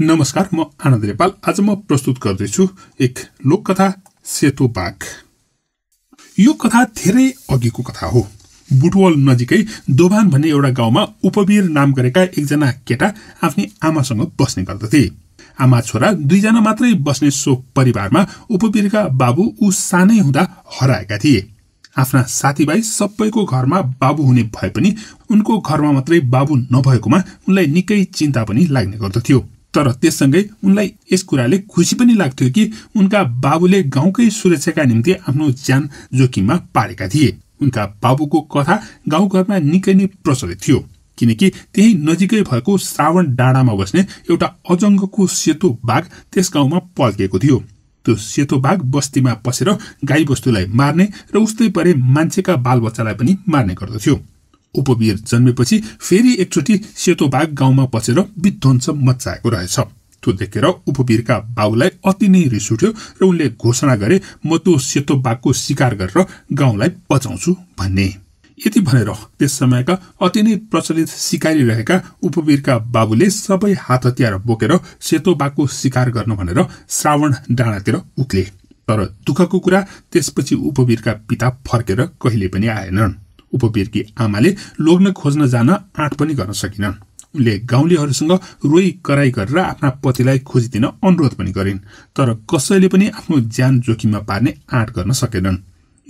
नमस्कार, म आनन्द नेपाल। आज म प्रस्तुत गर्दैछु एक लोककथा सेतो बाघ। यो कथा धेरै अघिको कथा हो। बुटवल नजिकै दोभान भन्ने एउटा गाउँमा उपवीर नाम गरेका एकजना केटा आफ्नै आमासँग बस्ने गर्दथे। आमा छोरा दुईजना मात्रै बस्ने सो परिवारमा उपवीरका बाबु ऊ सानै हुँदा हराएका थिए। आफ्ना साथीभाइ सबैको घरमा बाबु हुने भए पनि उनको घरमा मात्रै बाबु नभएकोमा उनलाई निकै चिन्ता पनि लाग्ने गर्दथ्यो। तर त्यससँगै उनलाई यस कुराले खुसी पनि लाग्थ्यो कि उनका बाबुले गाउँकै सुरक्षाका निम्ति आफ्नो ज्यान जोखिममा पारेका थिए। उनका बाबुको कथा गाउँघरमा निकै नै प्रचलित थियो, किनकि त्यही नजिकै भएको श्रावण डाँडामा बस्ने एउटा अजङ्गको सेतो बाघ त्यस गाउँमा पल्केको थियो। त्यो सेतो बाघ बस्तीमा पसेर गाईबस्तुलाई मार्ने र उस्तै परे मान्छेका बालबच्चालाई पनि मार्ने गर्दथ्यो। उपवीर जन्मेपछि फेरि एकचोटि सेतो बाघ गाउँमा पसेर विध्वंस मच्चाएको रहेछ। त्यो देखेर उपवीरका बाबुलाई अति नै रिस उठ्यो र उनले घोषणा गरे, म त्यो सेतो बाघको शिकार गरेर गाउँलाई बचाउँछु भन्ने। यति भनेर त्यस समयका अति नै प्रचलित शिकारी रहेका उपवीरका बाबुले सबै हात हतियार बोकेर सेतो बाघको शिकार गर्न भनेर श्रावण डाँडातिर उक्ले। तर दुःखको कुरा त्यसपछि उपवीरका पिता फर्केर कहिले पनि आएनन्। उपवीरकी आमाले लोग्न खोज्न जान आँट पनि गर्न सकिनन्। उनले गाउँलेहरूसँग रोई कराई गरेर आफ्ना पतिलाई खोजिदिन अनुरोध पनि गरिन्, तर कसैले पनि आफ्नो ज्यान जोखिममा पार्ने आँट गर्न सकेनन्।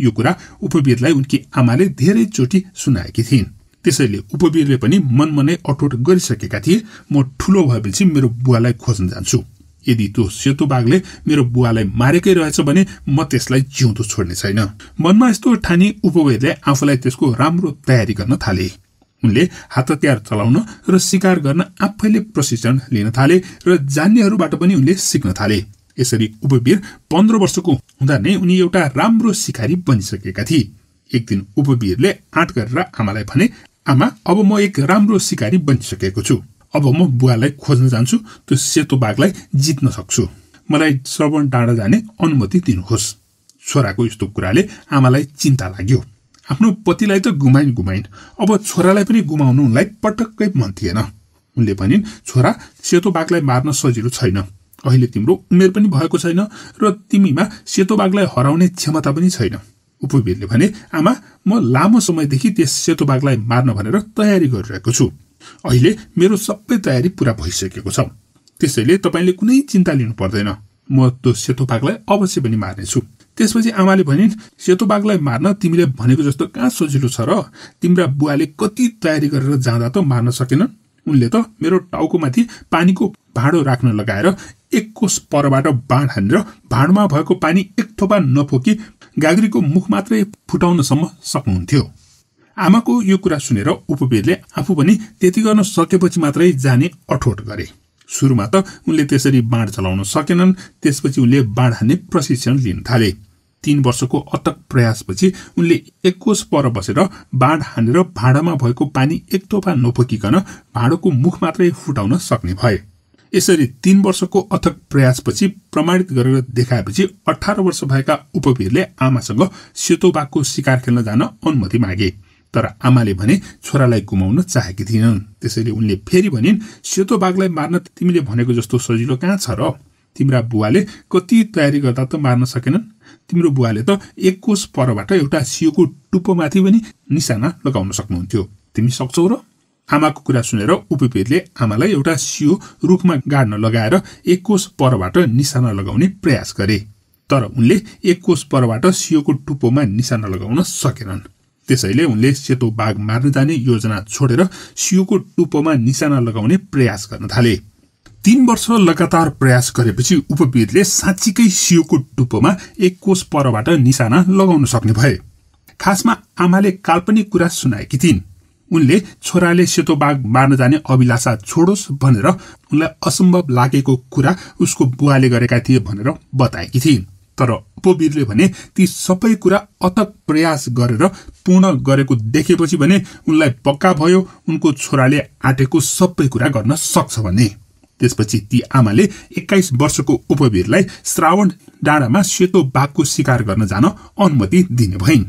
यो कुरा उपवीरलाई उनकी आमाले धेरैचोटि सुनाएकी थिइन्। त्यसैले उपवीरले पनि मनमा नै अठोट गरिसकेका थिए, म ठुलो भएपछि मेरो बुवालाई खोज्न जान्छु। यदि त्यो सेतो बाघले मेरो बुवालाई मारेकै रहेछ भने म त्यसलाई जिउँदो छोड्ने छैन। मनमा यस्तो ठानी उपवीरले आफूलाई त्यसको राम्रो तयारी गर्न थाले। उनले हात हतियार चलाउन र शिकार गर्न आफैले प्रशिक्षण लिन थाले र जान्नेहरूबाट पनि उनले सिक्न थाले। यसरी उपवीर 15 वर्षको हुँदा नै उनी एउटा राम्रो शिकारी बनिसकेका थिए। एक दिन उपवीरले आँट गरेर आमालाई भने, आमा, अब म एक राम्रो शिकारी बनिसकेको छु। अब म बुवालाई खोज्न जान्छु। त्यो सेतो बाघलाई जित्न सक्छु। मलाई श्रवण डाँडा जाने अनुमति दिनुहोस्। छोराको यस्तो कुराले आमालाई चिन्ता लाग्यो। आफ्नो पतिलाई त गुमाइन्, अब छोरालाई पनि गुमाउनु उनलाई पटक्कै मन थिएन। उनले भनिन्, छोरा, सेतो बाघलाई मार्न सजिलो छैन। अहिले तिम्रो उमेर पनि भएको छैन र तिमीमा सेतो बाघलाई हराउने क्षमता पनि छैन। उपवीरले भने, आमा, म लामो समयदेखि त्यस सेतो बाघलाई मार्न भनेर तयारी गरिरहेको छु। अहिले मेरो सबै तयारी पूरा भइसकेको छ। त्यसैले तपाईँले कुनै चिन्ता लिनु पर्दैन। म त्यो सेतो बाघलाई अवश्य पनि मार्नेछु। त्यसपछि आमाले भनिन्, सेतो बाघलाई मार्न तिमीले भनेको जस्तो कहाँ सजिलो छ र? तिम्रा बुवाले कति तयारी गरेर जाँदा त मार्न सकेनन्। उनले त मेरो टाउकोमाथि पानीको भाँडो राख्न लगाएर एक कोस परबाट बाण हानेर भाँडमा भएको पानी एक थोपा नफोकी गाग्रीको मुख मात्रै फुटाउनसम्म सक्नुहुन्थ्यो। आमाको यो कुरा सुनेर उपवीरले आफू पनि त्यति गर्न सकेपछि मात्रै जाने अठोट गरे। सुरुमा त उनले त्यसरी बाण चलाउन सकेनन्। त्यसपछि उनले बाण हान्ने प्रशिक्षण लिन थाले। 3 वर्षको अथक प्रयासपछि उनले एक कोस पर बसेर बाण हानेर भाँडामा भएको पानी एक थोपा नफोकिकन भाँडोको मुख मात्रै फुटाउन सक्ने भए। यसरी 3 वर्षको अथक प्रयासपछि प्रमाणित गरेर देखाएपछि 18 वर्ष भएका उपवीरले आमासँग सेतो बाघको शिकार खेल्न जान अनुमति मागे। तर आमाले भने छोरालाई गुमाउन चाहेकी थिएनन्। त्यसैले उनले फेरि भनिन्, सेतो बाघलाई मार्न तिमीले भनेको जस्तो सजिलो कहाँ छ र? तिम्रा बुवाले कति तयारी गर्दा त मार्न सकेनन्। तिम्रो बुवाले त एक कोस परबाट एउटा सियोको टुप्पोमाथि पनि निशाना लगाउन सक्नुहुन्थ्यो। तिमी सक्छौ र? आमाको कुरा सुनेर उपवीरले आमालाई एउटा सियो रुखमा गाड्न लगाएर एक कोस परबाट निशाना लगाउने प्रयास गरे। तर उनले एक कोस परबाट सियोको टुप्पोमा निशाना लगाउन सकेनन्। त्यसैले उनले सेतो बाघ मार्न जाने योजना छोडेर सियोको टुप्पोमा निशाना लगाउने प्रयास गर्न थाले। 3 वर्ष लगातार प्रयास गरेपछि उपवीरले साँच्चीकै सियोको टुप्पोमा एक कोस परबाट निशाना लगाउन सक्ने भए। खासमा आमाले काल्पनिक कुरा सुनाएकी थिइन्। उनले छोराले सेतो बाघ मार्न जाने अभिलाषा छोडोस् भनेर उनलाई असम्भव लागेको कुरा उसको बुवाले गरेका थिए भनेर बताएकी थिइन्। तर उपवीरले भने ती सबै कुरा अथक प्रयास गरेर पूर्ण गरेको देखेपछि भने उनलाई पक्का भयो उनको छोराले आँटेको सबै कुरा गर्न सक्छ भन्ने। त्यसपछि ती आमाले 21 वर्षको उपवीरलाई श्रावण डाँडामा सेतो बाघको शिकार गर्न जान अनुमति दिने भइन्।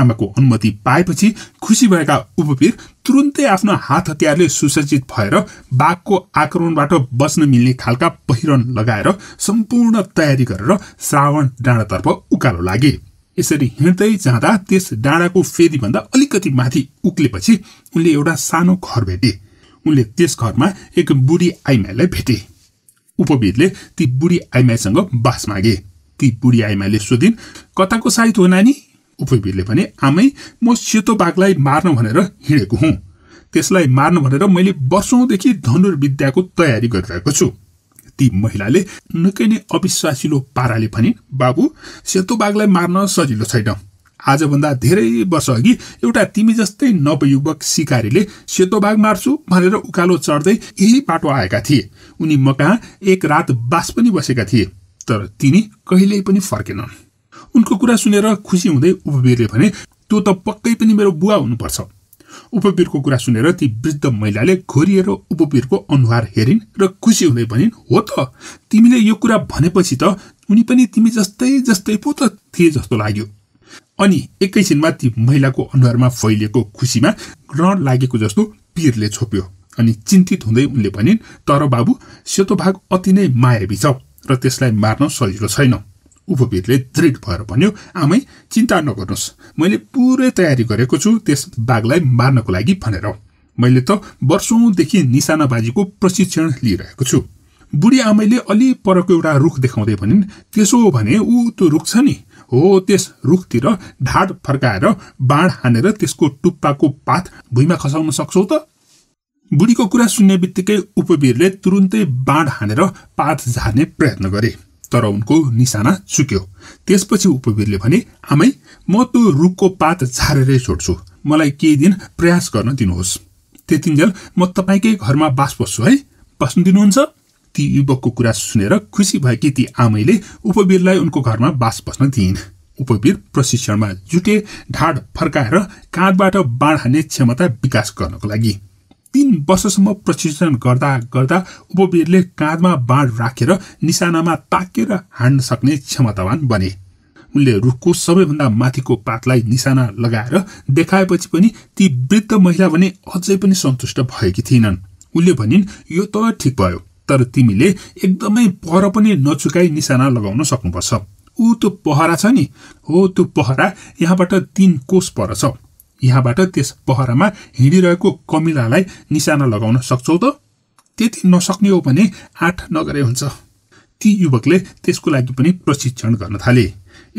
आमाको अनुमति पाएपछि खुसी भएका उपपीर तुरुन्तै आफ्नो हात हतियारले सुसज्जित भएर बाघको आक्रमणबाट बच्न मिल्ने खालका पहिरन लगाएर सम्पूर्ण तयारी गरेर श्रावण डाँडातर्फ उकालो लागे। यसरी हिँड्दै जाँदा त्यस डाँडाको फेदीभन्दा अलिकति माथि उक्लेपछि उनले एउटा सानो घर भेटे। उनले त्यस घरमा एक बुढी आइमाईलाई भेटे। उपवीरले ती बुढी आइमाईसँग बास मागे। ती बुढी आइमाईले सोधिन्, कताको साइत हो नानी? उपवीरले भने, आमै, म सेतो बाघलाई मार्न भनेर हिँडेको हुँ। त्यसलाई मार्न भनेर मैले वर्षौंदेखि धनुर्विद्याको तयारी गरिरहेको छु। ती महिलाले निकै नै अविश्वासिलो पाराले भनिन्, बाबु, सेतो बाघलाई मार्न सजिलो छैन। आजभन्दा धेरै वर्ष अघि एउटा तिमी जस्तै नवयुवक शिकारीले सेतो बाघ मार्छु भनेर उकालो चढ्दै यही बाटो आएका थिए। उनी मकहाँ एक रात बास पनि बसेका थिए, तर तिनी कहिल्यै पनि फर्केनन्। उनको कुरा सुनेर खुसी हुँदै उपवीरले भने, त्यो त पक्कै पनि मेरो बुवा हुनुपर्छ। उपवीरको कुरा सुनेर ती वृद्ध महिलाले घोरिएर उपवीरको अनुहार हेरिन् र खुसी हुँदै भनिन्, हो त, तिमीले यो कुरा भनेपछि त उनी पनि तिमी जस्तै जस्तै पो त थिए जस्तो लाग्यो। अनि एकैछिनमा ती महिलाको अनुहारमा फैलिएको खुसीमा ग्रहण लागेको जस्तो पीरले छोप्यो। अनि चिन्तित हुँदै उनले भनिन्, तर बाबु, सेतो बाघ अति नै मायावी छ र त्यसलाई मार्न सजिलो छैन। उपवीरले दृढ भएर भन्यो, आमै, चिन्ता नगर्नुहोस्, मैले पुरै तयारी गरेको छु त्यस बाघलाई मार्नको लागि भनेर। मैले त वर्षौंदेखि निशानाबाजीको प्रशिक्षण लिइरहेको छु। बुढी आमैले अलि परको एउटा रुख देखाउँदै भनिन्, त्यसो हो भने ऊ त्यो रुख छ नि, हो त्यस रुखतिर ढाड फर्काएर बाण हानेर त्यसको टुप्पाको पात भुइँमा खसाउन सक्छौ त? बुढीको कुरा सुन्ने बित्तिकै उपवीरले तुरुन्तै बाण हानेर पात झार्ने प्रयत्न गरे, तर उनको निशाना चुक्यो। त्यसपछि उपवीरले भने, आमै, म त्यो रुखको पात झारेरै छोड्छु, मलाई केही दिन प्रयास गर्न दिनुहोस्। त्यतिन्जेल म तपाईँकै घरमा बास बस्छु है, बस्नु दिनुहुन्छ? ती युवकको कुरा सुनेर खुसी भएकी ती आमैले उपवीरलाई उनको घरमा बास बस्न दिइन्। उपवीर प्रशिक्षणमा जुटे, ढाड फर्काएर काँधबाट बाण हान्ने क्षमता विकास गर्नको लागि। 3 वर्षसम्म प्रशिक्षण गर्दा गर्दा उपवीरले काँधमा बाण राखेर निशानामा ताकेर हान्न सक्ने क्षमतावान बने। उनले रुखको सबैभन्दा माथिको पातलाई निशाना लगाएर देखाएपछि पनि ती वृद्ध महिला भने अझै पनि सन्तुष्ट भएकी थिएनन्। उनले भनिन्, यो त ठिक भयो, तर तिमीले एकदमै पहर पनि नचुकाई निशाना लगाउन सक्नुपर्छ। ऊ त्यो पहरा छ नि, हो त्यो पहरा यहाँबाट 3 कोस पर छ। यहाँबाट त्यस पहरामा हिँडिरहेको कमिलालाई निशाना लगाउन सक्छौ त? त्यति नसक्ने हो भने 8 नगरे हुन्छ। ती युवकले त्यसको लागि पनि प्रशिक्षण गर्न थाले।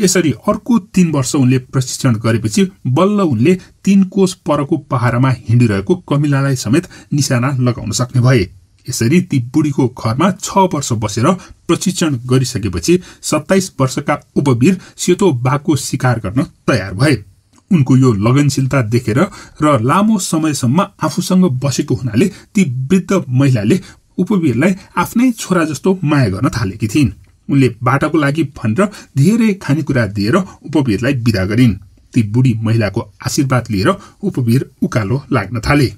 यसरी अर्को 3 वर्ष उनले प्रशिक्षण गरेपछि बल्ल उनले 3 कोस परको पहरामा हिँडिरहेको कमिलालाई समेत निशाना लगाउन सक्ने भए। यसरी ती बुढीको घरमा 6 वर्ष बसेर प्रशिक्षण गरिसकेपछि 27 वर्षका उपवीर सेतो बाघको शिकार गर्न तयार भए। उनको यो लगनशीलता देखेर र लामो समयसम्म आफूसँग बसेको हुनाले ती वृद्ध महिलाले उपवीरलाई आफ्नै छोरा जस्तो माया गर्न थालेकी थिइन्। उनले बाटाको लागि भनेर धेरै खानेकुरा दिएर उपवीरलाई बिदा गरिन्। ती बुढी महिलाको आशीर्वाद लिएर उपवीर उकालो लाग्न थाले।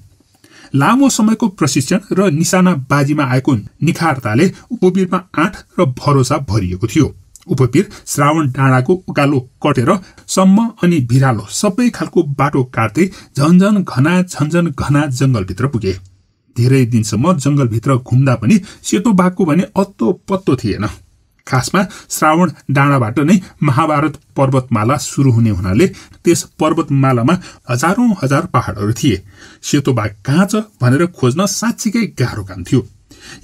लामो समयको प्रशिक्षण र निशानाबाजीमा आएको निखारताले उपवीरमा आँट र भरोसा भरिएको थियो। उपवीर श्रावण डाँडाको उकालो कटेर सम्म अनि भिरालो सबै खालको बाटो काट्दै झन्झन घना जंगलभित्र पुगे। धेरै दिनसम्म जंगलभित्र घुम्दा पनि सेतो बाघको भने अत्तो पत्तो थिएन। खासमा श्रावण डाँडाबाट नै महाभारत पर्वतमाला सुरु हुने हुनाले त्यस पर्वतमालामा हजारौं हजार पहाडहरू थिए। सेतो बाघ कहाँ छ भनेर खोज्न साँच्चीकै गाह्रो काम थियो।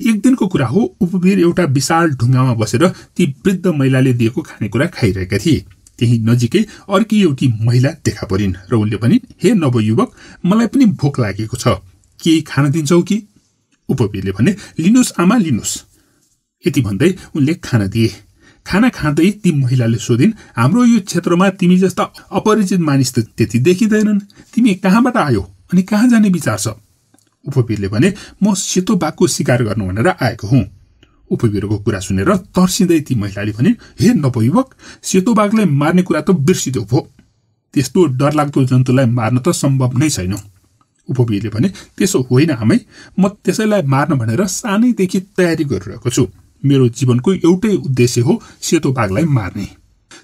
एक दिनको कुरा हो, उपवीर एउटा विशाल ढुङ्गामा बसेर ती वृद्ध महिलाले दिएको खानेकुरा खाइरहेका थिए। त्यही नजिकै अर्की एउटी महिला देखा परिन् र उनले भनिन्, हे नवयुवक, मलाई पनि भोक लागेको छ, केही खान दिन्छौ कि? उपवीरले भने, लिनुस् आमा, लिनुस्। यति भन्दै उनले खाना दिए। खाना खाँदै ती महिलाले सोधिन्, हाम्रो यो क्षेत्रमा तिमी जस्ता अपरिचित मानिस त त्यति देखिँदैनन्, तिमी कहाँबाट आयो अनि कहाँ जाने विचार छ? उपवीरले भने, म सेतो बाघको शिकार गर्नु भनेर आएको हुँ। उपवीरको कुरा सुनेर तर्सिँदै ती महिलाले भनिन्, हे नवयुवक, सेतो बाघलाई मार्ने कुरा त बिर्सिदेऊ भो, त्यस्तो डरलाग्दो जन्तुलाई मार्न त सम्भव नै छैन। उपवीरले भने, त्यसो होइन आमै, म त्यसैलाई मार्न भनेर सानैदेखि तयारी गरिरहेको छु। मेरो जीवनको एउटै उद्देश्य हो, सेतो बाघलाई मार्ने।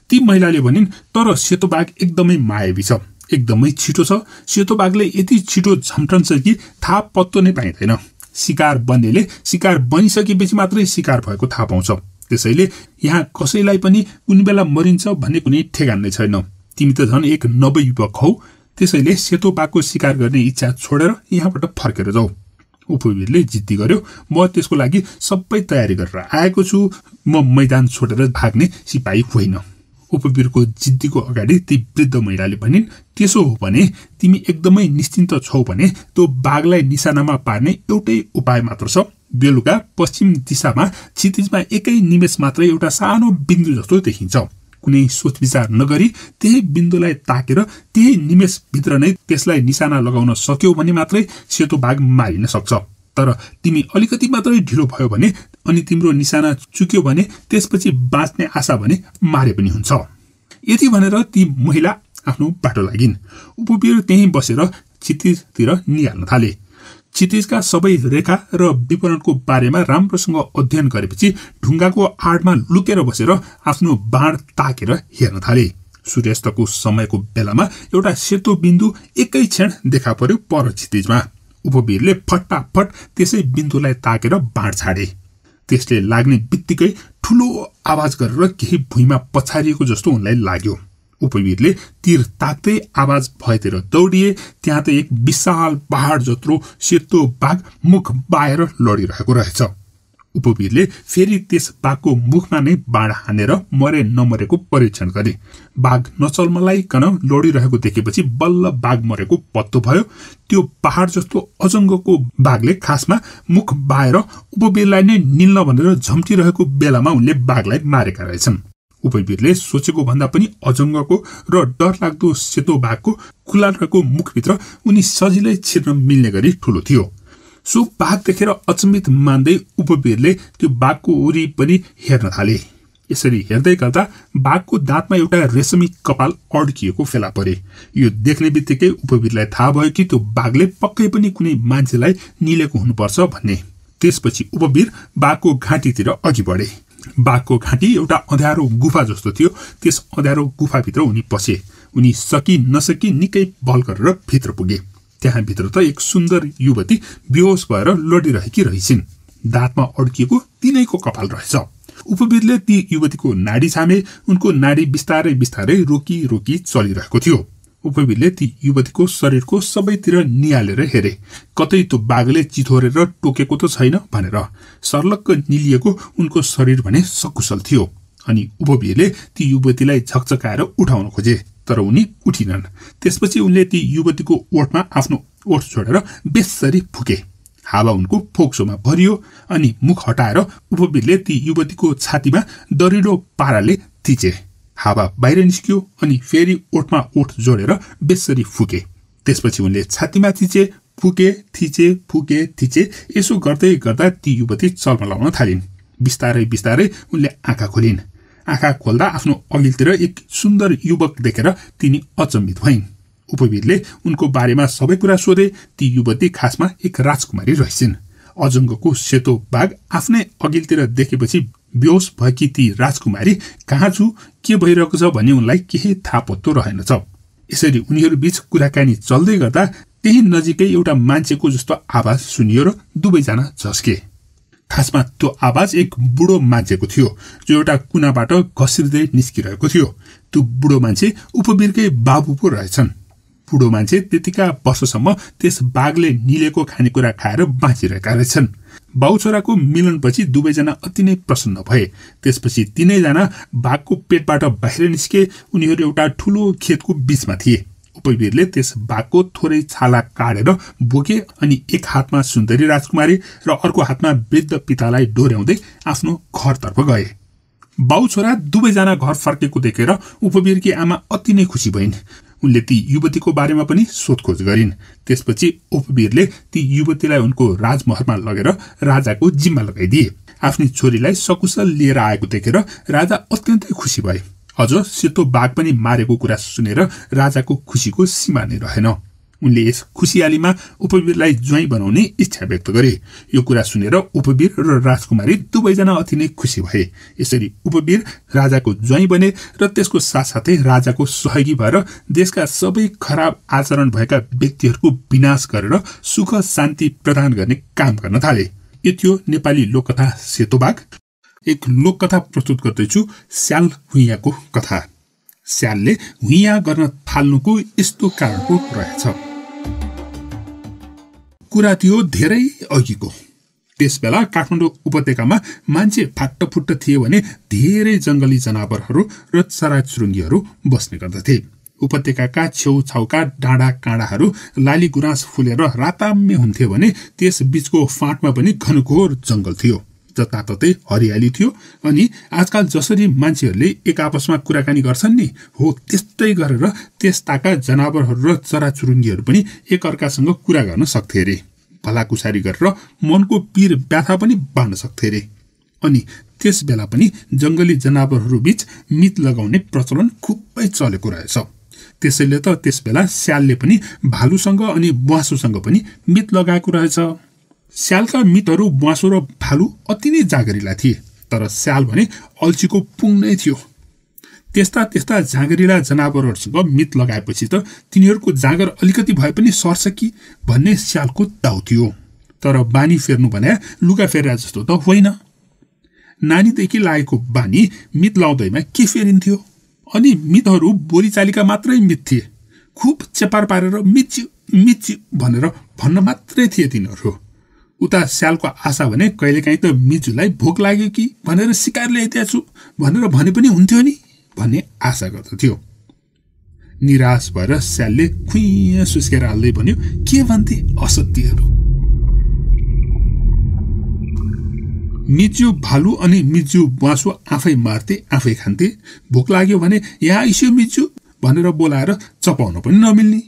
ती महिलाले भनिन् तर सेतो बाघ एकदमै मायावी छ, एकदमै छिटो छ। सेतो बाघले यति छिटो झम्टन्छ कि थाहा पत्तो नै पाइदैन। शिकार बन्नेले शिकार बनिसकेपछि मात्रै शिकार भएको थाहा पाउँछ। त्यसैले यहाँ कसैलाई पनि कुन बेला मरिन्छ भन्ने कुनै ठेगान नै छैन। तिमी त झन् एक नवयुवक हौ, त्यसैले सेतो बाघको शिकार गर्ने इच्छा छोडेर यहाँबाट फर्केर जाऊ। उपवीरले जिद्दी गर्यो, म त्यसको लागि सबै तयारी गरेर आएको छु, म मैदान छोडेर भाग्ने सिपाही होइन। उपवीरको जिद्दीको अगाडि ती वृद्ध महिलाले भनिन्, त्यसो हो भने तिमी एकदमै निश्चिन्त छौ भने त्यो बाघलाई निशानामा पार्ने एउटै उपाय मात्र छ। बेलुका पश्चिम दिशामा क्षितिजमा एकै निमेष मात्र एउटा सानो बिन्दु जस्तो देखिन्छ। कुनै सोचविचार नगरी त्यही बिन्दुलाई ताकेर त्यही निमेषभित्र नै त्यसलाई निशाना लगाउन सक्यौ भने मात्रै सेतो बाघ मारिन सक्छ। तर तिमी अलिकति मात्रै ढिलो भयो भने अनि तिम्रो निशाना चुक्यो भने त्यसपछि बाँच्ने आशा भने मारे पनि हुन्छ। यति भनेर ती महिला आफ्नो बाटो लागिन्। उपवीर त्यहीँ बसेर क्षितिजतिर निहाल्न थाले। क्षितिजका सबै रेखा र विवरणको बारेमा राम्रोसँग अध्ययन गरेपछि ढुङ्गाको आडमा लुकेर बसेर आफ्नो बाण ताकेर हेर्न थाले। सूर्यास्तको समयको बेलामा एउटा सेतो बिन्दु एकै क्षण देखा पर्यो पर क्षितिजमा। उपवीरले फटाफट त्यसै बिन्दुलाई ताकेर बाण छाडे। त्यसले लाग्ने बित्तिकै ठुलो आवाज गरेर केही भुइँमा पछारिएको जस्तो उनलाई लाग्यो। उपवीरले तीर ताक्दै आवाज भएतिर दौडिए। त्यहाँ त एक विशाल पहाड जत्रो सेतो बाघ मुख बाएर लडिरहेको रहेछ। उपवीरले फेरि त्यस बाघको मुखमा नै बाण हानेर मरे नमरेको परीक्षण गरे। बाघ नचल्मलाइकन लडिरहेको देखेपछि बल्ल बाघ मरेको पत्तो भयो। त्यो पहाड जस्तो अजङ्गको बाघले खासमा मुख बाएर उपवीरलाई नै निल्न भनेर झम्टिरहेको बेलामा उनले बाघलाई मारेका रहेछन्। उपवीरले सोचेको भन्दा पनि अजङ्गको र डरलाग्दो सेतो बाघको खुला रहेको मुखभित्र उनी सजिलै छिर्न मिल्ने गरी ठुलो थियो। सो बाघ देखेर अचम्मित मान्दै उपवीरले त्यो बाघको वरिपरि हेर्न थाले। यसरी हेर्दै गर्दा बाघको दाँतमा एउटा रेशमी कपाल अड्किएको फेला परे। यो देख्ने बित्तिकै उपवीरलाई थाहा भयो कि त्यो बाघले पक्कै पनि कुनै मान्छेलाई निलेको हुनुपर्छ भन्ने। त्यसपछि उपवीर बाघको घाँटीतिर अघि बढे। बाघको घाँटी एउटा अँध्यारो गुफा जस्तो थियो। त्यस अँध्यारो गुफाभित्र उनी पसे। उनी सकि नसकी निकै बल गरेर भित्र पुगे। त्यहाँभित्र त एक सुन्दर युवती बेहोस भएर लडिरहेकी रहेछिन्। दाँतमा अड्किएको तिनैको कपाल रहेछ। उपवीरले ती युवतीको नाडी छामे। उनको नाडी बिस्तारै बिस्तारै रोकी रोकी चलिरहेको थियो। उपवीरले ती युवतीको शरीरको सबैतिर निहालेर हेरे, कतै त्यो बाघले चिथोरेर टोकेको त छैन भनेर। सर्लक्क निलिएको उनको शरीर भने सकुशल थियो। अनि उपवीरले ती युवतीलाई झकझकाएर उठाउन खोजे तर उनी उठिनन्। त्यसपछि उनले ती युवतीको ओठमा आफ्नो ओठ छोडेर बेसरी फुके। हावा उनको फोक्सोमा भरियो। अनि मुख हटाएर उपवीरले ती युवतीको छातीमा दरिलो पाराले थिचे। हावा बाहिर निस्क्यो अनि फेरि ओठमा ओठ जोडेर बेसरी फुके। त्यसपछि उनले छातीमा थिचे, फुके, थिचे, फुके, थिचे। यसो गर्दै गर्दा ती युवती चलमलाउन थालिन्। बिस्तारै बिस्तारै उनले आँखा खोलिन्। आँखा खोल्दा आफ्नो अघिल्तिर एक सुन्दर युवक देखेर तिनी अचम्मित भइन्। उपवीरले उनको बारेमा सबै कुरा सोधे। ती युवती खासमा एक राजकुमारी रहेछिन्। अजङ्गको सेतो बाघ आफ्नै अघिल्तिर देखेपछि बेहोस भएकी ती राजकुमारी कहाँ छु, के भइरहेको छ भन्ने उनलाई केही थाहा पत्तो रहेनछ। यसरी उनीहरूबीच कुराकानी चल्दै गर्दा त्यही नजिकै एउटा मान्छेको जस्तो आवाज सुनियो र दुवैजना झस्के। खासमा त्यो आवाज एक बुढो मान्छेको थियो जो एउटा कुनाबाट घसिर्दै निस्किरहेको थियो। त्यो बुढो मान्छे उपवीरकै बाबु पो रहेछन्। बुढो मान्छे त्यतिका वर्षसम्म त्यस बाघले निलेको खानेकुरा खाएर बाँचिरहेका रहेछन्। बाउ छोराको मिलनपछि दुवैजना अति नै प्रसन्न भए। त्यसपछि तिनैजना बाघको पेटबाट बाहिर निस्के। उनीहरू एउटा ठुलो खेतको बीचमा थिए। उपवीरले त्यस बाघको थोरै छाला काटेर बोके। अनि एक हातमा सुन्दरी राजकुमारी र अर्को हातमा वृद्ध पितालाई डोर्याउँदै आफ्नो घरतर्फ गए। बाउ छोरा दुवैजना घर फर्केको देखेर उपवीरकी आमा अति नै खुसी भइन्। उनले ती युवतीको बारेमा पनि सोधखोज गरिन्। त्यसपछि उपवीरले ती युवतीलाई उनको राजमहलमा लगेर राजाको जिम्मा लगाइदिए। आफ्नै छोरीलाई सकुशल लिएर आएको देखेर राजा अत्यन्तै खुसी भए। अझ सेतो बाघ पनि मारेको कुरा सुनेर राजाको खुसीको सीमा नै रहेन। उनले यस खुसियालीमा उपवीरलाई ज्वाइँ बनाउने इच्छा व्यक्त गरे। यो कुरा सुनेर उपवीर र राजकुमारी दुवैजना अति नै खुसी भए। यसरी उपवीर राजाको ज्वाइँ बने र त्यसको साथसाथै राजाको सहयोगी भएर देशका सबै खराब आचरण भएका व्यक्तिहरूको विनाश गरेर सुख शान्ति प्रदान गर्ने काम गर्न थाले। यो थियो नेपाली लोककथा सेतो बाघ। एक लोककथा प्रस्तुत गर्दैछु, स्याल हुइयाको कथा। स्यालले हुइया गर्न थाल्नुको यस्तो कारणको रहेछ। कुरा थियो धेरै अघिको। त्यसबेला काठमाडौँ उपत्यकामा मान्छे फाटफुट्ट थिए भने धेरै जंगली जनावरहरू र चराचुरुङ्गीहरू बस्ने गर्दथे। उपत्यकाका छेउछाउका डाँडा काँडाहरू लालीगुराँस फुलेर राताम्य हुन्थे भने त्यस बीचको फाँटमा पनि घनघोर जंगल थियो। जताततै हरियाली थियो। अनि आजकल जसरी मान्छेहरूले एक आपसमा कुराकानी गर्छन् नि, हो त्यस्तै गरेर त्यस्ताका जनावरहरू र चराचुरुङ्गीहरू पनि एकअर्कासँग कुरा गर्न सक्थे रे। भलाकुसारी गरेर मनको पीर व्यथा पनि बाँड्न सक्थे रे। अनि त्यस बेला पनि जंगली जनावरहरू बीच मित लगाउने प्रचलन खुबै चलेको रहेछ। त्यसैले त त्यस बेला स्यालले पनि भालुसँग अनि बुवासोसँग पनि मित लगाएको रहेछ। स्यालका मितहरू बुवासो र भालु अति नै जाँगरिला थिए, तर स्याल भने अल्छीको पुङ नै थियो। त्यस्ता त्यस्ता जाँगरिला जनावरहरूसँग मित लगाएपछि त तिनीहरूको जाँगर अलिकति भए पनि सर्छ कि भन्ने स्यालको दाउ थियो। तर बानी फेर्नु भने लुगा फेर्या जस्तो त होइन। नानीदेखि लागेको बानी मित लाउँदैमा के फेरिन्थ्यो। अनि मितहरू बोलीचालीका मात्रै मित थिए। खुब चेपार पारेर मिच्यु मिच्यु भनेर भन्न मात्रै थिए तिनीहरू। उता स्यालको आशा भने कहिलेकाहीँ त मिजुलाई भोक लाग्यो कि भनेर सिकार ल्याइदिएछु भनेर भने पनि हुन्थ्यो नि भन्ने आशा गर्दथ्यो। निराश भएर स्यालले खुइँ सुस्केर हाल्दै भन्यो, के भन्थे असत्यहरू। मिच्यु भालु अनि मिच्यु बुवासो आफै मार्थे आफै खान्थे। भोक लाग्यो भने यहाँ आइस्यो मिच्यु भनेर बोलाएर चपाउन पनि नमिल्ने।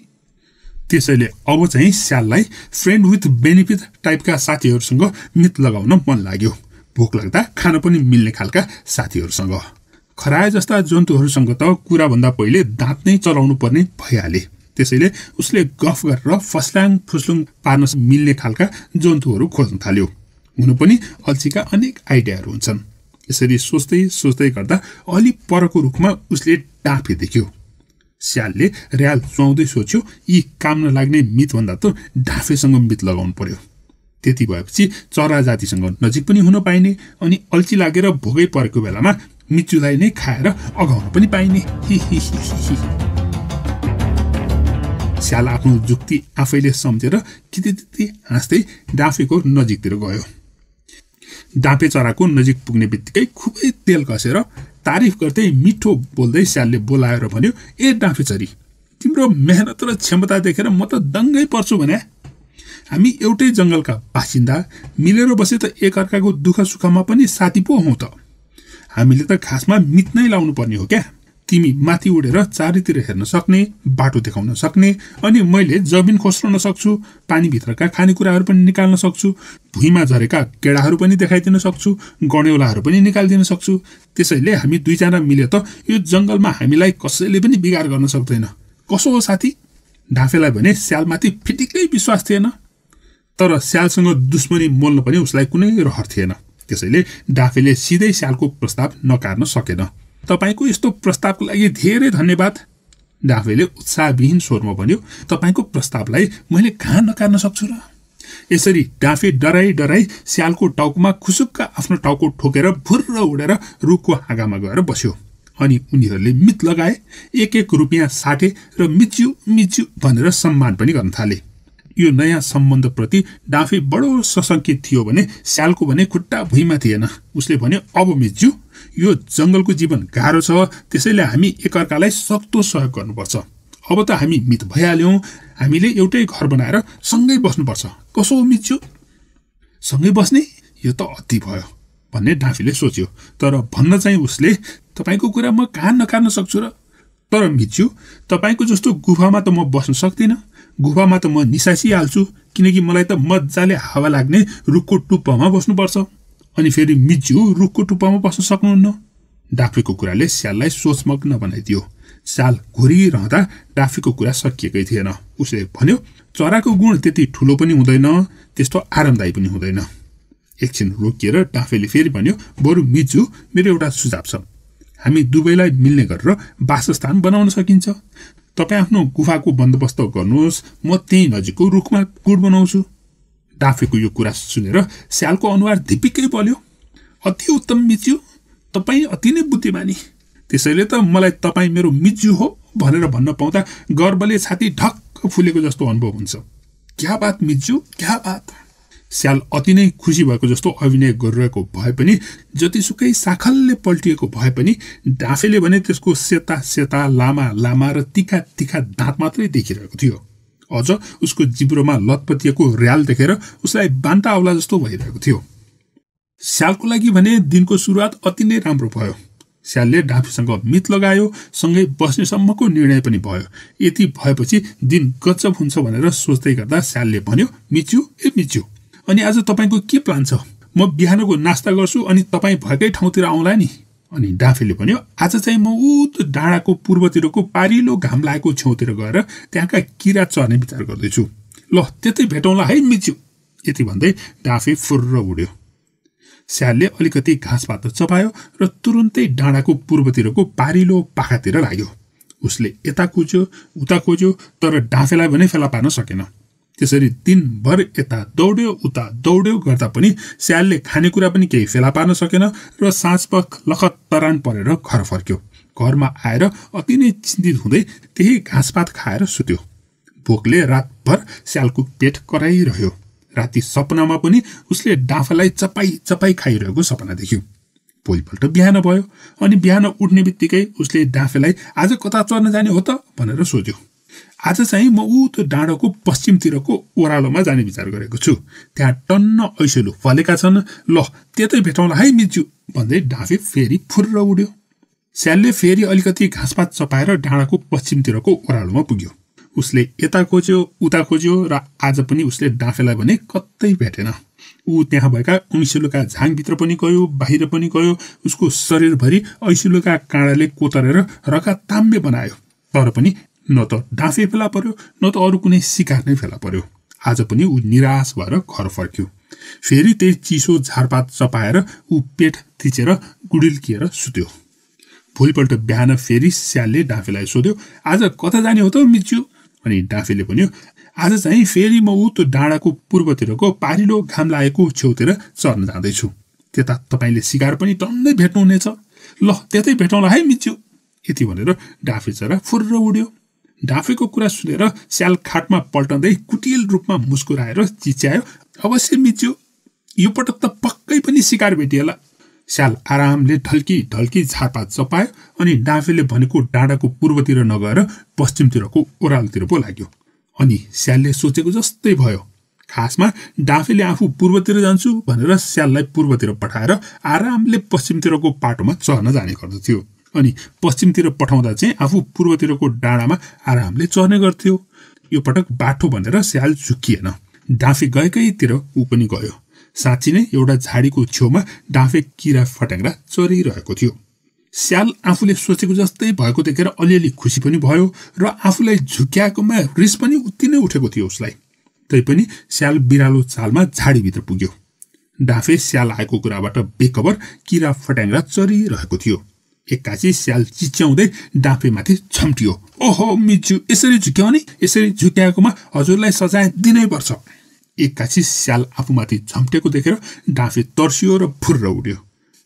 त्यसैले अब चाहिँ स्याललाई फ्रेन्ड विथ बेनिफिट टाइपका साथीहरूसँग मित लगाउन मन लाग्यो। भोक लाग्दा खान पनि मिल्ने खालका साथीहरूसँग। खराए जस्ता जन्तुहरूसँग त कुराभन्दा पहिले दाँत नै चलाउनु पर्ने भइहाले। त्यसैले उसले गफ गरेर फस्लाङ फुस्लुङ पार्न मिल्ने खालका जन्तुहरू खोज्न थाल्यो। हुनु पनि अल्छीका अनेक आइडियाहरू हुन्छन्। यसरी सोच्दै सोच्दै गर्दा अलि परको रुखमा उसले डाँफे देख्यो। स्यालले र्याल चुहाउँदै सोच्यो, यी काम नलाग्ने मितभन्दा त डाँफेसँग मित लगाउनु पर्यो। त्यति भएपछि चरा जातिसँग नजिक पनि हुन पाइने अनि अल्छी लागेर भोगै परेको बेलामा मिच्युलाई नै खाएर अघाउन पनि पाइने। स्याल आफ्नो जुक्ति आफैले सम्झेर कितेतिति हाँस्दै डाँफेको नजिकतिर गयो। डाँफे चराको नजिक पुग्ने बित्तिकै खुबै तेल कसेर तारिफ गर्दै मिठो बोल्दै स्यालले बोलाएर भन्यो, ए डाँफेचरी, तिम्रो मेहनत र क्षमता देखेर म त दङ्गै पर्छु भने। हामी एउटै जङ्गलका बासिन्दा, मिलेर बसे त एकअर्काको दुःख सुखमा पनि साथी पो हौ त। हामीले त खासमा मित नै लाउनु पर्ने हो क्या। तिमी माथि उडेर चारैतिर हेर्न सक्ने, बाटो देखाउन सक्ने, अनि मैले जमिन खोस्रन सक्छु, पानीभित्रका खानेकुराहरू पनि निकाल्न सक्छु, भुइँमा झरेका गेडाहरू पनि देखाइदिन सक्छु, गणेउलाहरू पनि निकालिदिन सक्छु। त्यसैले हामी दुईजना मिले त यो जङ्गलमा हामीलाई कसैले पनि बिगार गर्न सक्दैन। कसो हो साथी। डाँफेलाई भने स्यालमाथि फिटिक्कै विश्वास थिएन, तर स्यालसँग दुश्मनी मोल्न पनि उसलाई कुनै रहर थिएन। त्यसैले डाँफेले सिधै स्यालको प्रस्ताव नकार्न सकेन। तपाईको यस्तो प्रस्तावको लागि धेरै धन्यवाद। डाँफेले उत्साहविहीन स्वरमा भन्यो, तपाईको प्रस्तावलाई मैले कहाँ नकार्न सक्छु र। यसरी डाँफे डराई डराई स्यालको टाउकोमा खुसुक्क आफ्नो टाउको ठोकेर भुर्र उडेर रुखको हाँगामा गएर बस्यो। अनि उनीहरूले मित लगाए, एक एक रुपियाँ साटे र मिच्यु मिच्यु भनेर सम्मान पनि गर्न थाले। यो नयाँ सम्बन्धप्रति डाँफे बडो सशङ्कित थियो भने स्यालको भने खुट्टा भुइँमा थिएन। उसले भन्यो, अब मिच्यु, यो जंगलको जीवन गाह्रो छ, त्यसैले हामी एकअर्कालाई सक्दो सहयोग गर्नुपर्छ। अब त हामी मित भइहाल्यौँ, हामीले एउटै घर बनाएर सँगै बस्नुपर्छ। कसो हो मिच्यु, सँगै बस्ने, यो त अति भयो भन्ने डाँफेले सोच्यो। तर भन्न चाहिँ उसले, तपाईँको कुरा म कहाँ नकार्न सक्छु र। तर मिच्यु, तपाईँको जस्तो गुफामा त म बस्न सक्दिनँ। गुफामा त म निसासिहाल्छु, किनकि मलाई त मजाले हावा लाग्ने रुखको टुप्पामा बस्नुपर्छ। अनि फेरि मिच्यु रुखको टुप्पामा बस्न सक्नुहुन्न। डाँफेको कुराले स्याललाई सोचमग्न बनाइदियो। स्याल घोरिरहँदा डाँफेको कुरा सकिएकै थिएन। उसले भन्यो चराको गुण त्यति ठूलो पनि हुँदैन त्यस्तो आरामदायी पनि हुँदैन। एकछिन रोकिएर डाफेले फेरि भन्यो बरु मिजु मेरो एउटा सुझाव छ हामी दुबईलाई मिल्ने गरेर वासस्थान बनाउन सकिन्छ। तपाईं आफ्नो गुफाको बन्दोबस्त गर्नुहोस् म त्यही नजिकको रुखमा गुड बनाउँछु। डाफेको यो कुरा सुनेर स्यालको अनुहार धिपिक्कै बल्यो अति उत्तम मिजु तपाई अति नै बुद्धिमानी त्यसैले त मलाई तपाई मेरो मिजु हो भनेर भन्न पाउँदा गर्वले छाती ढक्क फुलेको जस्तो अनुभव हुन्छ। क्या बात मिजु क्या बात। स्याल अति नै खुसी भएको जस्तो अभिनय गरिरहेको भए पनि जतिसुकै साखलले पल्टिएको भए पनि डाफेले भने त्यसको सेता सेता लामा लामा र तिखा तिखा दाँत मात्रै देखिरहेको थियो। अझ उसको जिब्रोमा लतपतिएको र्याल देखेर उसलाई बान्ता आउला जस्तो भइरहेको थियो। स्यालको लागि भने दिनको सुरुवात अति नै राम्रो भयो। स्यालले डाफेसँग मित लगायो सँगै बस्ने सम्मको निर्णय पनि भयो। यति भएपछि दिन गजब हुन्छ भनेर सोच्दै गर्दा स्यालले भन्यो मिचु ए मिचु अनि आज तपाईको के प्लान छ म बिहानको नास्ता गर्छु अनि तपाई भएकै ठाउँतिर आउँला नि। अनि डाफेले भन्यो आज चाहिँ म ऊ डाँडाको पूर्वतिरको पारिलो घाम लागेको छेउतिर गएर त्यहाँका किरा चर्ने विचार गर्दैछु ल त्यतै भेटौँला है मिचु। यति भन्दै डाफे फुर्र उड्यो। स्यालले अलिकति घाँस पात चपायो र तुरुन्तै डाँडाको पूर्वतिरको पारिलो पाखातिर लाग्यो। उसले यता खोज्यो उता खोज्यो तर डाफेलाई भने फेला पार्न सकेन। त्यसरी दिनभर यता दौड्यो उता दौड्यो गर्दा पनि स्यालले खानेकुरा पनि केही फेला पार्न सकेन र साँझपख लखत तरान परेर घर फर्क्यो। घरमा आएर अति नै चिन्तित हुँदै त्यही घाँसपात खाएर सुत्यो। भोकले रातभर स्यालको पेट कराइरह्यो। राति सपनामा पनि उसले डाफेलाई चपाई चपाई खाइरहेको सपना देख्यो। भोलिपल्ट बिहान भयो अनि बिहान उठ्ने बित्तिकै उसले डाफेलाई आज कता चर्न जाने हो त भनेर सोध्यो। आज चाहिँ म ऊ त्यो डाँडोको पश्चिमतिरको ओह्रालोमा जाने विचार गरेको छु त्यहाँ टन्न ऐसेलु फलेका छन् ल त्यतै भेटौँला है मिजु भन्दै डाफे फेरि फुर्र उड्यो। स्यालले फेरि अलिकति घाँसपात चपाएर डाँडाको पश्चिमतिरको ओह्रालोमा पुग्यो। उसले यता खोज्यो उता खोज्यो र आज पनि उसले डाफेलाई भने कतै भेटेन। ऊ त्यहाँ भएका ऐँसिलुका झाङभित्र पनि गयो बाहिर पनि गयो उसको शरीरभरि ऐँसिलुका काँडाले कोतरेर रका ताम्बे बनायो तर पनि न त डाफे फेला पर्यो न त अरू कुनै शिकार नै फेला पर्यो। आज पनि ऊ निराश भएर घर फर्क्यो। फेरि त्यही चिसो झारपात चपाएर ऊ पेट थिचेर गुडिल्किएर सुत्यो। भोलिपल्ट बिहान फेरि स्यालले डाफेलाई सोध्यो आज कता जाने हो त मिजु। अनि डाफेले भन्यो आज चाहिँ फेरि म ऊ त्यो डाँडाको पूर्वतिरको पारिलो घाम लागेको छेउतिर चर्न जाँदैछु त्यता तपाईँले शिकार पनि टन्नै भेट्नुहुनेछ ल त्यतै भेटौँला है मिजु। यति भनेर डाफे चरा फुर्र उड्यो। डाफेको कुरा सुनेर स्याल खाटमा पल्टाउँदै कुटिल रूपमा मुस्कुराएर चिच्यायो अवश्य मिजु यो पटक त पक्कै पनि शिकार भेटिएला। स्याल आरामले ढल्की ढल्की झारपात चपायो अनि डाफेले भनेको डाँडाको पूर्वतिर नगएर पश्चिमतिरको ओह्रालोतिर पो लाग्यो। अनि स्यालले सोचेको जस्तै भयो। खासमा डाफेले आफू पूर्वतिर जान्छु भनेर स्याललाई पूर्वतिर पठाएर आरामले पश्चिमतिरको पाटोमा चर्न जाने गर्दथ्यो अनि पश्चिमतिर पठाउँदा चाहिँ आफू पूर्वतिरको डाँडामा आरामले चर्ने गर्थ्यो। यो पटक बाटो भनेर स्याल झुक्किएन। डाफे गएकैतिर ऊ पनि गयो। साँच्ची नै एउटा झाडीको छेउमा डाफे किरा फट्याङ्ग्रा चरिरहेको थियो। स्याल आफूले सोचेको जस्तै भएको देखेर अलिअलि खुसी पनि भयो र आफूलाई झुक्याएकोमा रिस पनि उति नै उठेको थियो उसलाई। तैपनि स्याल बिरालो चालमा झाडीभित्र पुग्यो। डाफे स्याल आएको कुराबाट बेखबर किरा फट्याङ्ग्रा चरिरहेको थियो। एक्कासी स्याल चिच्याउँदै डाफेमाथि छम्टियो ओहो मिजु यसरी झुक्याउने यसरी झुक्याएकोमा हजुरलाई सजाय दिनैपर्छ। एक्कासी स्याल आफूमाथि झम्टेको देखेर डाफे तर्सियो र फुर्र उड्यो।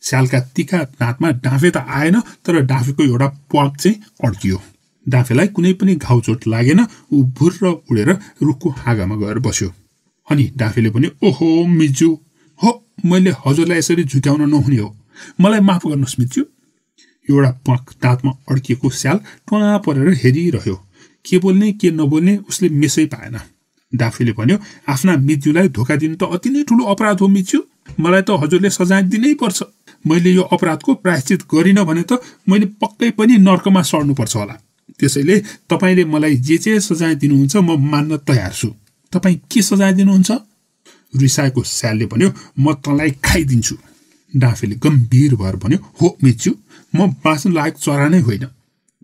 स्यालका तिखा दाँतमा डाफे त आएन तर डाफेको एउटा प्वाक चाहिँ अड्कियो। डाफेलाई कुनै पनि घाउचोट लागेन। ऊ भुर्र उडेर रुखको हाँगामा गएर बस्यो। अनि डाफेले भने ओहो मिजु हो मैले हजुरलाई यसरी झुक्याउन नहुने हो मलाई माफ गर्नुहोस् मिजु। एउटा प्वाक दाँतमा अड्किएको स्याल टुना परेर हेरिरह्यो। के बोल्ने के नबोल्ने उसले मेसै पाएन। डाफेले भन्यो आफ्ना मिजुलाई धोका दिनु त अति नै ठूलो अपराध हो मिजु मलाई त हजुरले सजाय दिनैपर्छ। मैले यो अपराधको प्रायश्चित गरिनँ भने त मैले पक्कै पनि नर्कमा सर्नुपर्छ होला। त्यसैले तपाईँले मलाई जे जे सजाय दिनुहुन्छ म मान्न तयार छु। तपाईँ के सजाय दिनुहुन्छ? रिसाएको स्यालले भन्यो म तँलाई खाइदिन्छु। डाफेले गम्भीर भएर भन्यो हो मिजु म बाँच्न लायक चरा नै होइन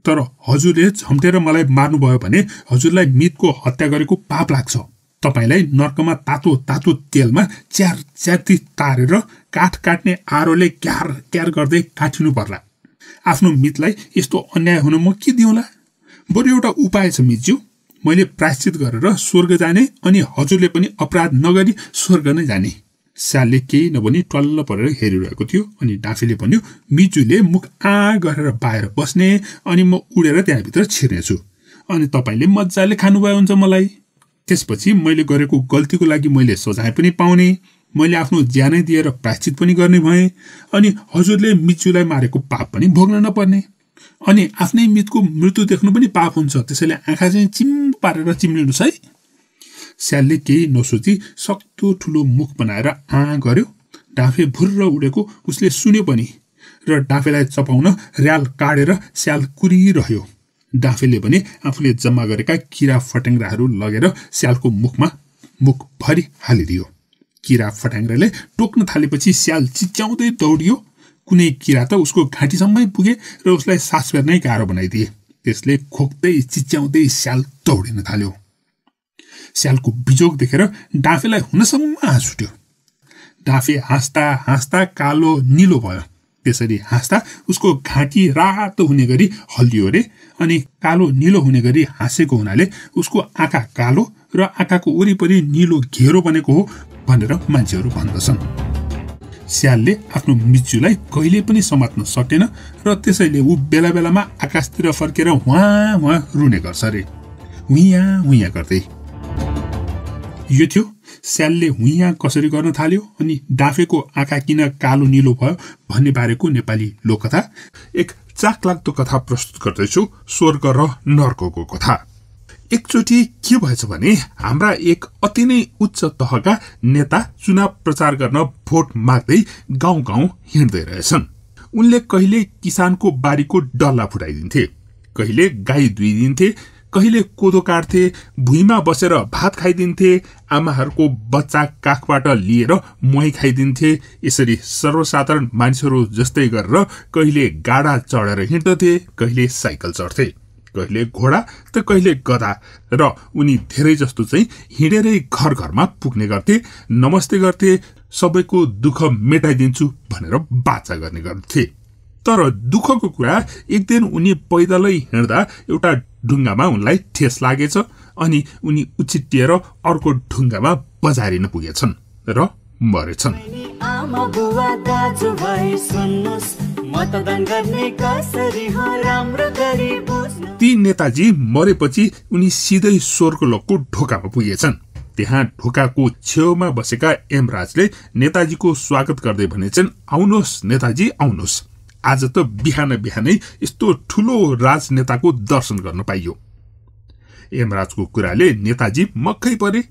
तर हजुरले झम्टेर मलाई मार्नुभयो भने हजुरलाई मितको हत्या गरेको पाप लाग्छ। तपाईलाई नर्कमा तातो तातो तेलमा च्यार च्याती तारेर काठ काट्ने आरोले क्यार क्यार गर्दै काटिनु पर्ला। आफ्नो मितलाई यस्तो अन्याय हुन म के दिउँला? बरु एउटा उपाय छ मितज्यू, मैले प्रायश्चित गरेर स्वर्ग जाने अनि हजुरले पनि अपराध नगरी स्वर्ग नै जाने। स्यालले केही नभनी टल्ल परेर हेरिरहेको थियो अनि डाफीले भन्यो, मितज्यूले मुख आ गरेर बाहिर बस्ने अनि म उडेर त्यहाँ भित्र छिर्नेछु अनि तपाईले मज्जाले खानुभयो हुन्छ मलाई। त्यसपछि मैले गरेको गल्तीको लागि मैले सजाय पनि पाउने, मैले आफ्नो ज्यानै दिएर प्रायश्चित पनि गर्ने भएँ अनि हजुरले मितज्यूलाई मारेको पाप पनि भोग्न नपर्ने अनि आफ्नै मितको मृत्यु देख्नु पनि पाप हुन्छ। त्यसैले आँखा चाहिँ चिम पारेर चिम्लिनुस् है। स्यालले केही नसोची सक्तो ठुलो मुख बनाएर आ गर्यो। डाफे भुर्र उडेको उसले सुन्यो पनि र डाफेलाई चपाउन र्याल काडेर स्याल कुरिरह्यो। डाफेले भने आफूले जम्मा गरेका किरा फट्याङ्ग्राहरू लगेर स्यालको मुखमा मुखभरि हालिदियो। किरा फट्याङ्ग्राले टोक्न थालेपछि स्याल चिच्याउँदै दौडियो। कुनै किरा त उसको घाँटीसम्मै पुगे र उसलाई सास फेर्नै गाह्रो बनाइदिए। त्यसले खोक्दै चिच्याउँदै स्याल दौडिन थाल्यो। स्यालको बिजोग देखेर डाफेलाई हुनसम्म हाँस उठ्यो। डाफे हाँस्दा हाँस्दा कालो निलो भयो। त्यसरी हाँस्दा उसको घाँटी रातो हुने गरी हल्लियो रे अनि कालो निलो हुने गरी हाँसेको हुनाले उसको आँखा कालो र आँखाको वरिपरि निलो घेरो बनेको हो भनेर मान्छेहरू भन्दछन्। स्यालले आफ्नो मितज्यूलाई कहिले पनि समात्न सकेन र त्यसैले ऊ बेला बेलामा आकाशतिर फर्केर वा वा रुने गर्छ रे, हुइया हुइया गर्दै। यो थियो स्यालले हुइया कसरी गर्न थाल्यो अनि डाफेको आँखा किन कालो निलो भयो भन्ने बारेको नेपाली लोककथा। एक चाखलाग्दो कथा प्रस्तुत गर्दैछु, स्वर्ग र नर्कको कथा। एकचोटि के भएछ भने हाम्रा एक अति नै उच्च तहका नेता चुनाव प्रचार गर्न भोट माग्दै गाउँ गाउँ हिँड्दै रहेछन्। उनले कहिले किसानको बारीको डल्ला फुटाइदिन्थे, कहिले गाई दुहिदिन्थे, कहिले कोदो काट्थे, भुइँमा बसेर भात खाइदिन्थे, आमाहरूको बच्चा काखबाट लिएर मही खाइदिन्थे। यसरी सर्वसाधारण मानिसहरू जस्तै गरेर कहिले गाडा चढेर हिँड्दथे, कहिले साइकल चढ्थे, कहिले घोडा त कहिले गधा र उनी धेरै जस्तो चाहिँ हिँडेरै घर घरमा पुग्ने गर्थे, नमस्ते गर्थे, सबैको दुःख मेटाइदिन्छु भनेर वाचा गर्ने गर्थे। तर दुःखको कुरा, एक दिन उनी पैदलै हिँड्दा एउटा ढुङ्गामा उनलाई ठेस लागेछ अनि उनी उछिट्टिएर अर्को ढुङ्गामा बजारिन पुगेछन् र मरेछन्। ती नेताजी मरेपछि उनी सिधै स्वर्गलोकको ढोकामा पुगेछन्। त्यहाँ ढोकाको छेउमा बसेका एमराजले नेताजीको स्वागत गर्दै भनेछन्, आउनुहोस् नेताजी आउनुहोस्, आज त बिहान बिहानै यस्तो ठुलो राजनेताको दर्शन गर्न पाइयो। एमराजको कुराले नेताजी मक्खै परे।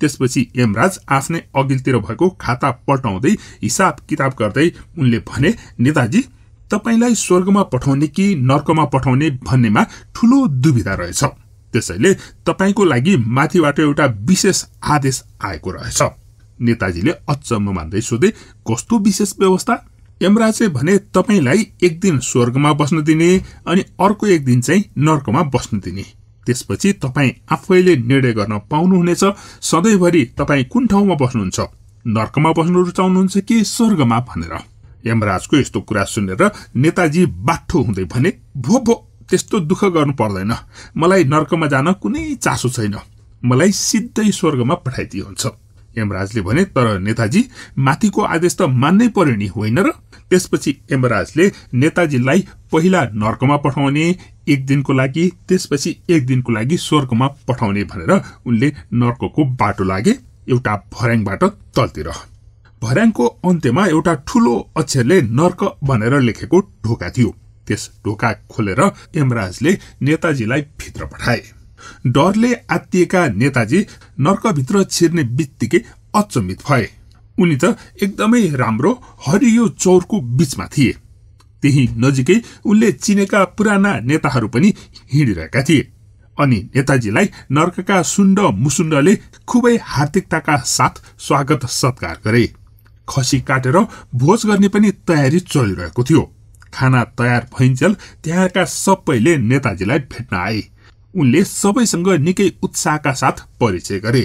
त्यसपछि एमराज आफ्नै अघिल्तिर भएको खाता पल्टाउँदै हिसाब किताब गर्दै उनले भने, नेताजी तपाईलाई स्वर्गमा पठाउने कि नर्कमा पठाउने भन्नेमा ठुलो दुविधा रहेछ, त्यसैले तपाईको लागि माथिबाट एउटा विशेष आदेश आएको रहेछ। नेताजीले अचम्म मान्दै सोधे, कस्तो विशेष व्यवस्था? एमराजले भने, तपाईलाई एक दिन स्वर्गमा बस्न दिने अनि अर्को एक दिन चाहिँ नर्कमा बस्न दिने, त्यसपछि तपाईँ आफैले निर्णय गर्न पाउनुहुनेछ सधैँभरि तपाईँ कुन ठाउँमा बस्नुहुन्छ, नर्कमा बस्नु रुचाउनुहुन्छ कि स्वर्गमा भनेर। एमराजको यस्तो कुरा सुनेर नेताजी बाठो हुँदै भने, भो भो त्यस्तो दुःख गर्नु पर्दैन, मलाई नर्कमा जान कुनै चासो छैन, मलाई सिधै स्वर्गमा पठाइदियो हुन्छ। एमराजले भने, तर नेताजी माथिको आदेश त मान्नै पर्यो नि होइन र? त्यसपछि एमराजले नेताजीलाई पहिला नर्कमा पठाउने एक दिनको लागि, त्यसपछि एक दिनको लागि स्वर्गमा पठाउने भनेर उनले नर्कको बाटो लागे, एउटा भर्याङबाट तलतिर। भर्याङको अन्त्यमा एउटा ठुलो अक्षरले नर्क भनेर लेखेको ढोका थियो। त्यस ढोका खोलेर एमराजले नेताजीलाई भित्र पठाए। डरले आत्तिएका नेताजी नर्कभित्र छिर्ने बित्तिकै अचम्मित भए। उनी त एकदमै राम्रो हरियो चौरको बीचमा थिए। त्यही नजिकै उनले चिनेका पुराना नेताहरू पनि हिँडिरहेका थिए अनि नेताजीलाई नर्कका सुण्ड मुसुण्डले खुबै हार्दिकताका साथ स्वागत सत्कार गरे। खसी काटेर भोज गर्ने पनि तयारी चलिरहेको थियो। खाना तयार भइन्जेल त्यहाँका सबैले नेताजीलाई भेट्न आए। उनले सबैसँग निकै उत्साहका साथ परिचय गरे।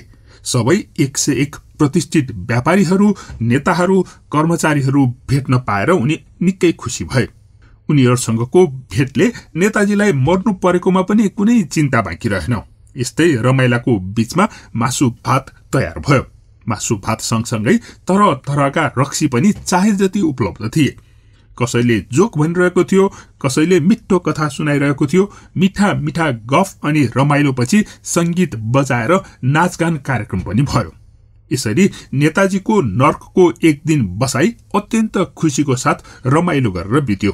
सबै 101 प्रतिष्ठित व्यापारीहरू, नेताहरू, कर्मचारीहरू भेट्न पाएर उनी निकै खुसी भए। उनीहरुसँगको भेटले नेताजीलाई मर्नु परेकोमा पनि कुनै चिन्ता बाँकी रहेन। यस्तै रमाइलाको बीचमा मासु भात तयार भयो। मासु भात सँगसँगै तरह तरहका रक्सी पनि चाहे जति उपलब्ध थिए। कसैले जोक भनिरहेको थियो, कसैले मिठो कथा सुनाइरहेको थियो। मिठा मिठा गफ अनि रमाइलोपछि संगीत बजाएर नाचगान कार्यक्रम पनि भयो। यसरी नेताजीको नर्कको एक दिन बसाई अत्यन्त खुसीको साथ रमाइलो गरेर बित्यो।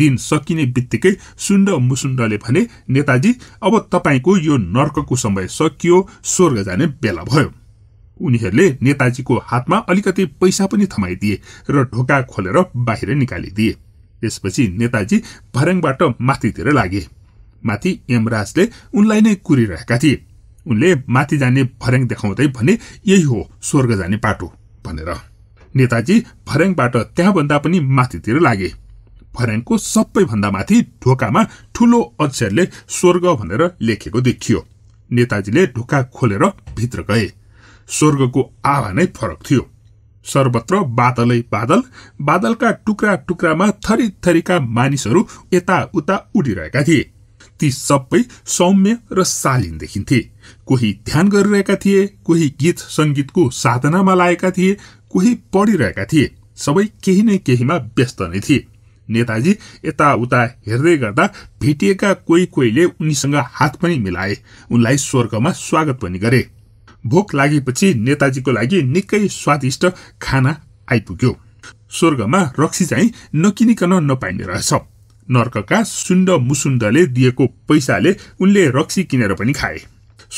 दिन सकिने बित्तिकै सुन्ड मुसुन्डले भने, नेताजी अब तपाईको यो नर्कको समय सकियो, स्वर्ग जाने बेला भयो। उनीहरूले नेताजीको हातमा अलिकति पैसा पनि थमाइदिए र ढोका खोलेर बाहिर निकालिदिए। त्यसपछि नेताजी भर्याङबाट माथितिर लागे। माथि यमराजले उनलाई नै कुरिरहेका थिए। उनले माथि जाने भर्याङ देखाउँदै भने, यही हो स्वर्ग जाने बाटो भनेर। नेताजी भर्याङबाट त्यहाँभन्दा पनि माथितिर लागे। भर्याङको सबैभन्दा माथि ढोकामा ठूलो अक्षरले स्वर्ग भनेर लेखेको देखियो। नेताजीले ढोका खोलेर भित्र गए। स्वर्गको आभा नै फरक थियो। सर्वत्र बादलै बादल, बादलका टुक्रा टुक्रामा थरी थरीका मानिसहरू यता उता उडिरहेका थिए। ती सबै सौम्य र शालीन देखिन्थे। कोही ध्यान गरिरहेका थिए, कोही गीत संगीतको साधनामा लागेका थिए, कोही पढिरहेका थिए। सबै केही न केहीमा व्यस्त नै थिए। नेताजी यता उता हेर्दै गर्दा भेटिएका कोही कोहीले उनीसँग हात पनि मिलाए। उनलाई स्वर्गमा स्वागत पनि गरे। भोक लागेपछि नेताजीको लागि निकै स्वादिष्ट खाना आइपुग्यो। स्वर्गमा रक्सी चाहिँ नकिनिकन नपाइने रहेछ। नर्कका सुन्ड मुसुन्डले दिएको पैसाले उनले रक्सी किनेर पनि खाए।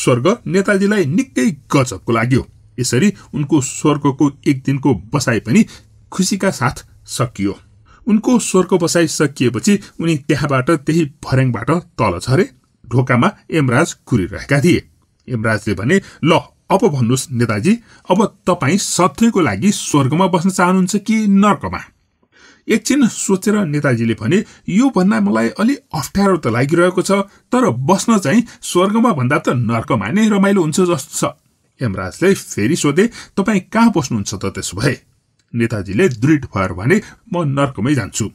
स्वर्ग नेताजीलाई निकै गजबको लाग्यो। यसरी उनको स्वर्गको एक दिनको बसाई पनि खुसीका साथ सकियो। उनको स्वर्ग बसाई सकिएपछि उनी त्यहाँबाट त्यही भर्याङबाट तल झरे। ढोकामा यमराज कुरिरहेका थिए। यमराजले भने, ल अब भन्नुहोस् नेताजी, अब तपाईँ सधैँको लागि स्वर्गमा बस्न चाहनुहुन्छ कि नर्कमा? एकछिन सोचेर नेताजीले भने, यो भन्दा मलाई अलि अप्ठ्यारो त लागिरहेको छ, तर बस्न चाहिँ स्वर्गमा भन्दा त नर्कमा नै रमाइलो हुन्छ जस्तो छ। यमराजले फेरि सोधे, तपाईँ कहाँ बस्नुहुन्छ त त्यसो भए? नेताजीले दृढ भएर भने, म नर्कमै जान्छु।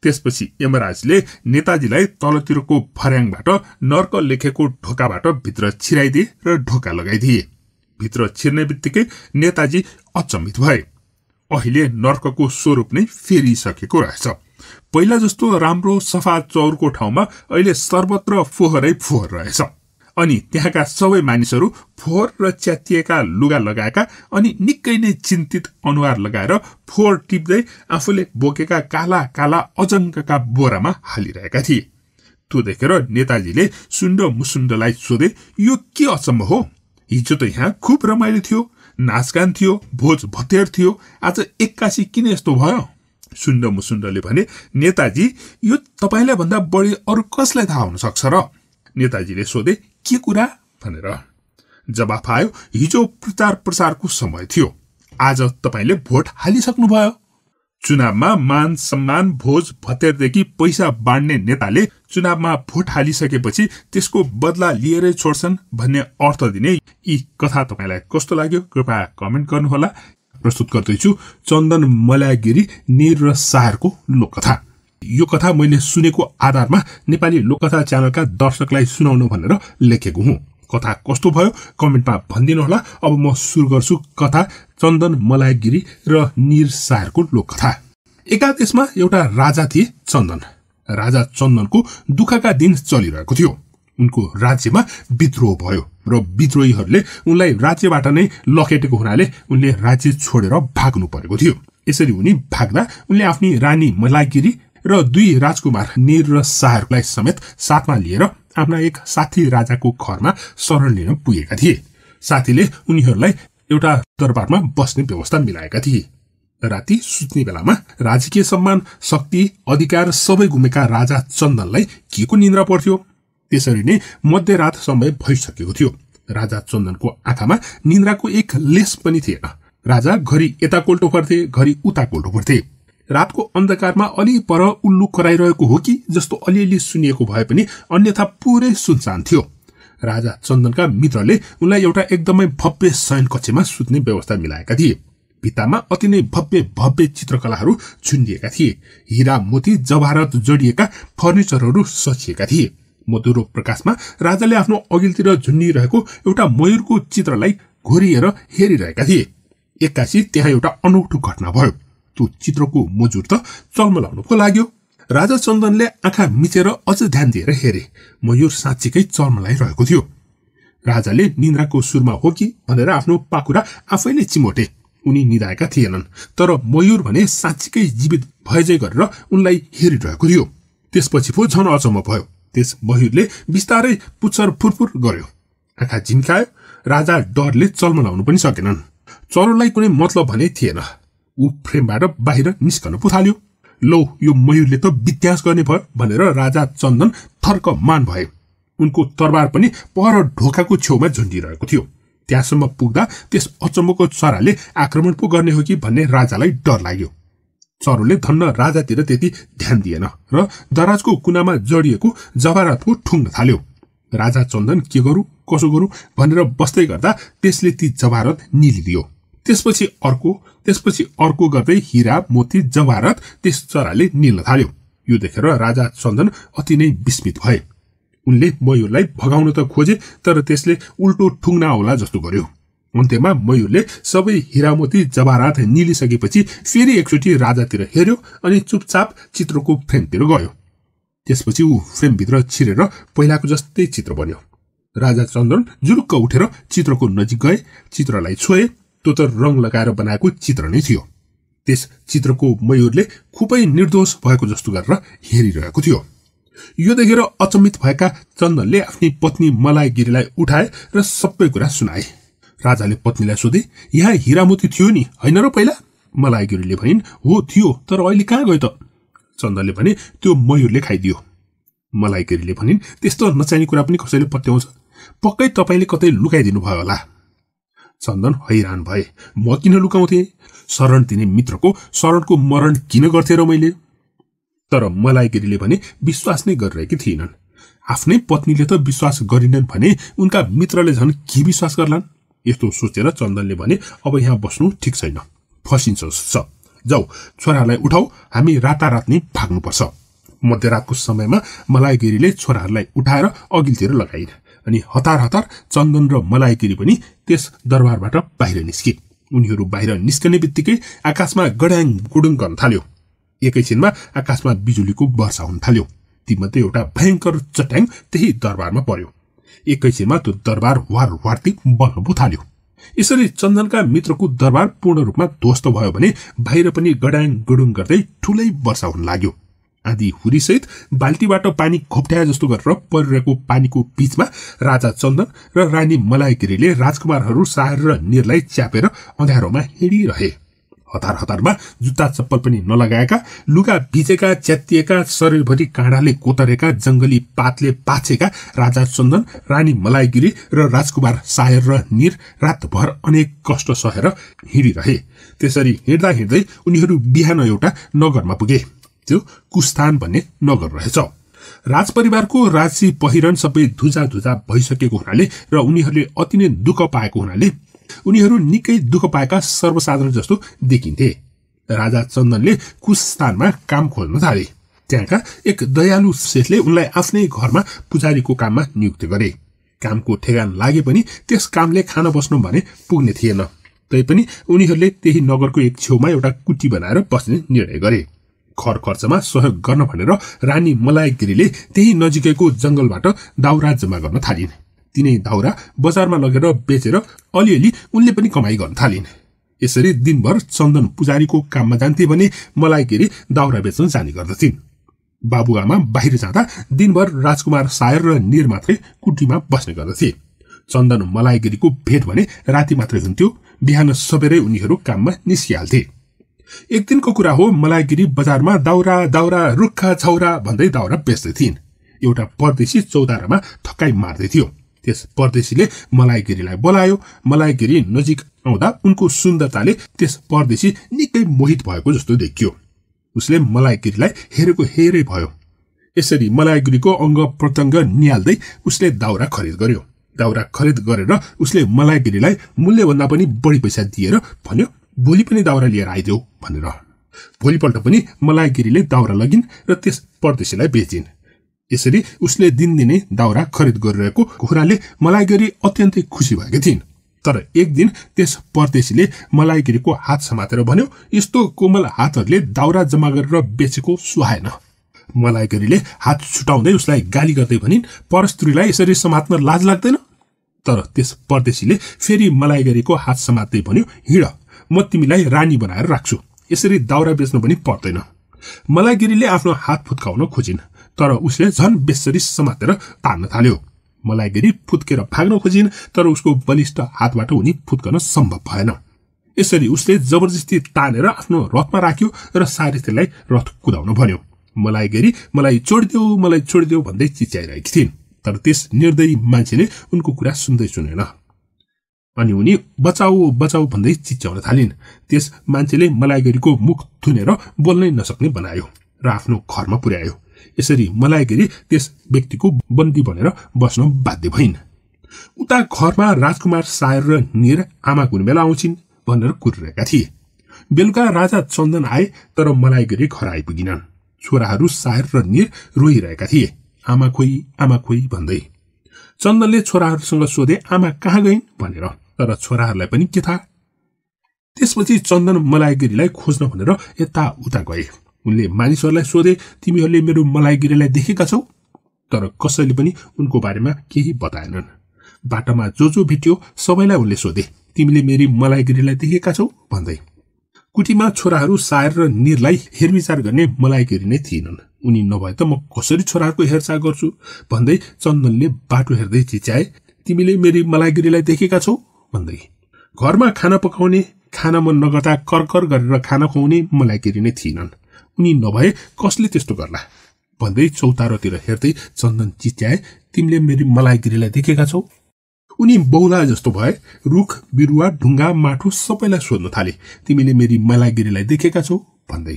त्यसपछि यमराजले नेताजीलाई तलतिरको भर्याङबाट नर्क लेखेको ढोकाबाट भित्र छिराइदिए र ढोका लगाइदिए। भित्र छिर्ने बित्तिकै नेताजी अचम्भित भए। अहिले नर्कको स्वरूप नै फेरिसकेको रहेछ। पहिला जस्तो राम्रो सफा चौरको ठाउँमा अहिले सर्वत्र फोहोरै फोहोर रहेछ। अनि त्यहाँका सबै मानिसहरू फोहोर र च्यातिएका लुगा लगाएका अनि निकै नै चिन्तित अनुहार लगाएर फोहोर टिप्दै आफूले बोकेका काला काला अजङ्कका बोरामा हालिरहेका थिए। त्यो देखेर नेताजीले सुन्ड मुसुन्डलाई सोधे, यो के अचम्म हो? हिजो त यहाँ खुब रमाइलो थियो, नाचगान थियो, भोज भतेर थियो, आज एक्कासी किन यस्तो भयो? सुन्ड मुसुन्डले भने, नेताजी यो तपाईँलाई भन्दा बढी अरू कसलाई थाहा हुन सक्छ र? नेताजीले सोधे, के कुरा भनेर। जवाफ आयो, हिजो प्रचार प्रसारको समय थियो, आज तपाईले भोट हालिसक्नुभयो। चुनावमा मान सम्मान भोज भतेरदेखि पैसा बाँड्ने नेताले चुनावमा भोट हालिसकेपछि त्यसको बदला लिएरै छोड्छन् भन्ने अर्थ दिने यी कथा तपाईलाई कस्तो लाग्यो कृपया कमेन्ट गर्नुहोला। प्रस्तुत गर्दैछु चन्दन मल्यागिरी निर र शायरको लोककथा। यो कथा मैले सुनेको आधारमा नेपाली लोककथा च्यानलका दर्शकलाई सुनाउनु भनेर लेखेको हुँ। कथा कस्तो भयो कमेन्टमा भनिदिनु होला। अब म सुरु गर्छु कथा चन्दन मल्यागिरी र निर शायरको लोककथा। एकादेशमा एउटा राजा थिए चन्दन। राजा चन्दनको दुःखका दिन चलिरहेको थियो। उनको राज्यमा विद्रोह भयो र विद्रोहीहरूले उनलाई राज्यबाट नै लखेटेको हुनाले उनले राज्य छोडेर भाग्नु परेको थियो। यसरी उनी भाग्दा उनले आफ्नी रानी मल्यागिरी र दुई राजकुमार निर र शायरलाई समेत साथमा लिएर आफ्ना एक साथी राजाको घरमा शरण लिन पुगेका थिए। साथीले उनीहरूलाई एउटा दरबारमा बस्ने व्यवस्था मिलाएका थिए। राति सुत्ने बेलामा राजकीय सम्मान, शक्ति, अधिकार सबै गुमेका राजा चन्दनलाई के को निन्द्रा पर्थ्यो। त्यसरी नै मध्यरात समय भइसकेको थियो। राजा चन्दनको आँखामा निन्द्राको एक लेस पनि थिएन। राजा घरि यता कोल्टो फर्थे, घरि उता कोल्टो फर्थे। रात को अंधकार में अलि पर उल्लू कराइरहेको हो कि जस्तो अलिअलि सुनिएको भए पनि अन्यथा पूरे सुनसान थियो। राजा चंदन का मित्रले उनलाई एउटा एकदमै भव्य शयन कक्षमा सुत्ने व्यवस्था मिलाएका थिए। भित्तामा अति नै भव्य भव्य चित्रकलाहरू झुन्डिएका थिए। हीरा मोती जवाहरात जोडिएका फर्निचरहरू सजिएका थिए। मधुरो प्रकाशमा राजाले आफ्नो अघिल्तिर झुन्डिरहेको एउटा मयूरको चित्रलाई घोरिएर हेरिरहेका थिए। एक्कासी त्यहाँ एउटा अनौठो घटना भयो। त्यो चित्रको मजुर त चलमलाउनको लाग्यो। राजा चन्दनले आँखा मिचेर अझ ध्यान दिएर हेरे। मयूर साँच्चीकै चलमलाइरहेको थियो। राजाले निन्द्राको सुरमा हो कि भनेर आफ्नो पाखुरा आफैले चिमोटे। उनी निदाएका थिएनन्, तर मयूर भने साँच्चीकै जीवित भएजै गरेर उनलाई हेरिरहेको थियो। त्यसपछि पो झन अचम्म भयो। त्यस मयूरले बिस्तारै पुच्छर फुरफुर गर्यो, आँखा झिम्कायो। राजा डरले चलमलाउनु पनि सकेनन्। चरोलाई कुनै मतलब भने थिएन। ऊ फ्रेमबाट बाहिर निस्कन पुथाल्यो। लौ, यो मयूरले त वित्यास गर्ने भयो भनेर राजा चन्दन थर्कमान भए। उनको तरबार पनि पर ढोकाको छेउमा झुन्डिरहेको थियो। त्यहाँसम्म पुग्दा त्यस अचम्मको चराले आक्रमण पो गर्ने हो कि भन्ने राजालाई डर लाग्यो। चरोले धन्न राजातिर त्यति ध्यान दिएन र दराजको कुनामा जडिएको जवाहरातको ठुङ्न थाल्यो। राजा चन्दन के गरू कसो गरू भनेर बस्दै गर्दा त्यसले ती जवाहरात निलिदियो। त्यसपछि अर्को गर्दै हीरा मोती जवाहरात त्यस चराले निल्न थाल्यो। यो देखेर राजा चन्दन अति नै विस्मित भए। उनले मयूरलाई भगाउन त खोजे, तर त्यसले उल्टो ठुङ्ना होला जस्तो गर्यो। अन्त्यमा मयूरले सबै हीरा मोती जवाहरात निलिसकेपछि फेरि एकचोटि राजातिर हेर्यो अनि चुपचाप चित्रको फ्रेमतिर गयो। त्यसपछि ऊ फ्रेमभित्र छिरेर पहिलाको जस्तै चित्र बन्यो। राजा चन्दन जुरुक्क उठेर चित्रको नजिक गए। चित्रलाई छोए। त्यो त रङ लगाएर बनाएको चित्र नै थियो। त्यस चित्रको मयूरले खुबै निर्दोष भएको जस्तो गरेर हेरिरहेको थियो। यो देखेर अचम्मित भएका चन्दनले आफ्नो पत्नी मलायगिरीलाई उठाए र सबै कुरा सुनाए। राजाले पत्नीलाई सोधे, यहाँ हीरामोती थियो नि हैन र? पहिला मलायगिरीले भनिन्, हो थियो, तर अहिले कहाँ गयो त? चन्दनले भने, त्यो मयूरले खाइदियो। मलायगिरीले भनिन्, त्यस्तो नचाहिने कुरा पनि कसैले पत्याउँछ? पक्कै तपाईले कतै लुकाइदिनु भयो होला। चन्दन हैरान भए। म किन लुकाउँथे? शरण दिने मित्रको शरणको मरण किन गर्थे र मैले? तर मलायगिरीले भने विश्वास नै गरिरहेकी थिएनन्। आफ्नै पत्नीले त विश्वास गरिनन् भने उनका मित्रले झन् के विश्वास गर्लान्? यस्तो सोचेर चन्दनले भने, अब यहाँ बस्नु ठिक छैन, फसिन्छ जस्तो छ। जाऊ, छोराहरूलाई उठाऊ, हामी रातारात नै भाग्नुपर्छ। मध्यरातको समयमा मलायगिरीले छोराहरूलाई उठाएर अघिल्तिर लगाइन् अनि हतार हतार चन्दन र मलायगिरी पनि त्यस दरबारबाट बाहिर निस्के। उनीहरू बाहिर निस्कने बित्तिकै आकाशमा गड्याङ गुडुङ गर्न थाल्यो। एकैछिनमा आकाशमा बिजुलीको वर्षा हुन थाल्यो। तीमध्ये एउटा भयंकर चट्याङ त्यही दरबारमा पर्यो। एकैछिनमा त्यो दरबार वार वार्ती बल्न थाल्यो। यसरी चन्दनका मित्रको दरबार पूर्ण रूपमा ध्वस्त भयो भने बाहिर पनि गड्याङ गुडुङ गर्दै ठूलै वर्षा हुन लाग्यो। आधी हुरीसहित बाल्टीबाट पानी घोप्ट्याए जस्तो गरेर परिरहेको पानीको बीचमा राजा चन्दन र रानी मलायगिरीले राजकुमारहरू साहेर र निरलाई च्यापेर अँध्यारोमा हिँडिरहे। हतार हतारमा जुत्ता चप्पल पनि नलगाएका, लुगा भिजेका, च्यातिएका, शरीरभरि काँडाले कोतरेका, जंगली पातले पाछेका राजा चन्दन, रानी मलायगिरी र राजकुमार सायर र निर रातभर अनेक कष्ट सहेर हिँडिरहे। त्यसरी हिँड्दा हिँड्दै उनीहरू बिहान एउटा नगरमा पुगे। त्यो कुस्थान भन्ने नगर रहेछ। राजपरिवारको राजसी पहिरन सबै धुजा धुजा भइसकेको हुनाले र उनीहरूले अति नै दुःख पाएको हुनाले उनीहरू निकै दुःख पाएका सर्वसाधारण जस्तो देखिन्थे। राजा चन्दनले कुस्थानमा काम खोल्न थाले। त्यहाँका एक दयालु शेषले उनलाई आफ्नै घरमा पुजारीको काममा नियुक्त गरे। कामको ठेगान लागे पनि त्यस कामले खान बस्नु भने पुग्ने थिएन। तैपनि उनीहरूले त्यही नगरको एक छेउमा एउटा कुटी बनाएर बस्ने निर्णय गरे। खर खर्चमा सहयोग गर्न भनेर रानी मलायगिरीले त्यही नजिकैको जंगलबाट दाउरा जम्मा गर्न थालिन्। तिनै दाउरा बजारमा लगेर बेचेर अलिअलि उनले पनि कमाई गर्न थालिन्। यसरी दिनभर चन्दन पुजारीको काममा जान्थे भने मलायगिरी दाउरा बेच्न जाने गर्दथिन्। बाबुआमा बाहिर जाँदा दिनभर राजकुमार सायर र निर मात्रै कुटीमा बस्ने गर्दथे। चन्दन मलायगिरीको भेट भने राति मात्रै हुन्थ्यो। बिहान सबेरै उनीहरू काममा निस्किहाल्थे। एक दिनको कुरा हो, मलायगिरी बजारमा दाउरा दाउरा रुखा छौरा भन्दै दाउरा बेच्दै थिइन्। एउटा परदेशी चौतारामा ठक्काई मार्दै थियो। त्यस परदेशीले मलायगिरीलाई बोलायो। मलायगिरी नजिक आउँदा उनको सुन्दरताले त्यस परदेशी निकै मोहित भएको जस्तो देखियो। उसले मलायगिरीलाई हेरेको हेरै भयो। यसरी मलायगिरीको अंग प्रत्यंग निहाल्दै उसले दाउरा खरिद गर्यो। दाउरा खरिद गरेर उसले मलायगिरीलाई मूल्यभन्दा पनि बढी पैसा दिएर भन्यो, भोलि पनि दाउरा लिएर आइदेऊ भनेर। भोलिपल्ट पनि मलायगिरीले दाउरा लगिन् र त्यस परदेशीलाई बेचिन्। यसरी उसले दिनदिनै दाउरा खरिद गरिरहेको घोराले मलायगिरी अत्यन्तै खुसी भएकी थिइन्। तर एक दिन त्यस परदेशीले मलायगिरीको हात समातेर भन्यो, यस्तो कोमल हातहरुले दाउरा जम्मा गरेर बेचेको सुहाएन। मलायगिरीले हात छुटाउँदै उसलाई गाली गर्दै भनिन्, परस्त्रीलाई यसरी समात्न लाज लाग्दैन? तर त्यस परदेशीले फेरि मलायगिरीको हात समात्दै भन्यो, हिड, म तिमीलाई रानी बनाएर राख्छु, यसरी दाउरा बेच्नु पनि पर्दैन। मलायगिरीले आफ्नो हात फुत्काउन खोजिन्, तर उसले झन बेसरी समातेर तान्न थाल्यो। मलायगिरी फुत्केर भाग्न खोजिन्, तर उसको बलिष्ठ हातबाट उनी फुत्कन सम्भव भएन। यसरी उसले जबरजस्ती तानेर आफ्नो रथमा राख्यो र सारथीलाई रथ कुदाउन भन्यो। मलायगिरी मलाई छोडिदेऊ भन्दै चिच्याइरहेकी थिइन्, तर त्यस निर्दयी मान्छेले उनको कुरा सुन्दै सुनेन अनि उनी बचाऊ बचाऊ भन्दै चिच्याउन थालिन्। त्यस मान्छेले मलायगिरीको मुख थुनेर बोल्नै नसक्ने बनायो र आफ्नो घरमा पुर्यायो। यसरी मलायगिरी त्यस व्यक्तिको बन्दी बनेर बस्न बाध्य भइन्। उता घरमा राजकुमार सायर र निर आमा कुन बेला आउँछिन् भनेर कुरिरहेका थिए। बेलुका राजा चन्दन आए, तर मलायगिरी घर आइपुगिनन्। छोराहरू सायर र निर रोइरहेका थिए, आमा खोइ भन्दै। चन्दनले छोराहरूसँग सोधे, आमा कहाँ गइन् भनेर, तर छोराहरूलाई पनि के थाहा। त्यसपछि चन्दन मलायगिरीलाई खोज्न भनेर यता उता गए। उनले मानिसहरूलाई सोधे, तिमीहरूले मेरो मलायगिरीलाई देखेका छौ? तर कसैले पनि उनको बारेमा केही बताएनन्। बाटोमा जो जो भेट्यो सबैलाई उनले सोधे, तिमीले मेरी मलायगिरीलाई देखेका छौ भन्दै। कुटीमा छोराहरू सायर र निरलाई हेरविचार गर्ने मलायगिरी नै थिएनन्। उनी नभए त म कसरी छोराहरूको हेरचाह गर्छु भन्दै चन्दनले बाटो हेर्दै चिच्याए, तिमीले मेरी मलायगिरीलाई देखेका छौ भन्दै। घरमा खाना पकाउने, खाना मन नगर्दा करकर गरेर खाना खुवाउने मलायगिरी नै थिएनन्। उनी नभए कसले त्यस्तो गर्ला भन्दै चौतारोतिर हेर्दै चन्दन चिच्याए, तिमीले मेरी मलायगिरीलाई देखेका छौ? उनी बौला जस्तो भए, रुख बिरुवा ढुङ्गा माटो सबैलाई सोध्न थाले, तिमीले मेरी मलायगिरीलाई देखेका छौ भन्दै।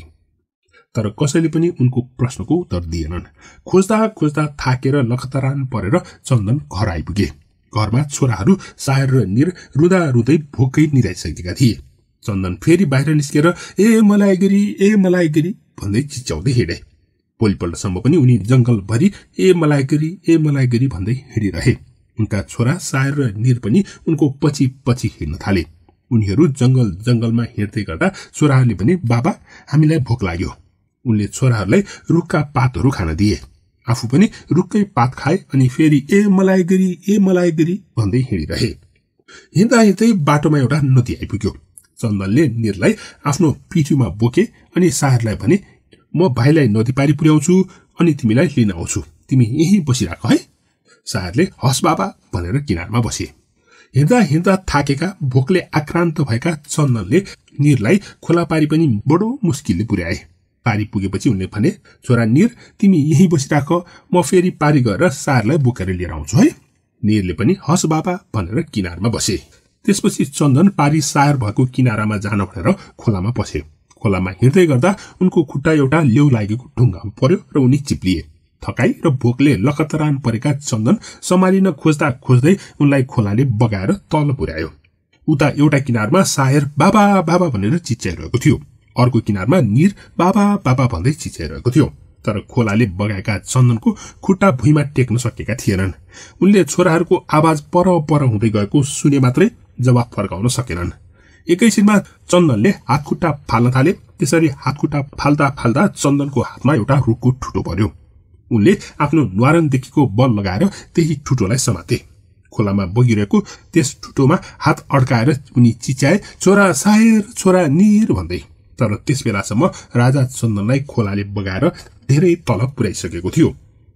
तर कसैले पनि उनको प्रश्नको उत्तर दिएनन्। खोज्दा खोज्दा थाकेर लखतरान परेर चन्दन घर आइपुगे। घरमा छोराहरू सायर र निर रुदा रुदै भोकै निदाइसकेका थिए। चन्दन फेरि बाहिर निस्केर ए मलायगिरी भन्दै चिच्याउँदै हिँडे। भोलिपल्टसम्म पनि उनी जंगलभरि ए मलायगिरी भन्दै हिँडिरहे। उनका छोरा सायर र निर पनि उनको पछि पछि हिँड्न थाले। उनीहरू जंगलमा हिँड्दै गर्दा छोराहरूले भने, बाबा हामीलाई भोक लाग्यो। उनले छोराहरूलाई रुखका पातहरू खान दिए, आफू पनि रुखकै पात खाए अनि फेरि ए मलायगिरी भन्दै हिँडिरहे। हिँड्दा हिँड्दै बाटोमा एउटा नदी आइपुग्यो। चन्दनले निरलाई आफ्नो पिठीमा बोके अनि सायरलाई भने, म भाइलाई नदी पारी पुर्याउँछु अनि तिमीलाई लिन आउँछु, तिमी यहीँ बसिराख है। सायरले हस बाबा भनेर किनारमा बसे। हिँड्दा हिँड्दा थाकेका भोकले आक्रान्त भएका चन्दनले निरलाई खोला पारी पनि बडो मुस्किलले पुर्याए। पारी पुगेपछि उनले भने, छोरा निर तिमी यहीँ बसिराख, म फेरि पारी गएर सायरलाई बोकेर लिएर आउँछु है। निरले पनि हस बाबा भनेर किनारमा बसे। त्यसपछि चन्दन पारी सायर भएको किनारामा जान भनेर खोलामा पसे। खोलामा हिँड्दै गर्दा उनको खुट्टा एउटा लेउ लागेको ढुङ्गामा पर्यो र उनी चिप्लिए। थकाई र भोकले लखतरान परेका चन्दन सम्हालिन खोज्दा खोज्दै उनलाई खोलाले बगाएर तल पुर्यायो। उता एउटा किनारमा सायर बाबा बाबा भनेर चिच्याइरहेको थियो, अर्को किनारमा निर बाबा बाबा भन्दै चिच्याइरहेको थियो। तर खोलाले बगाएका चन्दनको खुट्टा भुइँमा टेक्न सकेका थिएनन्। उनले छोराहरूको आवाज पर पर हुँदै गएको सुने मात्रै, जवाफ फर्काउन सकेनन्। एकैछिनमा चन्दनले हातखुट्टा फाल्न थाले। त्यसरी हातखुट्टा फाल्दा फाल्दा चन्दनको हातमा एउटा रुखको ठुटो पर्यो। उनले आफ्नो न्वारनदेखिको बल लगाएर त्यही ठुटोलाई समाते। खोलामा बगिरहेको त्यस ठुटोमा हात अड्काएर उनी चिच्याए, छोरा सायर छोरा निर भन्दै। तर त्यस बेलासम्म राजा चन्दनलाई खोलाले बगाएर धेरै तल पुर्याइसकेको थियो।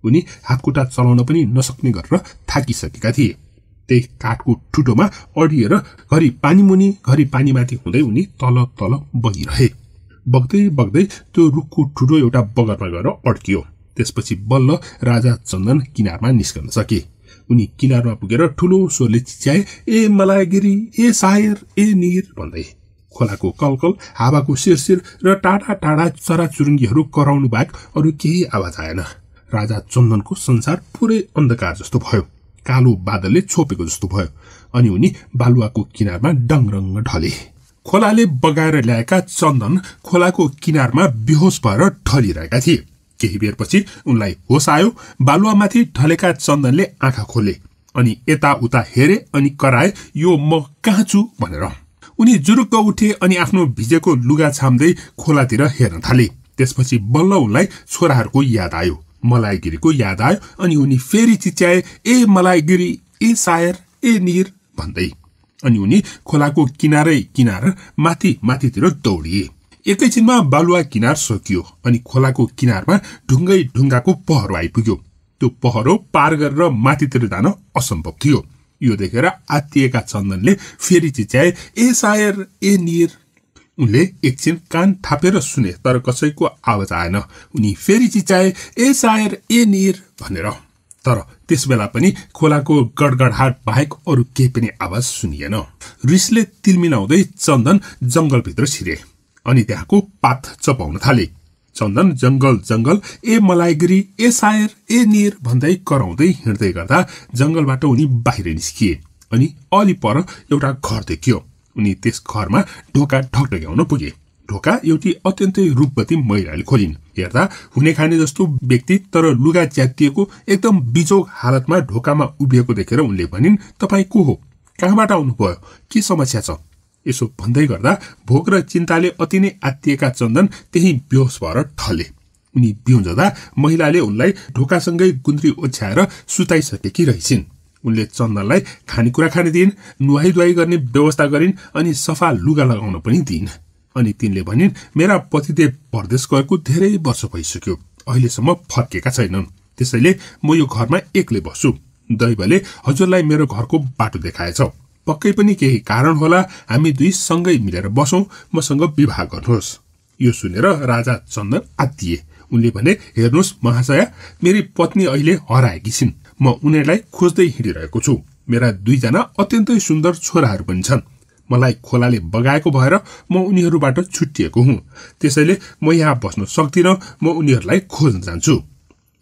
उनी हातखुट्टा चलाउन पनि नसक्ने गरेर थाकिसकेका थिए। त्यही काठको ठुटोमा अडिएर घरि पानी मुनि घरि पानीमाथि हुँदै उनी तल तल बगिरहे। बग्दै बग्दै त्यो रुखको ठुटो एउटा बगरमा गएर अड्कियो। त्यसपछि बल्ल राजा चन्दन किनारमा निस्कन सके। उनी किनारमा पुगेर ठुलो स्वरले चिच्याए, ए मलायगिरी ए सायर ए निर भन्दै। खोलाको कलकल, हावाको सिरसिर र टाढा टाढा चराचुरुङ्गीहरू कराउनु बाहेक अरू केही आवाज आएन। राजा चन्दनको संसार पुरै अन्धकार जस्तो भयो, कालो बादलले छोपेको जस्तो भयो। अनि उनी बालुवाको किनारमा डङरङ ढले। खोलाले बगाएर ल्याएका चन्दन खोलाको किनारमा बेहोस भएर ढलिरहेका थिए। केही बेरपछि उनलाई होस आयो। बालुवामाथि ढलेका चन्दनले आँखा खोले अनि यताउता हेरे अनि कराए, यो म कहाँ छु भनेर। उनी जुरुक्क उठे अनि आफ्नो भिजेको लुगा छाम्दै खोलातिर हेर्न थाले। त्यसपछि बल्ल उनलाई छोराहरूको याद आयो, मलायगिरीको याद आयो। अनि उनी फेरि चिच्याए, ए मलायगिरी, ए सायर, ए निर भन्दै। अनि उनी खोलाको किनारै किनार माथि माथितिर दौडिए। एकैछिनमा बालुवा किनार सकियो अनि खोलाको किनारमा ढुङ्गै ढुङ्गाको पहरो आइपुग्यो। त्यो पहरो पार गरेर माथितिर जान असम्भव थियो। यो देखेर आत्तिएका चन्दनले फेरि चिच्याए, ए सायर, ए निर। उनले एकछिन कान थापेर सुने तर कसैको आवाज आएन। उनी फेरि चिच्याए, ए सायर, ए निर भनेर, तर त्यसबेला पनि खोलाको गडगडाहट बाहेक अरू केही पनि आवाज सुनिएन। रिसले तिलमिलाउँदै चन्दन जंगलभित्र छिरे अनि त्यहाँको पात चपाउन थाले। चन्दन जंगल जंगल, ए मलायगिरी, ए सायर, ए निर भन्दै कराउँदै हिँड्दै गर्दा जंगलबाट उनी बाहिर निस्किए। अनि अलि पर एउटा घर देखियो। उनी त्यस घरमा ढोका ढकढक्याउन पुगे। ढोका एउटी अत्यन्तै रूपवती महिलाले खोलिन्। हेर्दा हुने खाने जस्तो व्यक्ति तर लुगा च्यातिएको एकदम बिजोग हालतमा ढोकामा उभिएको देखेर उनले भनिन्, तपाईँ को हो, कहाँबाट आउनुभयो, के समस्या छ? यसो भन्दै गर्दा भोक र चिन्ताले अति नै आत्तिएका चन्दन त्यही बेहोस भएर ठले। उनी बिउजदा महिलाले उनलाई ढोकासँगै गुन्द्री ओछ्याएर सुताइसकेकी रहेछिन्। उनले चन्दनलाई खानेकुरा खाने दिइन्, नुहाई धुवाई गर्ने व्यवस्था गरिन् अनि सफा लुगा लगाउन पनि दिइन्। अनि तिनले भनिन्, मेरा पतिदेव परदेश गएको धेरै वर्ष भइसक्यो, अहिलेसम्म फर्केका छैनन्, त्यसैले म यो घरमा एक्लै बस्छु। दैवले हजुरलाई मेरो घरको बाटो देखाएछ, पक्कै पनि केही कारण होला, हामी दुई सँगै मिलेर बसौँ, मसँग विवाह गर्नुहोस्। यो सुनेर राजा चन्दन आत्तिए। उनले भने, हेर्नुहोस् महाशया, मेरी पत्नी अहिले हराएकी छिन्, म उनीहरूलाई खोज्दै हिँडिरहेको छु। मेरा दुईजना अत्यन्तै सुन्दर छोराहरू पनि छन्, मलाई खोलाले बगाएको भएर म उनीहरूबाट छुट्टिएको हुँ, त्यसैले म यहाँ बस्न सक्दिनँ, म उनीहरूलाई खोज्न जान्छु।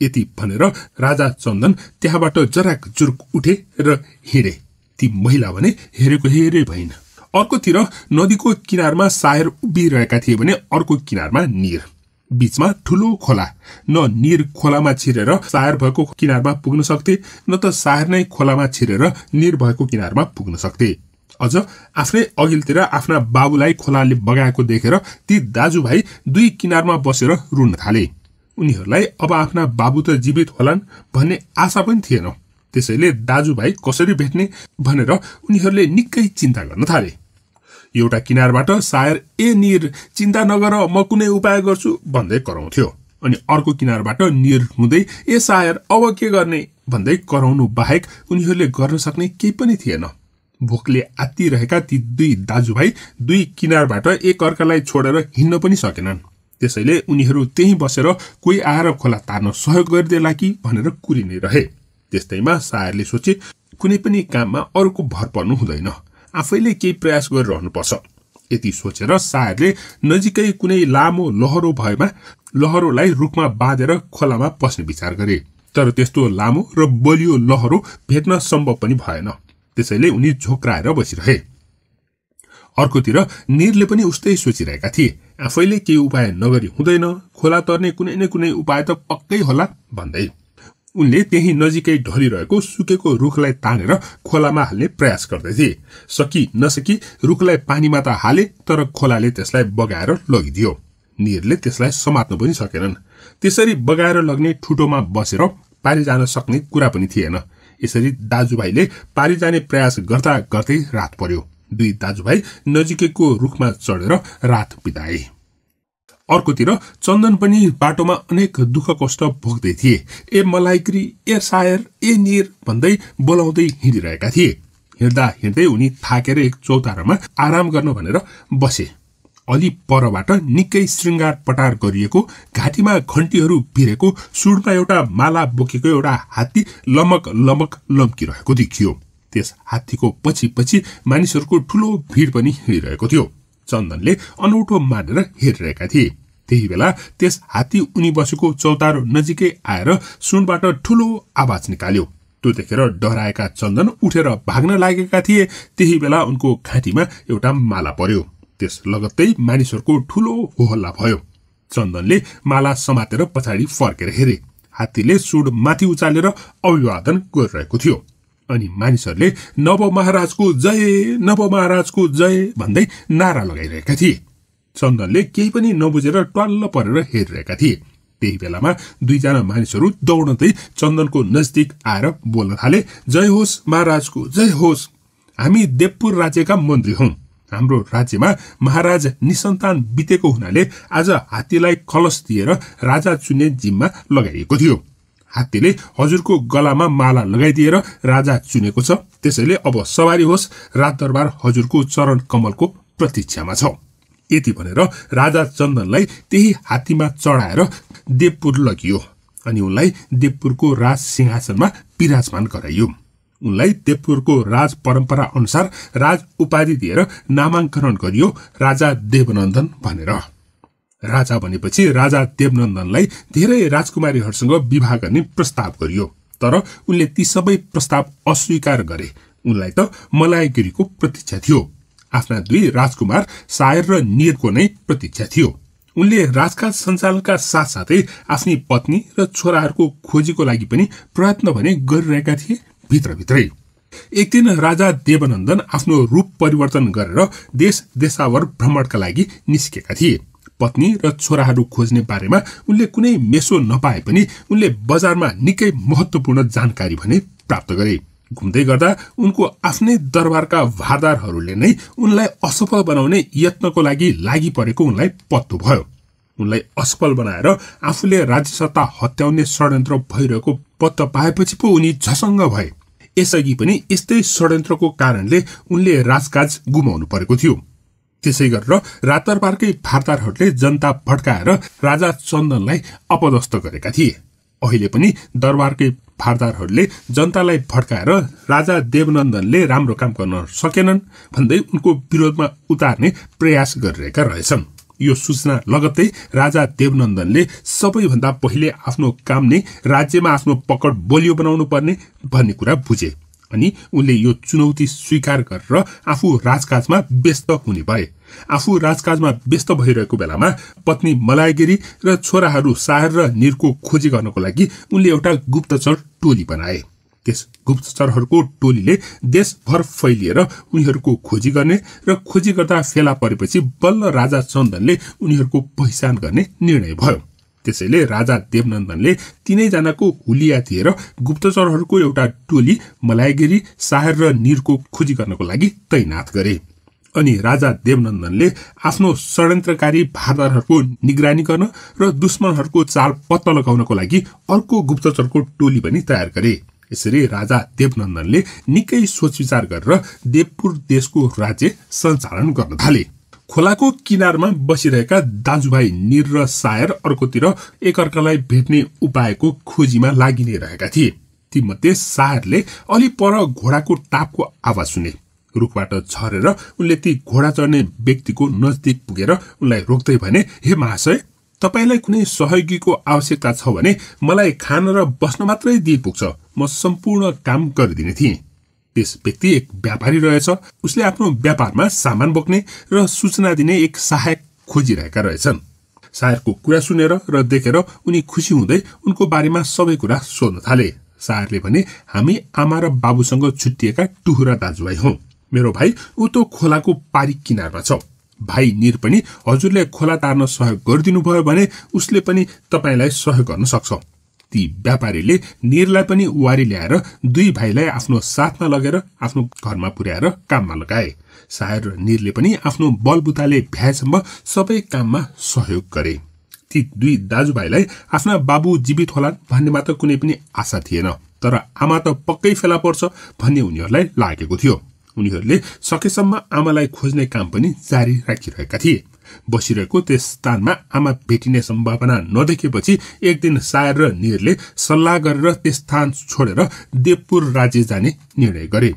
यति भनेर राजा चन्दन त्यहाँबाट जराक जुरुक उठे र हिँडे। ती महिला भने हेरेको हेरे भइन्। अर्कोतिर नदीको किनारमा सायर उभिरहेका थिए भने अर्को किनारमा निर, बीचमा ठुलो खोला। न निर खोलामा छिरेर सायर भएको किनारमा पुग्न सक्थे, न त सायर नै खोलामा छिरेर निर भएको किनारमा पुग्न सक्थे। अझ आफ्नै अघिल्तिर आफ्ना बाबुलाई खोलाले बगाएको देखेर ती दाजुभाइ दुई किनारमा बसेर रुन थाले। उनीहरूलाई अब आफ्ना बाबु त जीवित होलान् भन्ने आशा पनि थिएन, त्यसैले दाजुभाइ कसरी भेट्ने भनेर उनीहरूले निकै चिन्ता गर्न थाले। एउटा किनारबाट सायर, ए निर, चिन्ता नगर, म कुनै उपाय गर्छु भन्दै कराउँथ्यो। अनि अर्को किनारबाट निर हुँदै, ए सायर, अब के गर्ने भन्दै कराउनु बाहेक उनीहरूले गर्न सक्ने केही पनि थिएन। भोकले आत्तिरहेका ती दुई दाजुभाइ दुई किनारबाट एकअर्कालाई छोडेर हिँड्न पनि सकेनन्, त्यसैले उनीहरू त्यहीँ बसेर कोही आएर खोला तार्न सहयोग गरिदिएला कि भनेर कुरिने रहे। त्यस्तैमा सायरले सोचे, कुनै पनि काममा अरूको भर पर्नु हुँदैन, आफैले केही प्रयास गरिरहनुपर्छ। यति सोचेर सायरले नजिकै कुनै लामो लहरो भएमा लहरोलाई रुखमा बाँधेर खोलामा पस्ने विचार गरे, तर त्यस्तो लामो र बलियो लहरो भेट्न सम्भव पनि भएन, त्यसैले उनी झोक्राएर बसिरहे। अर्कोतिर निरले पनि उस्तै सोचिरहेका थिए, आफैले केही उपाय नगरी हुँदैन, खोला तर्ने कुनै न कुनै उपाय त पक्कै होला भन्दै। उनले त्यही नजिकै ढलिरहेको सुकेको रुखलाई तानेर खोलामा हाल्ने प्रयास गर्दै थिए। सकि नसकी रुखलाई पानीमा त हाले, तर खोलाले त्यसलाई बगाएर लगिदियो। निरले त्यसलाई समात्न पनि सकेनन्। त्यसरी बगाएर लग्ने ठुटोमा बसेर पारी जान सक्ने कुरा पनि थिएन। यसरी दाजुभाइले पारी जाने प्रयास गर्दा गर्दै रात पर्यो। दुई दाजुभाइ नजिकैको रुखमा चढेर रात बिताए। अर्कोतिर चन्दन पनि बाटोमा अनेक दुःख कष्ट भोग्दै थिए। ए मलायगिरी, ए सायर, ए निर भन्दै बोलाउँदै हिँडिरहेका थिए। हिँड्दा हिँड्दै उनी थाकेर एक चौतारामा आराम गर्न भनेर बसे। अलि परबाट निकै श्रृङ्गार पटार गरिएको, घाँटीमा घन्टीहरू भिरेको, सुडमा एउटा माला बोकेको एउटा हात्ती लमक लमक लम्किरहेको देखियो। त्यस हात्तीको पछि पछि मानिसहरूको ठुलो भिड पनि हिँडिरहेको थियो। चन्दनले अनौठो मानेर हेरिरहेका थिए। त्यही बेला त्यस हात्ती उनी बसेको चौतारो नजिकै आएर सुनबाट ठूलो आवाज निकाल्यो। त्यो देखेर डराएका चन्दन उठेर भाग्न लागेका थिए। त्यही बेला उनको घाँटीमा एउटा माला पर्यो। त्यस लगत्तै मानिसहरूको ठूलो होहल्ला भयो। चन्दनले माला समातेर पछाडि फर्केर हेरे। हात्तीले सुड माथि उचालेर अभिवादन गरिरहेको थियो अनि मानिसहरूले नव महाराजको जय भन्दै नारा लगाइरहेका थिए। चन्दनले केही पनि नबुझेर ट्वाल्ल परेर हेरिरहेका थिए। त्यही बेलामा दुईजना मानिसहरू दौडदै चन्दनको नजदिक आएर बोल्न थाले, जय होस् महाराजको, जय होस्। हामी देवपुर राज्यका मन्त्री हौं। हाम्रो राज्यमा महाराज निसन्तान बितेको हुनाले आज हात्तीलाई खलस दिएर राजा चुन्ने जिम्मा लगाइएको थियो। हात्तीले हजुरको गलामा माला लगाइदिएर राजा चुनेको छ, त्यसैले अब सवारी होस्। राजदरबार हजुरको चरण कमलको प्रतीक्षामा छ। यति भनेर राजा चन्दनलाई त्यही हात्तीमा चढाएर देवपुर लगियो अनि उनलाई देवपुरको राज सिंहासनमा विराजमान गराइयो। उनलाई देवपुरको राज परम्परा अनुसार राज उपाधि दिएर नामाङ्करण गरियो राजा देवनन्दन भनेर। राजा भनेपछि राजा देवनन्दनलाई धेरै राजकुमारीहरूसँग विवाह गर्ने प्रस्ताव गरियो, तर उनले ती सबै प्रस्ताव अस्वीकार गरे। उनलाई त मलायगिरीको प्रतीक्षा थियो। आफ्ना दुई राजकुमार सायर र नियतको नै प्रतीक्षा थियो। उनले राजका सञ्चालनका साथसाथै आफ्नी पत्नी र छोराहरूको खोजीको लागि पनि प्रयत्न भने गरिरहेका थिए। भित्रभित्रै एक दिन राजा देवनन्दन आफ्नो रूप परिवर्तन गरेर देश देशावर भ्रमणका लागि निस्केका थिए। पत्नी र छोराहरू खोज्ने बारेमा उनले कुनै मेसो नपाए पनि उनले बजारमा निकै महत्वपूर्ण जानकारी भने प्राप्त गरे। घुम्दै गर्दा उनको आफ्नै दरबारका वादारहरूले नै उनलाई असफल बनाउने यत्नको लागि परेको उनलाई पत्तो भयो। उनलाई असफल बनाएर आफूले राज्यसत्ता हत्याउने षड्यन्त्र भइरहेको पत्तो पाएपछि पो उनी झसङ्ग भए। यसअघि पनि यस्तै षड्यन्त्रको कारणले उनले राजकाज गुमाउनु परेको थियो। त्यसै गरेर राजदरबारकै भारदारहरूले जनता भड्काएर राजा चन्दनलाई अपदस्थ गरेका थिए। अहिले पनि दरबारकै भारदारहरूले जनतालाई भड्काएर राजा देवनन्दनले राम्रो काम गर्न सकेनन् भन्दै उनको विरोधमा उतार्ने प्रयास गरिरहेका रहेछन्। यो सूचना लगत्तै राजा देवनन्दनले सबैभन्दा पहिले आफ्नो काम नै राज्यमा आफ्नो पकड बलियो बनाउनु पर्ने भन्ने कुरा बुझे अनि उनले यो चुनौती स्वीकार गरेर आफू राजकाजमा व्यस्त हुने भए। आफू राजकाजमा व्यस्त भइरहेको बेलामा पत्नी मलायगिरी र छोराहरू सायर र निरको खोजी गर्नको लागि उनले एउटा गुप्तचर टोली बनाए। त्यस गुप्तचरहरूको टोलीले देशभर फैलिएर उनीहरूको खोजी गर्ने र खोजी गर्दा फेला परेपछि बल्ल राजा चन्दनले उनीहरूको पहिचान गर्ने निर्णय भयो। त्यसैले राजा देवनन्दनले तीनैजनाको हुलिया दिएर गुप्तचरहरूको एउटा टोली मलायगिरी सायर र निरको खोजी गर्नको लागि तैनात गरे अनि राजा देवनन्दनले आफ्नो षड्यन्त्रकारी भारदारहरूको निगरानी गर्न र दुश्मनहरूको चाल पत्ता लगाउनको लागि अर्को गुप्तचरको टोली पनि तयार गरे। यसरी राजा देवनन्दनले निकै सोचविचार गरेर देवपुर देशको राज्य सञ्चालन गर्न थाले। खोलाको किनारमा बसिरहेका दाजुभाइ निर र सायर अर्कोतिर एकअर्कालाई भेट्ने उपायको खोजीमा लागिने रहेका थिए। तीमध्ये सायरले अलि पर घोडाको टापको आवाज सुने। रुखबाट झरेर उनले ती घोडा चढ्ने व्यक्तिको नजदिक पुगेर उनलाई रोक्दै भने, हे महाशय, तपाईलाई कुनै सहयोगीको आवश्यकता छ भने मलाई खान र बस्न मात्रै दिइपुग्छ, म सम्पूर्ण काम गरिदिने थिएँ। त्यस व्यक्ति एक व्यापारी रहेछ। उसले आफ्नो व्यापारमा सामान बोक्ने र सूचना दिने एक सहायक खोजिरहेका रहेछन्। सायरको कुरा सुनेर र देखेर उनी खुसी हुँदै उनको बारेमा सबै कुरा सोध्न थाले। सायरले भने, हामी आमा र बाबुसँग छुट्टिएका टुहुरा दाजुभाइ हौ। मेरो भाइ उतो खोलाको पारी किनारमा छ। भाइ निर पनि हजुरले खोला तार्न सहयोग गरिदिनु भयो भने उसले पनि तपाईँलाई सहयोग गर्न सक्छ। ती व्यापारीले निरलाई पनि वारी ल्याएर दुई भाइलाई आफ्नो साथमा लगेर आफ्नो घरमा पुर्याएर काममा लगाए। सायर र निरले पनि आफ्नो बलबुताले भ्याएसम्म सबै काममा सहयोग गरे। ती दुई दाजुभाइलाई आफ्ना बाबु जीवित होलान् भन्नेमा त कुनै पनि आशा थिएन, तर आमा त पक्कै फेला पर्छ भन्ने उनीहरूलाई लागेको थियो। उनीहरूले सकेसम्म आमालाई खोज्ने काम पनि जारी राखिरहेका थिए। बसिरहेको त्यस स्थानमा आमा भेटिने सम्भावना नदेखेपछि एक दिन सायर र निरले सल्लाह गरेर त्यस स्थान छोडेर देवपुर राज्य जाने निर्णय गरे।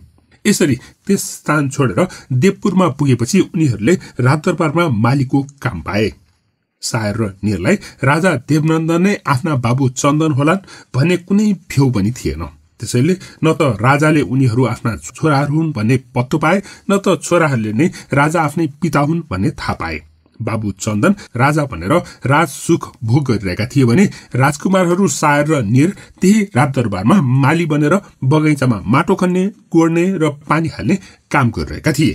यसरी त्यस स्थान छोडेर देवपुरमा पुगेपछि उनीहरूले रातदरबारमा मालीको काम पाए। सायर र निरलाई राजा देवनन्दन नै आफ्ना बाबु चन्दन होलान् भन्ने कुनै फेउ पनि थिएन। त्यसैले न त राजाले उनीहरू आफ्ना छोराहरू हुन् भन्ने पत्तो पाए, न त छोराहरूले नै राजा आफ्नै पिता हुन् भन्ने थाहा पाए। बाबु चन्दन राजा भनेर राज सुख भोग गरिरहेका थिए भने राजकुमारहरू सायर र निर त्यही राजदरबारमा माली बनेर बगैँचामा माटो खन्ने, कोड्ने र पानी हाल्ने काम गरिरहेका थिए।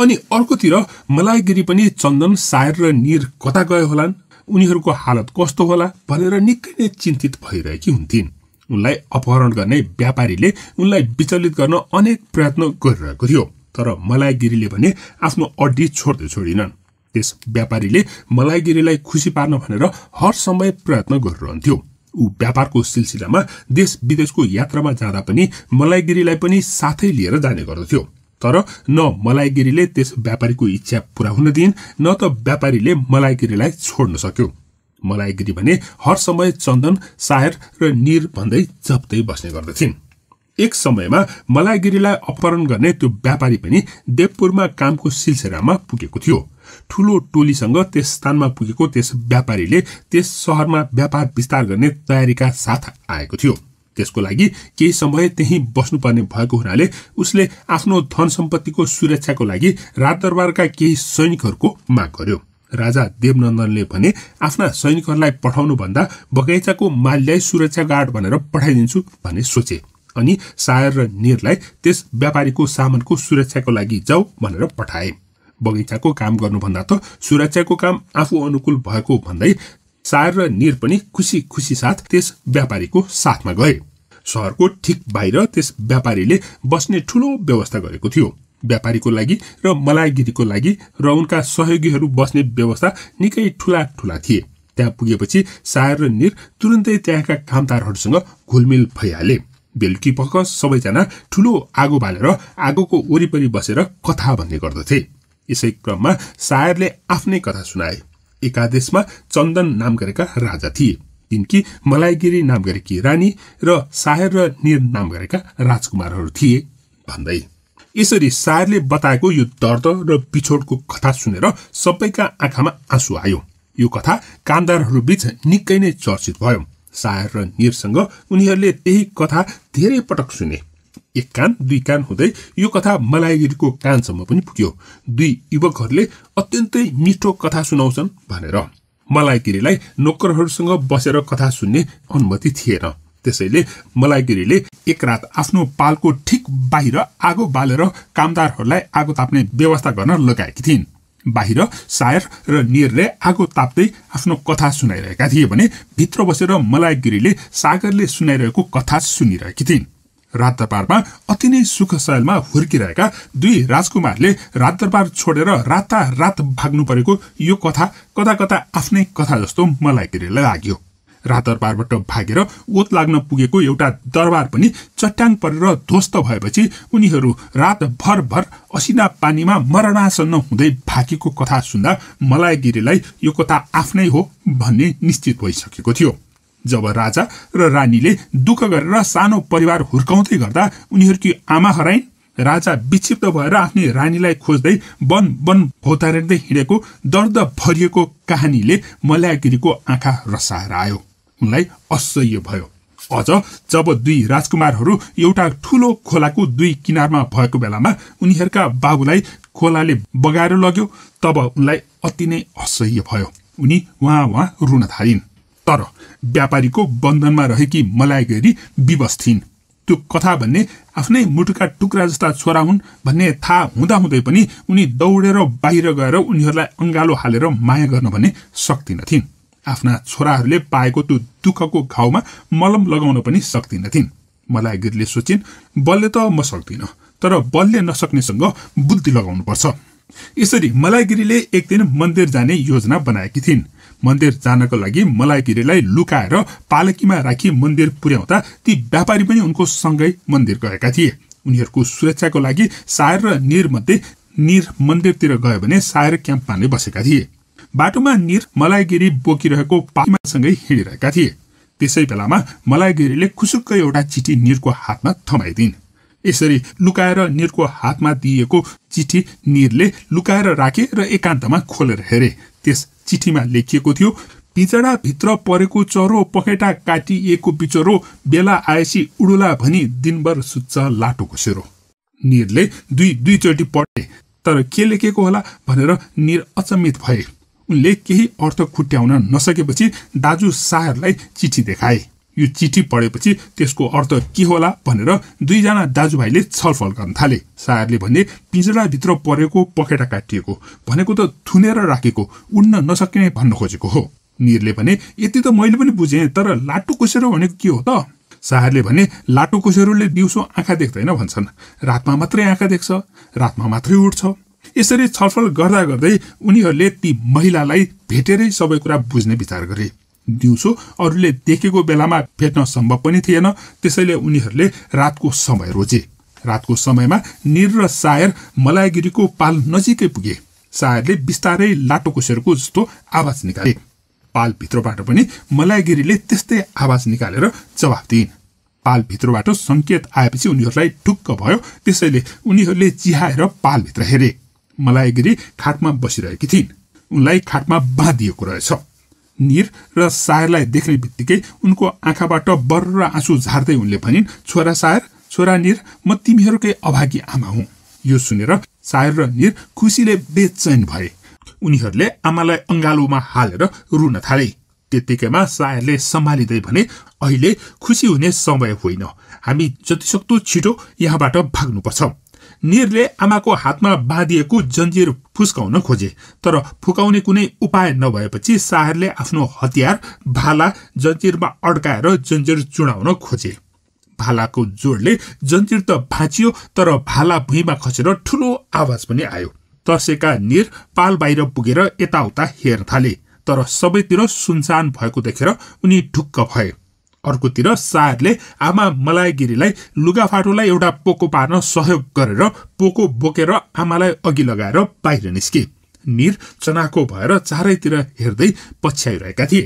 अनि अर्कोतिर मलायगिरी पनि चन्दन, सायर र निर कता गए होलान्, उनीहरूको हालत कस्तो होला भनेर निकै नै चिन्तित भइरहेकी हुन्थिन्। उनलाई अपहरण गर्ने व्यापारीले उनलाई विचलित गर्न अनेक प्रयत्न गरिरहेको थियो, तर मलायगिरीले भने आफ्नो अड्डी छोड्दै छोडिनन्। त्यस व्यापारीले मलायगिरीलाई खुसी पार्न भनेर हर समय प्रयत्न गरिरहन्थ्यो। ऊ व्यापारको सिलसिलामा देश विदेशको यात्रामा जाँदा पनि मलायगिरीलाई पनि साथै लिएर जाने गर्दथ्यो, तर न मलायगिरीले त्यस व्यापारीको इच्छा पूरा हुन दिइन्, न त व्यापारीले मलायगिरीलाई छोड्न सक्यो। मलायगिरी भने हर समय चन्दन, सायर र निर भन्दै जप्दै बस्ने गर्दथिन्। एक समयमा मलायगिरीलाई अपहरण गर्ने त्यो व्यापारी पनि देवपुरमा कामको सिलसिलामा पुगेको थियो। ठूलो टोलीसँग त्यस स्थानमा पुगेको त्यस व्यापारीले त्यस शहरमा व्यापार विस्तार गर्ने तयारीका साथ आएको थियो। त्यसको लागि केही समय त्यही बस्नुपर्ने भएको हुनाले उसले आफ्नो धन सम्पत्तिको सुरक्षाको लागि राजदरबारका केही सैनिकहरूको माग गर्यो। राजा देवनन्दनले भने आफ्ना सैनिकहरूलाई पठाउनुभन्दा बगैँचाको मालीलाई सुरक्षा गार्ड भनेर पठाइदिन्छु भन्ने सोचे। अनि सायर र निरलाई त्यस व्यापारीको सामानको सुरक्षाको लागि जाऊ भनेर पठाए। बगैँचाको काम गर्नुभन्दा त सुरक्षाको काम आफू अनुकूल भएको भन्दै सायर र निर पनि खुसी खुसी साथ त्यस व्यापारीको साथमा गए। शहरको ठिक बाहिर त्यस व्यापारीले बस्ने ठूलो व्यवस्था गरेको थियो। व्यापारीको लागि र मलायगिरीको लागि र उनका सहयोगीहरू बस्ने व्यवस्था निकै ठूला ठूला थिए। त्यहाँ पुगेपछि सायर र निर तुरुन्तै त्यहाँका कामदारहरूसँग घुलमिल भइहाले। बेलुकी पख सबैजना ठूलो आगो बालेर आगोको वरिपरि बसेर कथा भन्ने गर्दथे। यसै क्रममा सायरले आफ्नै कथा सुनाए। एकादेशमा चन्दन नाम गरेका राजा थिए, तिनकी मलायगिरी नाम गरेकी रानी र सायर र निर नाम गरेका राजकुमारहरू थिए भन्दै। यसरी सायरले बताएको यो दर्द र पिछोडको कथा सुनेर सबैका आँखामा आँसु आयो। यो कथा कामदारहरू बीच निकै नै चर्चित भयो। सायर र निरसँग उनीहरूले त्यही कथा धेरै पटक सुने। एक कान दुई कान हुँदै यो कथा मलायगिरीको कानसम्म पनि पुग्यो। दुई युवकहरूले अत्यन्तै मिठो कथा सुनाउँछन् भनेर मलायगिरीलाई नोकरहरूसँग बसेर कथा सुन्ने अनुमति थिएन। त्यसैले मलायगिरीले एक रात आफ्नो पालको ठिक बाहिर आगो बालेर कामदारहरूलाई आगो ताप्ने व्यवस्था गर्न लगाएकी थिइन्। बाहिर सायर र निरले आगो ताप्दै आफ्नो कथा सुनाइरहेका थिए भने भित्र बसेर मलायगिरीले सागरले सुनाइरहेको कथा सुनिरहेकी थिइन्। रातदरबारमा अति नै सुखशैलमा हुर्किरहेका दुई राजकुमारले रातदरबार छोडेर रातारात भाग्नु परेको यो कथा कता कता आफ्नै कथा जस्तो मलायगिरीलाई लाग्यो। रातदरबारबाट भागेर ओत लाग्न पुगेको एउटा दरबार पनि चट्याङ परेर ध्वस्त भएपछि उनीहरू रातभरभर असिना पानीमा मरणासन्न हुँदै भागेको कथा सुन्दा मलायगिरीलाई यो कथा आफ्नै हो भन्ने निश्चित भइसकेको थियो। जब राजा र रानीले दुःख गरेर सानो परिवार हुर्काउँदै गर्दा उनीहरूकी आमा हराइन्, राजा विक्षिप्त भएर आफ्नै रानीलाई खोज्दै वन वन भौतारिँदै हिँडेको दर्द भरिएको कहानीले मलायगिरीको आँखा रसाएर आयो। उनलाई असह्य भयो। अझ जब दुई राजकुमारहरू एउटा ठूलो खोलाको दुई किनारमा भएको बेलामा उनीहरूका बाबुलाई खोलाले बगाएर लग्यो, तब उनलाई अति नै असह्य भयो। उनी वहाँ रुन थालिन्। तर व्यापारीको बन्धनमा रहेकी मलायगिरी विवश थिइन्। त्यो कथा भन्ने आफ्नै मुटुका टुक्रा जस्ता छोरा हुन् भन्ने थाहा हुँदाहुँदै पनि उनी दौडेर बाहिर गएर उनीहरूलाई अँगालो हालेर माया गर्न भने सक्दिनथिन्। आफ्ना छोराहरूले पाएको त्यो दुःखको घाउमा मलम लगाउन पनि सक्दिनथिन्। मलायगिरीले सोचिन्, बलले त म सक्दिनँ, तर बलले नसक्नेसँग बुद्धि लगाउनुपर्छ। यसरी मलायगिरीले एक दिन मन्दिर जाने योजना बनाएकी थिइन्। मन्दिर जानको लागि मलायगिरीलाई लुकाएर पालकीमा राखी मन्दिर पुर्याउँदा ती व्यापारी पनि उनको सँगै मन्दिर गएका थिए। उनीहरूको सुरक्षाको लागि सायर र निरमध्ये निर मन्दिरतिर गयो भने सायर क्याम्पमा नै बसेका थिए। बाटोमा निर मलायगिरी बोकिरहेको पालकीमासँगै हिँडिरहेका थिए। त्यसै बेलामा मलायगिरीले खुसुक्क एउटा चिठी निरको हातमा थमाइदिन्। यसरी लुकाएर निरको हातमा दिएको चिठी निरले लुकाएर राखे र एकान्तमा खोलेर हेरे। त्यस चिठीमा लेखिएको थियो, पिजडा भित्र परेको चरो पखेटा काटिएको बिचरो बेला आएसी उडुला भनी दिनभर सुत्छ लाटोको सेरो। निरले दुईचोटी पढे तर के लेखेको होला भनेर निर अचम्मित भए। उनले केही अर्थ खुट्याउन नसकेपछि दाजु शाहरलाई चिठी देखाए। यो चिठी पढेपछि त्यसको अर्थ के होला भनेर दुईजना दाजुभाइले छलफल गर्न थाले। शाहरले भने पिजडा भित्र परेको पखेटा काटिएको भनेको त थुनेर राखेको उड्न नसक्ने भन्न खोजेको हो। निरले भने यति त मैले पनि बुझेँ तर लाटो कोसेरो भनेको के हो त? शाहरले भने लाटो कोसेरोले दिउँसो आँखा देख्दैन भन्छन्, रातमा मात्रै आँखा देख्छ, रातमा मात्रै उठ्छ। यसरी छलफल गर्दा गर्दै उनीहरूले ती महिलालाई भेटेरै सबै कुरा बुझ्ने विचार गरे। दिउँसो अरूले देखेको बेलामा भेट्न सम्भव पनि थिएन, त्यसैले उनीहरूले रातको समय रोजे। रातको समयमा निर र शायर मलायगिरीको पाल नजिकै पुगे। शायरले बिस्तारै लाटो कोसेरोको जस्तो आवाज निकाले। पाल भित्रबाट पनि मलायगिरीले त्यस्तै आवाज निकालेर जवाफ दिइन्। पाल भित्रबाट संकेत आएपछि उनीहरूलाई ढुक्क भयो, त्यसैले उनीहरूले चिहाएर पाल भित्र हेरे। मलायगिरी खाटमा बसिरहेकी थिइन्। उनलाई खाटमा बाँधिएको रहेछ। निर र शायरलाई देख्ने बित्तिकै उनको आँखाबाट बर्र आँसु झार्दै उनले भनिन्, छोरा शायर, छोरा निर, म तिमीहरूकै अभागी आमा हुँ। यो सुनेर शायर र निर खुसीले बेचैन भए। उनीहरूले आमालाई अंगालोमा हालेर रुन थाले। त्यतिकैमा शायरले सम्हालिँदै भने, अहिले खुसी हुने समय होइन, हामी जतिसक्दो छिटो यहाँबाट भाग्नुपर्छ। निरले आमाको हातमा बाँधिएको जन्जिर फुस्काउन खोजे तर फुकाउने कुनै उपाय नभएपछि शायरले आफ्नो हतियार भाला जन्जिरमा अड्काएर जन्जिर चुडाउन खोजे। भालाको जोडले जन्जिर त भाँचियो तर भाला भुइँमा खसेर ठुलो आवाज पनि आयो। तर्सेका निर पाल बाहिर पुगेर यताउता हेर्न थाले तर सबैतिर सुनसान भएको देखेर उनी ढुक्क भए। अर्कोतिर शायरले आमा मलायगिरीलाई लुगाफाटोलाई एउटा पोको पार्न सहयोग गरेर पोको बोकेर आमालाई अघि लगाएर बाहिर निस्के। निर चनाको भएर चारैतिर हेर्दै पछ्याइरहेका थिए।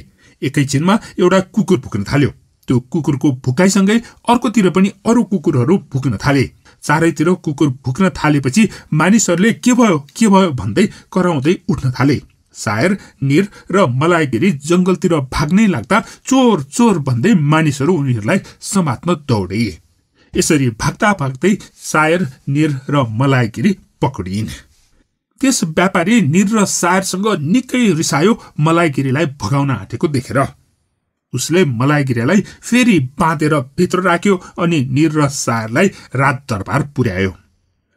एकैछिनमा एउटा कुकुर भुक्न थाल्यो। त्यो कुकुरको भुकाइसँगै अर्कोतिर पनि अरू कुकुरहरू भुक्न थाले। चारैतिर कुकुर भुक्न थालेपछि मानिसहरूले के भयो भन्दै कराउँदै उठ्न थाले। शायर, निर र मलायगिरी जंगलतिर भाग्नै लाग्दा चोर चोर भन्दै मानिसहरू उनीहरूलाई समात्न दौडिए। यसरी भाग्दा भाग्दै शायर, निर र मलायगिरी पक्डिइन्। त्यस व्यापारी निर र शायरसँग निकै रिसायो मलायगिरीलाई भगाउन आँटेको देखेर। उसले मलायगिरीलाई फेरि बाँधेर भित्र राख्यो अनि निर र शायरलाई राज दरबार पुर्यायो।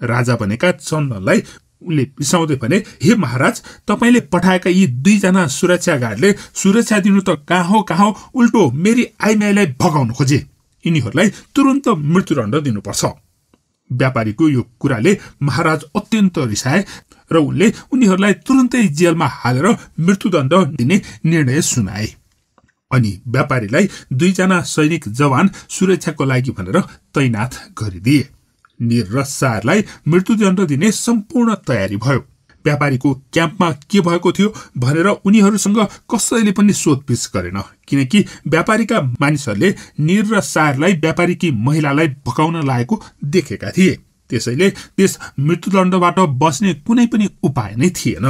राजा भनेका चन्दनलाई उनले बिसाउँदै भने, हे महाराज, तपाईँले पठाएका यी दुईजना सुरक्षा गार्डले सुरक्षा दिनु त कहाँ हो, उल्टो मेरी आइमाईलाई भगाउन खोजे। यिनीहरूलाई तुरन्त मृत्युदण्ड दिनुपर्छ। व्यापारीको यो कुराले महाराज अत्यन्त रिसाए र उनले उनीहरूलाई तुरन्तै जेलमा हालेर मृत्युदण्ड दिने निर्णय सुनाए। अनि व्यापारीलाई दुईजना सैनिक जवान सुरक्षाको लागि भनेर तैनात गरिदिए। निर र शायरलाई मृत्युदण्ड दिने सम्पूर्ण तयारी भयो। व्यापारीको क्याम्पमा के भएको थियो भनेर उनीहरूसँग कसैले पनि सोधपुछ गरेन, किनकि व्यापारीका मानिसहरूले निर र शायरलाई व्यापारीकी महिलालाई भगाउन लागेको देखेका थिए। त्यसैले त्यस मृत्युदण्डबाट बस्ने कुनै पनि उपाय नै थिएन।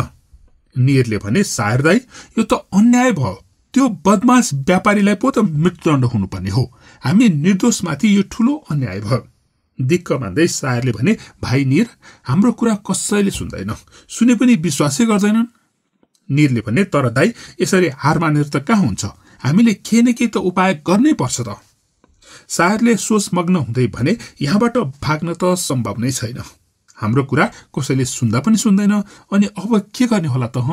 निरले भने, शायर दाइ, यो त अन्याय भयो। त्यो बदमाश व्यापारीलाई पो त मृत्युदण्ड हुनुपर्ने हो। हामी निर्दोषमाथि यो ठुलो अन्याय भयो। दिक्क मान्दै शायरले भने, भाइ निर, हाम्रो कुरा कसैले सुन्दैन, सुने पनि विश्वासै गर्दैनन्। निरले भने, तर दाइ, यसरी हार मानेर त कहाँ हुन्छ, हामीले केही न केही त उपाय गर्नै पर्छ त। शायरले सोचमग्न हुँदै भने, यहाँबाट भाग्न त सम्भव नै छैन, हाम्रो कुरा कसैले सुन्दा पनि सुन्दैन, अनि अब के गर्ने होला त?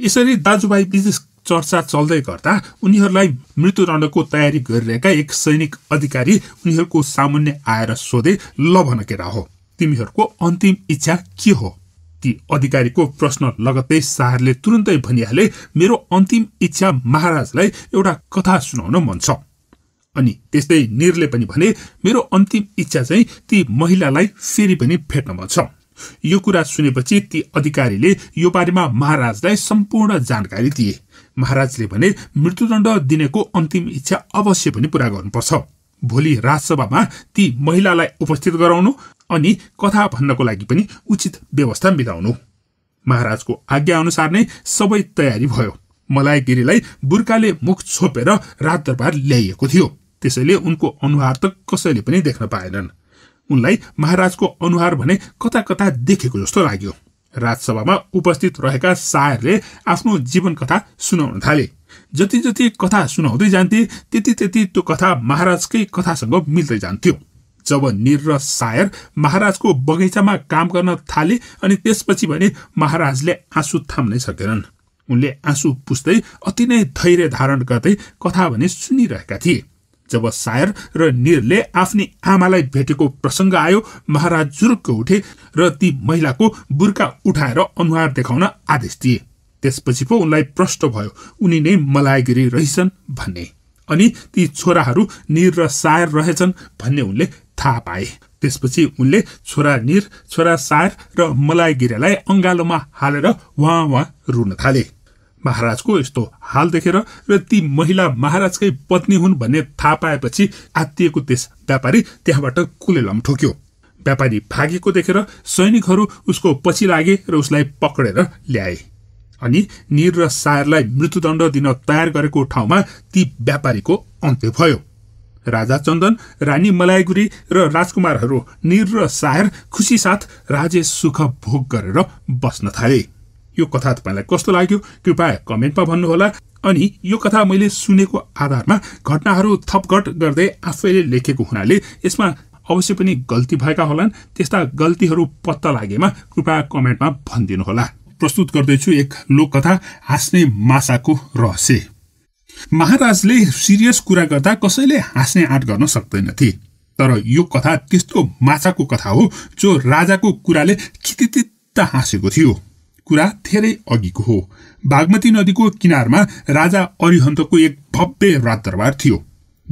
यसरी दाजुभाइ बिच चर्चा चल्दै गर्दा उनीहरूलाई मृत्युदण्डको तयारी गरिरहेका एक सैनिक अधिकारी उनीहरूको सामुन्ने आएर सोधे, ल भन केटा हो, तिमीहरूको अन्तिम इच्छा के हो? ती अधिकारीको प्रश्न लगत्तै शाहरले तुरुन्तै भनिहाले, मेरो अन्तिम इच्छा महाराजलाई एउटा कथा सुनाउन मन छ। अनि त्यस्तै निरले पनि भने, मेरो अन्तिम इच्छा चाहिँ ती महिलालाई फेरि पनि भेट्न मन छ। यो कुरा सुनेपछि ती अधिकारीले यो बारेमा महाराजलाई सम्पूर्ण जानकारी दिए। महाराजले भने, मृत्युदण्ड दिनेको अन्तिम इच्छा अवश्य पनि पूरा गर्नुपर्छ, भोलि राजसभामा ती महिलालाई उपस्थित गराउनु अनि कथा भन्नको लागि पनि उचित व्यवस्था मिलाउनु। महाराजको आज्ञा अनुसार नै सबै तयारी भयो। मलायगिरीलाई बुर्काले मुख छोपेर राजदरबार ल्याइएको थियो, त्यसैले उनको अनुहार त कसैले पनि देख्न पाएनन्। उनलाई महाराजको अनुहार भने कता कता देखेको जस्तो लाग्यो। राजसभामा उपस्थित रहेका शायरले आफ्नो जीवन कथा सुनाउन थाले। जति जति कथा सुनाउँदै जान्थे त्यति त्यति त्यो कथा महाराजकै कथासँग मिल्दै जान्थ्यो। जब निर र शायर महाराजको बगैँचामा काम गर्न थाले अनि त्यसपछि भने महाराजले आँसु थाम्नै सकेनन्। उनले आँसु पुस्दै अति नै धैर्य धारण गर्दै कथा भने सुनिरहेका थिए। जब शायर र निरले आफ्नी आमालाई भेटेको प्रसंग आयो, महाराज जुरुक्क उठे र ती महिलाको बुर्का उठाएर अनुहार देखाउन आदेश दिए। त्यसपछि पो उनलाई प्रश्न भयो उनी नै मलायगिरी रहिछन् भन्ने, अनि ती छोराहरू निर र शायर रहेछन् भन्ने उनले थाहा पाए। त्यसपछि उनले छोरा निर, छोरा शायर र मलायगिरीलाई अंगालोमा हालेर वाँ वाँ रुन थाले। महाराज को यस्तो हाल देखेर र ती महिला महाराजकै पत्नी हुन् भन्ने थाहा पाएपछि आत्तिएको त्यस व्यापारी त्यहाँबाट कुलेलम ठोक्यो। व्यापारी भागेको देखेर सैनिकहरू उसको पछि लागे र उसलाई पक्रेर ल्याए अनि निर र शायरलाई मृत्युदण्ड दिन तयार गरेको ठाउँमा ती व्यापारीको अन्त्य भयो। राजा चन्दन, रानी मलायगिरी र राजकुमारहरू निर र शायर खुसी साथ राज्य सुख भोग गरेर बस्न थाले। यो कथा तपाईलाई कस्तो लाग्यो कृपया कमेन्टमा भन्नुहोला। अनि यो कथा मैले सुनेको आधारमा घटनाहरू थपघट गर्दै आफैले लेखेको हुनाले यसमा अवश्य पनि गल्ती भएका होलान्। त्यस्ता गल्तीहरू पत्ता लागेमा कृपया कमेन्टमा भनिदिनुहोला। प्रस्तुत गर्दैछु एक लोककथा हाँस्ने माछाको रहस्य। महाराजले सिरियस कुरा गर्दा कसैले हाँस्ने आँट गर्न सक्दैनथे, तर यो कथा त्यस्तो माछाको कथा हो जो राजाको कुराले खितितित्ता हाँसेको थियो। कुरा धेरै अघिको हो। बागमती नदीको किनारमा राजा अरिहन्तको एक भव्य राजदरबार थियो।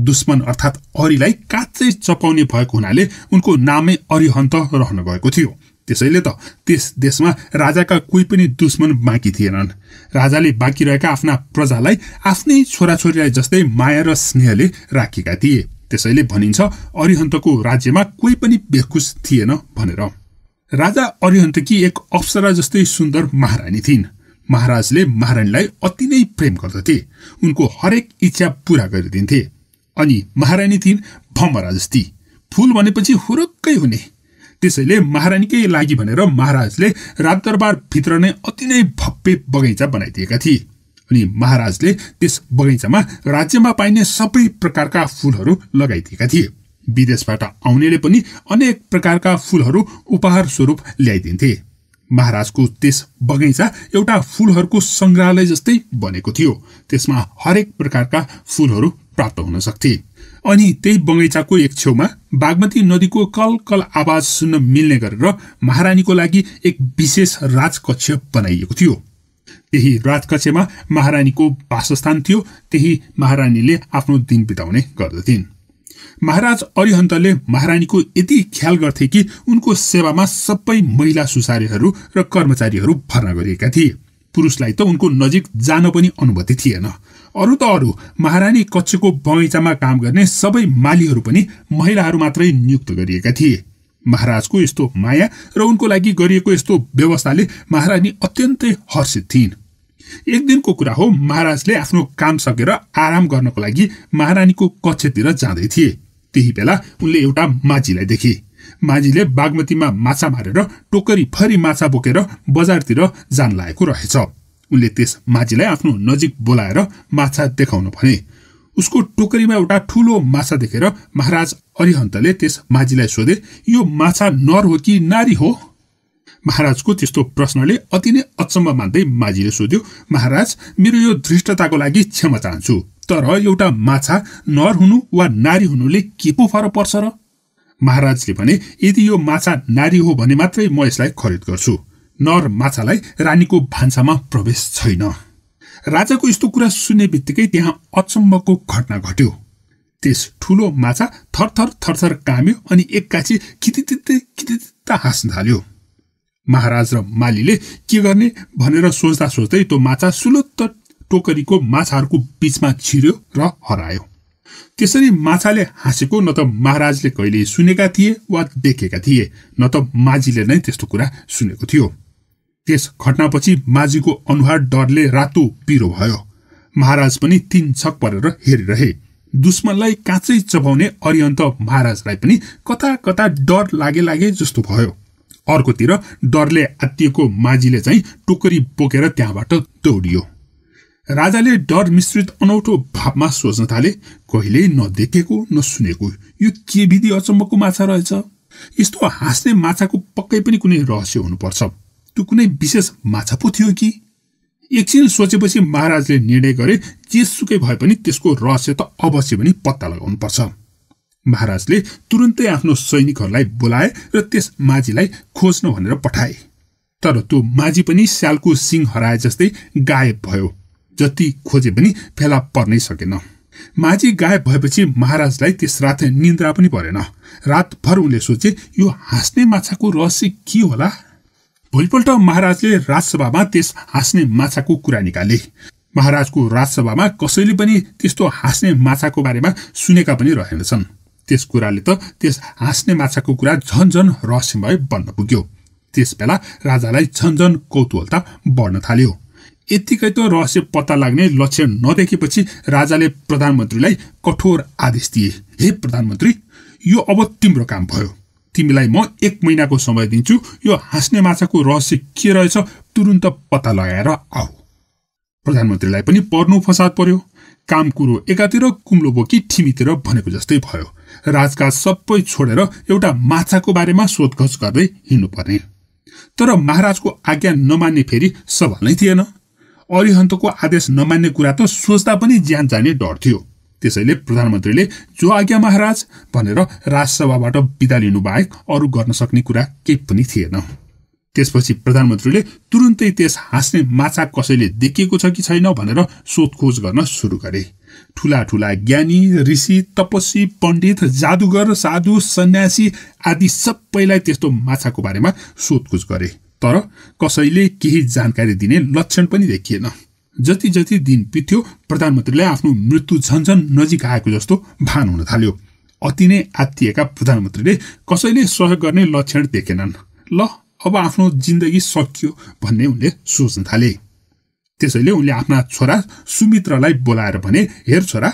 दुश्मन अर्थात अरिलाई काँचै चपाउने भएको हुनाले उनको नामै अरिहन्त रहन गएको थियो। त्यसैले त त्यस देशमा राजाका कोही पनि दुश्मन बाँकी थिएनन्। राजाले बाँकी रहेका आफ्ना प्रजालाई आफ्नै छोराछोरीलाई जस्तै माया र स्नेहले राखेका थिए। त्यसैले भनिन्छ अरिहन्तको राज्यमा कोही पनि बेखुस थिएन भनेर। राजा अरिहन्तकी एक अप्सरा जस्तै सुन्दर महारानी थिइन्। महाराजले महारानीलाई अति नै प्रेम गर्दथे, उनको हरेक इच्छा पूरा गरिदिन्थे। अनि महारानी थिइन् भमरा जस्ती, फूल भनेपछि हुरुक्कै हुने। त्यसैले महारानीकै लागि भनेर महाराजले राजदरबार भित्र नै अति नै भव्य बगैँचा बनाइदिएका थिए। अनि महाराजले त्यस बगैँचामा राज्यमा पाइने सबै प्रकारका फूलहरू लगाइदिएका थिए। विदेशबाट आउनेले पनि अनेक प्रकारका फूलहरू उपहार स्वरूप ल्याइदिन्थे। महाराजको त्यस बगैँचा एउटा फूलहरूको संग्रहालय जस्तै बनेको थियो। त्यसमा हरेक प्रकारका फूलहरू प्राप्त हुन सक्थे। अनि त्यही बगैँचाको एक छेउमा बागमती नदीको कल कल आवाज सुन्न मिल्ने गरेर महारानीको लागि एक विशेष राजकक्ष बनाइएको थियो। त्यही राजकक्षमा महारानीको वासस्थान थियो। त्यही महारानीले आफ्नो दिन बिताउने गर्दथिन्। महाराज अरिहन्तले महारानीको यति ख्याल गर्थे कि उनको सेवामा सबै महिला सुसारीहरू र कर्मचारीहरू भर्ना गरिएका थिए। पुरुषलाई त उनको नजिक जान पनि अनुमति थिएन। अरू त अरू महारानी कक्षको बगैँचामा काम गर्ने सबै मालीहरू पनि महिलाहरू मात्रै नियुक्त गरिएका थिए। महाराजको यस्तो माया र उनको लागि गरिएको यस्तो व्यवस्थाले महारानी अत्यन्तै हर्षित थिइन्। एक दिनको कुरा हो, महाराजले आफ्नो काम सकेर आराम गर्नको लागि महारानीको कक्षतिर जाँदै थिए। त्यही बेला उनले एउटा माझीलाई देखे। माझीले बागमतीमा माछा मारेर टोकरी भरि माछा बोकेर बजारतिर जान लागेको रहेछ। उनले त्यस माझीलाई आफ्नो नजिक बोलाएर माछा देखाउन भने। उसको टोकरीमा एउटा ठूलो माछा देखेर महाराज अरिहन्तले त्यस माझीलाई सोधे, यो माछा नर हो कि नारी हो? महाराजको त्यस्तो प्रश्नले अति नै अचम्म मान्दै माझीले सोध्यो, महाराज मेरो यो धृष्टताको लागि क्षमा चाहन्छु, तर एउटा माछा नर हुनु वा नारी हुनुले के पो फरक पर्छ र? महाराजले भने, यदि यो माछा नारी हो भने मात्रै म यसलाई खरिद गर्छु। नर माछालाई रानीको भान्सामा प्रवेश छैन। राजाको यस्तो कुरा सुन्ने बित्तिकै त्यहाँ अचम्मको घटना घट्यो। त्यस ठूलो माछा थरथर थरथर काम्यो अनि एक्कासी खितितित्ते खितितित्ता हाँस्न थाल्यो। महाराज र मालीले के गर्ने भनेर सोच्दा सोच्दै त्यो माछा सुलुत्त टोकरीको माछाहरूको बीचमा छिर्यो र हरायो। त्यसरी माछाले हाँसेको न त महाराजले कहिले सुनेका थिए वा देखेका थिए, न त माझीले नै त्यस्तो कुरा सुनेको थियो। त्यस घटनापछि माझीको अनुहार डरले रातो पीरो भयो। महाराज पनि तीन छक परेर हेरिरहे। दुश्मनलाई काँचै चबाउने अरियन्त महाराजलाई पनि कता कता डर लागे जस्तो भयो। अर्कोतिर डरले आत्तिएको माझीले चाहिँ टोकरी बोकेर त्यहाँबाट दौडियो। राजाले डर मिश्रित अनौठो भावमा सोच्न थाले, कहिल्यै नदेखेको नसुनेको यो के विधि अचम्मको माछा रहेछ। यस्तो हाँस्ने माछाको पक्कै पनि कुनै रहस्य हुनुपर्छ। त्यो कुनै विशेष माछा पो थियो कि? एकछिन सोचेपछि महाराजले निर्णय गरे, जेसुकै भए पनि त्यसको रहस्य त अवश्य पनि पत्ता लगाउनुपर्छ। महाराजले तुरुन्तै आफ्नो सैनिकहरूलाई बोलाए र त्यस माझीलाई खोज्न भनेर पठाए। तर त्यो माझी पनि स्यालको सिङ हराए जस्तै गायब भयो। जति खोजे पनि फेला पर्नै सकेन। माझी गायब भएपछि महाराजलाई त्यस रात निन्द्रा पनि परेन। रातभर उनले सोचे, यो हाँस्ने माछाको रहस्य के होला? भोलिपल्ट महाराजले राजसभामा त्यस हाँस्ने माछाको कुरा निकाले। महाराजको राजसभामा कसैले पनि त्यस्तो हाँस्ने माछाको बारेमा सुनेका पनि रहेनछन्। त्यस कुराले त त्यस हाँस्ने माछाको कुरा झन्झन रहस्यमय बन्न पुग्यो। त्यस बेला राजालाई झन्झन कौतूहलता बढ्न थाल्यो। यतिकै त रहस्य पत्ता लाग्ने लक्षण नदेखेपछि राजाले प्रधानमन्त्रीलाई कठोर आदेश दिए, हे प्रधानमन्त्री, यो अब तिम्रो काम भयो। तिमीलाई म 1 महिनाको समय दिन्छु। यो हाँस्ने माछाको रहस्य के रहेछ तुरुन्त पत्ता लगाएर आऊ। प्रधानमन्त्रीलाई पनि पर्नु फसाद पर्यो। काम कुरो एकातिर, कुम्लो बोकी ठिमीतिर भनेको जस्तै भयो। राजकाज सबै छोडेर एउटा माछाको बारेमा सोधखोज गर्दै हिँड्नुपर्ने। तर महाराजको आज्ञा नमान्ने फेरि सवाल नै थिएन। अरिहन्तको आदेश नमान्ने कुरा त सोच्दा पनि ज्यान जाने डर थियो। त्यसैले प्रधानमन्त्रीले जो आज्ञा महाराज भनेर राजसभाबाट बिदा लिनु बाहेक अरू गर्न सक्ने कुरा केही पनि थिएन। त्यसपछि प्रधानमन्त्रीले तुरुन्तै त्यस हाँस्ने माछा कसैले देखेको छ कि छैन भनेर सोधखोज गर्न सुरु गरे। ठूला ठूला ज्ञानी, ऋषि, तपस्वी, पण्डित, जादुगर, साधु, सन्यासी आदि सबैलाई त्यस्तो माछाको बारेमा सोधखोज गरे। तर कसैले केही जानकारी दिने लक्षण पनि देखिएन। जति जति दिन बित्यो प्रधानमन्त्रीलाई आफ्नो मृत्यु झन्झन नजिक आएको जस्तो भान हुन थाल्यो। अति नै आत्तिएका प्रधानमन्त्रीले कसैले सहयोग गर्ने लक्षण देखेनन्। ल, अब आफ्नो जिन्दगी सकियो भन्ने उनले सोच्न थाले। त्यसैले उनले आफ्ना छोरा सुमित्रलाई बोलाएर भने, हेर छोरा,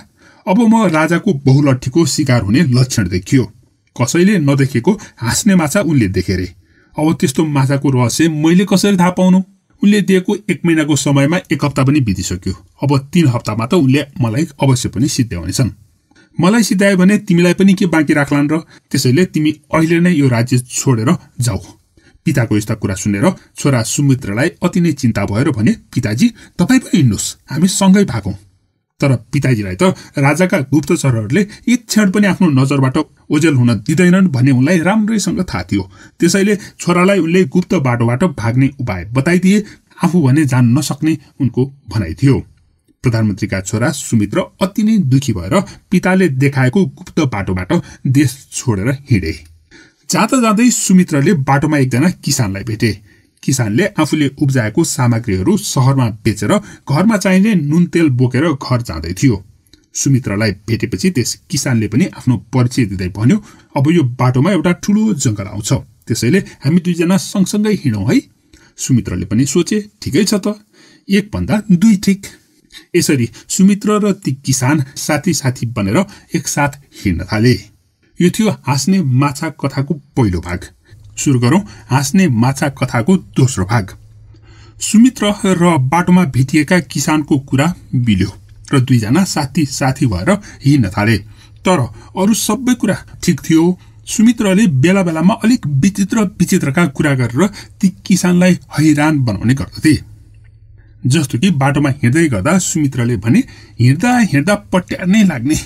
अब म राजाको बहुलट्ठीको शिकार हुने लक्षण देखियो। कसैले नदेखेको हाँस्ने माछा उनले देखे रे। अब त्यस्तो माछाको रहस्य मैले कसरी थाहा पाउनु? उनले दिएको 1 महिनाको समयमा 1 हप्ता पनि बितिसक्यो। अब 3 हप्तामा त उनले मलाई अवश्य पनि सिद्ध्याउनेछन्। मलाई सिद्ध्यायो भने तिमीलाई पनि के बाँकी राख्लान् र? त्यसैले तिमी अहिले नै यो राज्य छोडेर जाऊ। पिताको यस्ता कुरा सुनेर छोरा सुमित्रलाई अति नै चिन्ता भएर भने, पिताजी, तपाईँ पनि हिँड्नुहोस्, हामी सँगै भागौँ। तर पिताजीलाई त राजाका गुप्तचरहरूले एक क्षण पनि आफ्नो नजरबाट ओझेल हुन दिँदैनन् भन्ने उनलाई राम्रैसँग थाहा थियो। त्यसैले छोरालाई उनले गुप्त बाटोबाट भाग्ने उपाय बताइदिए। आफू भने जान नसक्ने उनको भनाइ थियो। प्रधानमन्त्रीका छोरा सुमित्र अति नै दुखी भएर पिताले देखाएको गुप्त बाटोबाट देश छोडेर हिँडे। जाँदा जाँदै सुमित्रले बाटोमा एकजना किसानलाई भेटे। किसानले आफूले उब्जाएको सामग्रीहरू शहरमा बेचेर घरमा चाहिने नुन तेल बोकेर घर जाँदै थियो। सुमित्रलाई भेटेपछि त्यस किसानले पनि आफ्नो परिचय दिँदै भन्यो, अब यो बाटोमा एउटा ठूलो जंगल आउँछ, त्यसैले हामी दुईजना सँगसँगै हिँडौँ है। सुमित्रले पनि सोचे, ठिकै छ त, 1 भन्दा 2 ठिक। यसरी सुमित्र र ती किसान साथी बनेर एकसाथ हिँड्न थाले। यो थियो हाँस्ने माछा कथाको पहिलो भाग। सुरु गरौं हाँस्ने माछा कथाको दोस्रो भाग। सुमित्र र बाटोमा भेटिएका किसानको कुरा मिल्यो र दुईजना साथी भएर हिँड्न थाले। तर अरू सबै कुरा ठिक थियो। सुमित्रले बेला बेलामा अलिक विचित्रका कुरा गरेर ती किसानलाई हैरान बनाउने गर्दथे। जस्तो कि बाटोमा हिँड्दै गर्दा सुमित्रले भने, हिँड्दा पट्यार नै लाग्ने,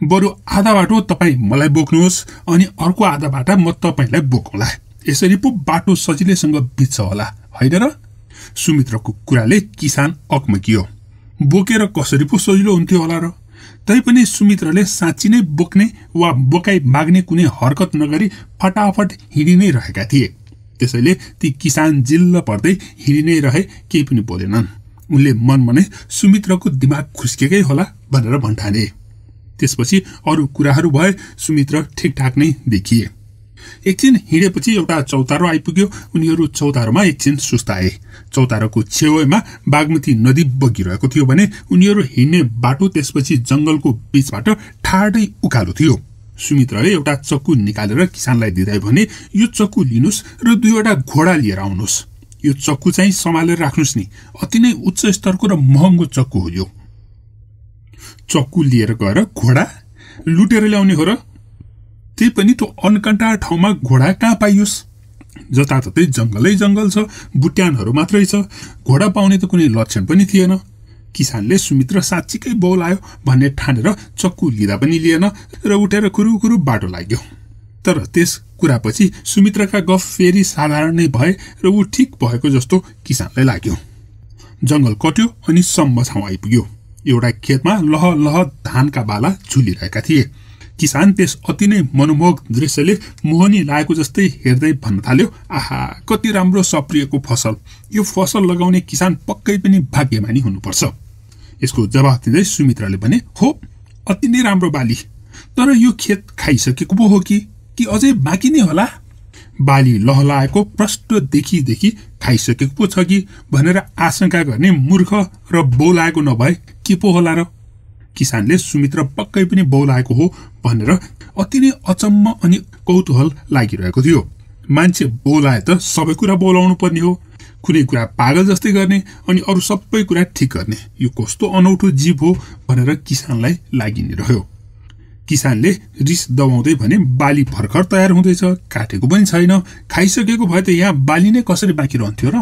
बरु आधा बाटो तपाईँ मलाई बोक्नुहोस्, अनि अर्को आधा बाटो म तपाईँलाई बोकौँला, यसरी पो बाटो सजिलैसँग बित्छ होला, होइन र? सुमित्रको कुराले किसान अकमकियो। बोकेर कसरी पो सजिलो हुन्थ्यो होला र? तैपनि सुमित्रले साँच्ची नै बोक्ने वा बोकाइ माग्ने कुनै हरकत नगरी फटाफट हिँडि नै रहेका थिए। त्यसैले ती किसान जिल्ल पर्दै हिँडि नै रहे, केही पनि बोलेनन्। उनले मनमनै सुमित्रको दिमाग खुस्केकै होला भनेर भन्ठाने। त्यसपछि अरु कुराहरु भए सुमित्र ठीकठाक नै देखिए। एकछिन हिँडेपछि एउटा चौतारो आइपुग्यो। उनीहरु चौतारोमा एकछिन सुस्ताए। चौतारोको छेउमा बागमती नदी बगिरहेको थियो भने उनीहरु हिँड्ने बाटो त्यसपछि जंगलको बीचबाट ठाडै उकालो थियो। सुमित्रले एउटा चक्कु निकालेर किसानलाई दिदै भने यो चक्कु लिनुस् र दुईवटा घोडा लिएर आउनुस्। यो चक्कु चाहिँ सम्हालेर राख्नुस् नि, अति नै उच्च स्तरको र महँगो चक्कु हो यो। चक्कु लिएर गएर घोडा लुटेर ल्याउने हो र? त्यही पनि त्यो अनकन्टा ठाउँमा घोडा कहाँ पाइयोस्? जताततै जङ्गलै जङ्गल छ, बुट्यानहरू मात्रै छ। घोडा पाउने त कुनै लक्षण पनि थिएन। किसानले सुमित्र साँच्चीकै बौलायो भन्ने ठानेर चक्कु लिँदा पनि लिएन र उठेर कुरुकुरु बाटो लाग्यो। तर त्यस कुरापछि सुमित्रका गफ फेरि साधारण नै भए र ऊ ठिक भएको जस्तो किसानलाई लाग्यो। जङ्गल कट्यो अनि सम्म ठाउँ आइपुग्यो। एउटा खेतमा लह लह धानका बाला झुलिरहेका थिए। किसान त्यस अति नै मनमोहक दृश्यले मोहनी लागेको जस्तै हेर्दै भन्न थाल्यो, आहा कति राम्रो सप्रिएको फसल। यो फसल लगाउने किसान पक्कै पनि भाग्यमानी हुनुपर्छ। यसको जवाफ दिँदै सुमित्रले भने, हो अति नै राम्रो बाली, तर यो खेत खाइसकेको पो हो कि अझै बाँकी नै होला? बाली लहलाएको प्रष्ट देखिदेखि खाइसकेको पो छ कि भनेर आशंका गर्ने मूर्ख र बौलाएको नभए के पो होला र? किसानले सुमित्र पक्कै पनि बौलाएको हो भनेर अति नै अचम्म अनि कौतूहल लागिरहेको थियो। मान्छे बौलाए त सबै कुरा बोलाउनु पर्ने हो, कुनै कुरा पागल जस्तै गर्ने अनि अरू सबै कुरा ठिक गर्ने। यो कस्तो अनौठो जीव हो भनेर किसानलाई लागिने रह्यो। किसानले रिस दबाउँदै भने, बाली भर्खर तयार हुँदैछ, काटेको पनि छैन, खाइसकेको भए त यहाँ बाली नै कसरी बाँकी रहन्थ्यो र?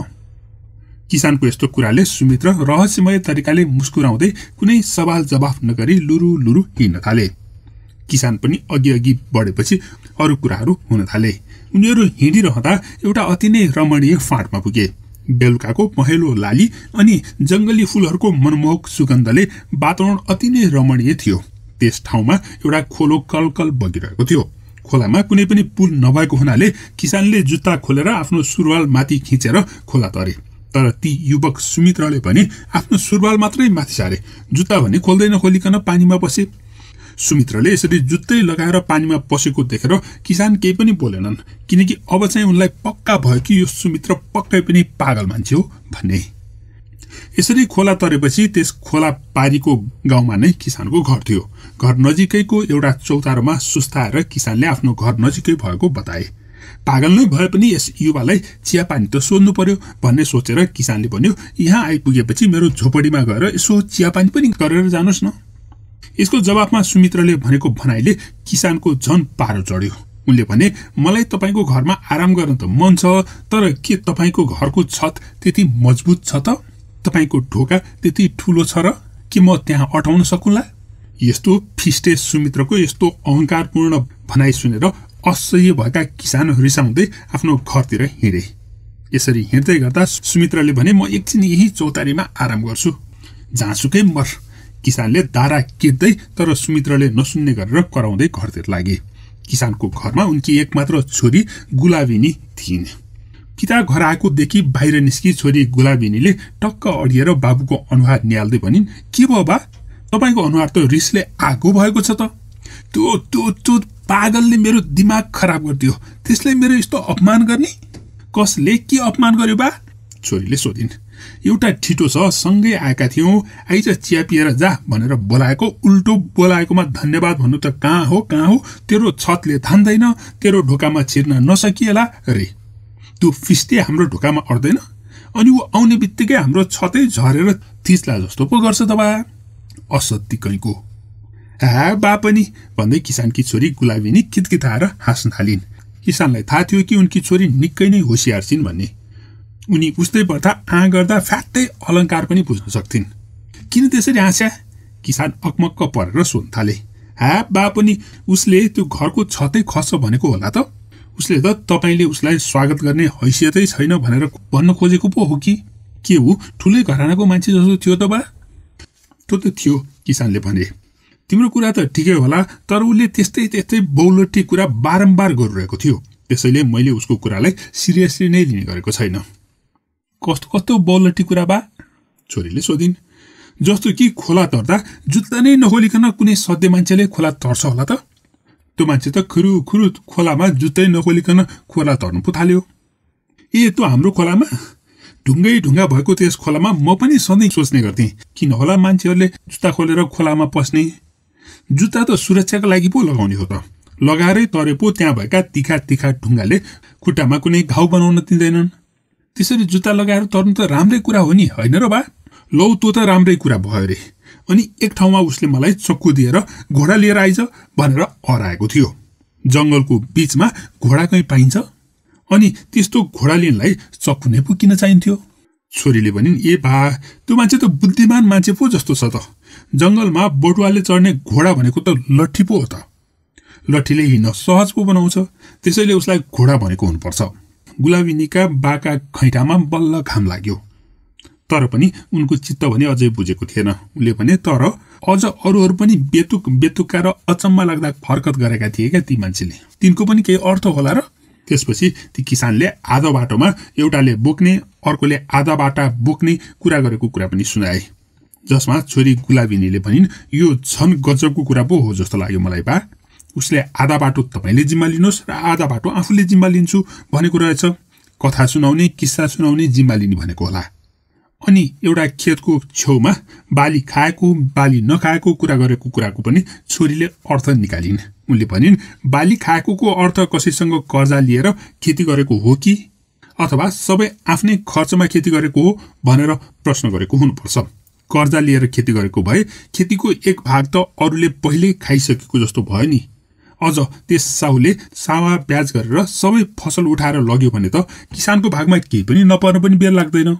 किसानको यस्तो कुराले सुमित्र रहस्यमय तरिकाले मुस्कुराउँदै कुनै सवाल जवाफ नगरी लुरु लुरु हिँड्न थाले। किसान पनि अघि अघि बढेपछि अरू कुराहरू हुन थाले। उनीहरू हिँडिरहँदा एउटा अति नै रमणीय फाँटमा पुगे। बेलुकाको पहेँलो लाली अनि जङ्गली फुलहरूको मनमोहक सुगन्धले वातावरण अति नै रमणीय थियो। त्यस ठाउँमा एउटा खोलो कलकल बगिरहेको थियो। खोलामा कुनै पनि पुल नभएको हुनाले किसानले जुत्ता खोलेर आफ्नो सुरुवाल माथि खिचेर खोला तरे। तर ती युवक सुमित्रले पनि आफ्नो सुरुवाल मात्रै माथि सारे, जुत्ता भने खोल्दै नखोलिकन पानीमा पसे। सुमित्रले यसरी जुत्तै लगाएर पानीमा पसेको देखेर किसान केही पनि बोलेनन्, किनकि अब चाहिँ उनलाई पक्का भयो कि यो सुमित्र पक्कै पनि पागल मान्छे हो भन्ने। यसरी खोला तरेपछि त्यस खोला पारीको गाउँमा नै किसानको घर थियो। घर नजिकैको एउटा चौतारोमा सुस्ताएर किसानले आफ्नो घर नजिकै भएको बताए। पागल नै भए पनि यस युवालाई चियापानी त सोध्नु पर्यो भन्ने सोचेर किसानले भन्यो, यहाँ आइपुगेपछि मेरो झोपडीमा गएर यसो चियापानी पनि गरेर जानुहोस् न। यसको जवाफमा सुमित्रले भनेको भनाइले किसानको झन पारो चढ्यो। उनले भने, मलाई तपाईँको घरमा आराम गर्न त मन छ, तर के तपाईँको घरको छत त्यति मजबुत छ त? तपाईँको ढोका त्यति ठुलो छ र? के म त्यहाँ अटाउन सकुँला? यस्तो फिस्टे सुमित्रको यस्तो अहङ्कारपूर्ण भनाइ सुनेर असह्य भएका किसान रिसाउँदै आफ्नो घरतिर हिँडे। यसरी हिँड्दै गर्दा सुमित्रले भने, म एकछिन यही चौतारीमा आराम गर्छु, जाँसुकै मर। किसानले दारा किर्दै तर सुमित्रले नसुन्ने गरेर कराउँदै घरतिर लागे। किसानको घरमा उनकी एकमात्र छोरी गुलाबिनी थिइन्। पिता घर आएकोदेखि बाहिर निस्की छोरी गुलाबिनीले टक्क अडिएर बाबुको अनुहार निहाल्दै भनिन्, के भयो बा, तपाईँको अनुहार त रिसले आगो भएको छ त? त्यो पागलले मेरो दिमाग खराब गरिदियो, त्यसले मेरो यस्तो अपमान गर्ने? कसले के अपमान गर्यो बा? छोरीले सोधिन्। एउटा ठिटो छ, सँगै आएका थियौँ, आइज चिया पिएर जा भनेर बोलाएको, उल्टो बोलाएकोमा धन्यवाद भन्नु त कहाँ हो? तेरो छतले थान्दैन, तेरो ढोकामा छिर्न नसकिएला रे। त्यो फिस्टे हाम्रो ढोकामा अड्दैन अनि ऊ आउने बित्तिकै हाम्रो छतै झरेर थिच्ला जस्तो पो गर्छ त बा, असत्य कहीँको। हा बा पनि भन्दै किसानकी छोरी गुलाबिनी कितकिताएर हाँस्न थालिन्। किसानलाई थाहा थियो कि उनकी छोरी निकै नै होसियार छिन् भन्ने। उनी उस्तै पर्दा आँ गर्दा फ्यात्तै अलङ्कार पनि बुझ्न सक्थिन्। किन त्यसरी हाँस्या? किसान अकमक्क परेर सोध्न थाले। हा बा पनि, उसले त्यो घरको छतै खस्छ भनेको होला त? उसले त तपाईँले उसलाई स्वागत गर्ने हैसियतै छैन भनेर भन्न खोजेको पो हो कि? के ऊ ठुलै घरानाको मान्छे जस्तो थियो त बा? त्यो त थियो, किसानले भने। तिम्रो कुरा त ठिकै होला, तर उसले त्यस्तै त्यस्तै बौलटी कुरा बारम्बार गरिरहेको थियो, त्यसैले मैले उसको कुरालाई सिरियसली नै लिने गरेको छैन। कस्तो बौलटी कुरा बा? छोरीले सोधिन्। जस्तो कि खोला तर्दा जुत्ता नै नखोलिकन कुनै सधैँ मान्छेले खोला तर्छ होला त। त्यो मान्छे त खुरुखुरु खोलामा जुत्तै नखोलिकन खोला तर्नु पो थाल्यो। ए त हाम्रो खोलामा ढुङ्गै ढुङ्गा भएको त्यस खोलामा म पनि सधैँ सोच्ने गर्थेँ, किन होला मान्छेहरूले जुत्ता खोलेर खोलामा पस्ने? जुत्ता त सुरक्षाको लागि पो लगाउने हो त। लगाएरै तरे पो त्यहाँ भएका तिखा तिखा ढुङ्गाले खुट्टामा कुनै घाउ बनाउन दिँदैनन्। त्यसरी जुत्ता लगाएर तर्नु त राम्रै कुरा हो नि, हैन र बा? लौ त्यो त राम्रै कुरा भयो रे। अनि एक ठाउँमा उसले मलाई चक्कु दिएर घोडा लिएर आइज भनेर हराएको थियो। जंगलको बीचमा घोडा कहीँ पाइन्छ? अनि त्यस्तो घोडा लिनलाई चक्कु नै पो किन चाहिन्थ्यो? छोरीले भनिन्, ए बा त्यो मान्छे त बुद्धिमान मान्छे पो जस्तो छ त। जंगलमा बटुवाले चढ्ने घोडा भनेको त लट्ठी पो हो त। लट्ठीले हिँड्न सहज पो बनाउँछ, त्यसैले उसलाई घोडा भनेको हुनुपर्छ। गुलाबिनीका बाका खैँटामा बल्ल घाम लाग्यो, तर पनि उनको चित्त भने अझै बुझेको थिएन। उले भने, तर अझ अरूहरू पनि बेतुक बेतुका र अचम्म लाग्दा फर्कत गरेका थिए क्या ती मान्छेले, तिनको पनि केही अर्थ होला र? त्यसपछि ती किसानले आधा बाटोमा एउटाले बोक्ने अर्कोले आधा बाटा बोक्ने कुरा गरेको कुरा पनि सुनाए, जसमा छोरी गुलाबिनीले भनिन्, यो झन गजबको कुरा पो हो जस्तो लाग्यो मलाई बा। उसले आधा बाटो तपाईले जिम्मा लिनुहोस् र आधा बाटो आफूले जिम्मा लिन्छु भनेको रहेछ। कथा सुनाउने किस्सा सुनाउने जिम्मा लिने भनेको होला। अनि एउटा खेतको छेउमा बाली खाएको बाली नखाएको कुरा गरेको कुराको पनि छोरीले अर्थ निकालिन्। उनले भनिन्, बाली खाएकोको अर्थ कसैसँग कर्जा लिएर खेती गरेको हो कि अथवा सबै आफ्नै खर्चमा खेती गरेको हो भनेर प्रश्न गरेको हुनुपर्छ। कर्जा लिएर खेती गरेको भए खेतीको एक भाग त अरूले पहिले खाइसकेको जस्तो भयो नि। अझ त्यस साहुले सावा ब्याज गरेर सबै फसल उठाएर लग्यो भने त किसानको भागमा केही पनि नपर्न पनि बेर लाग्दैन।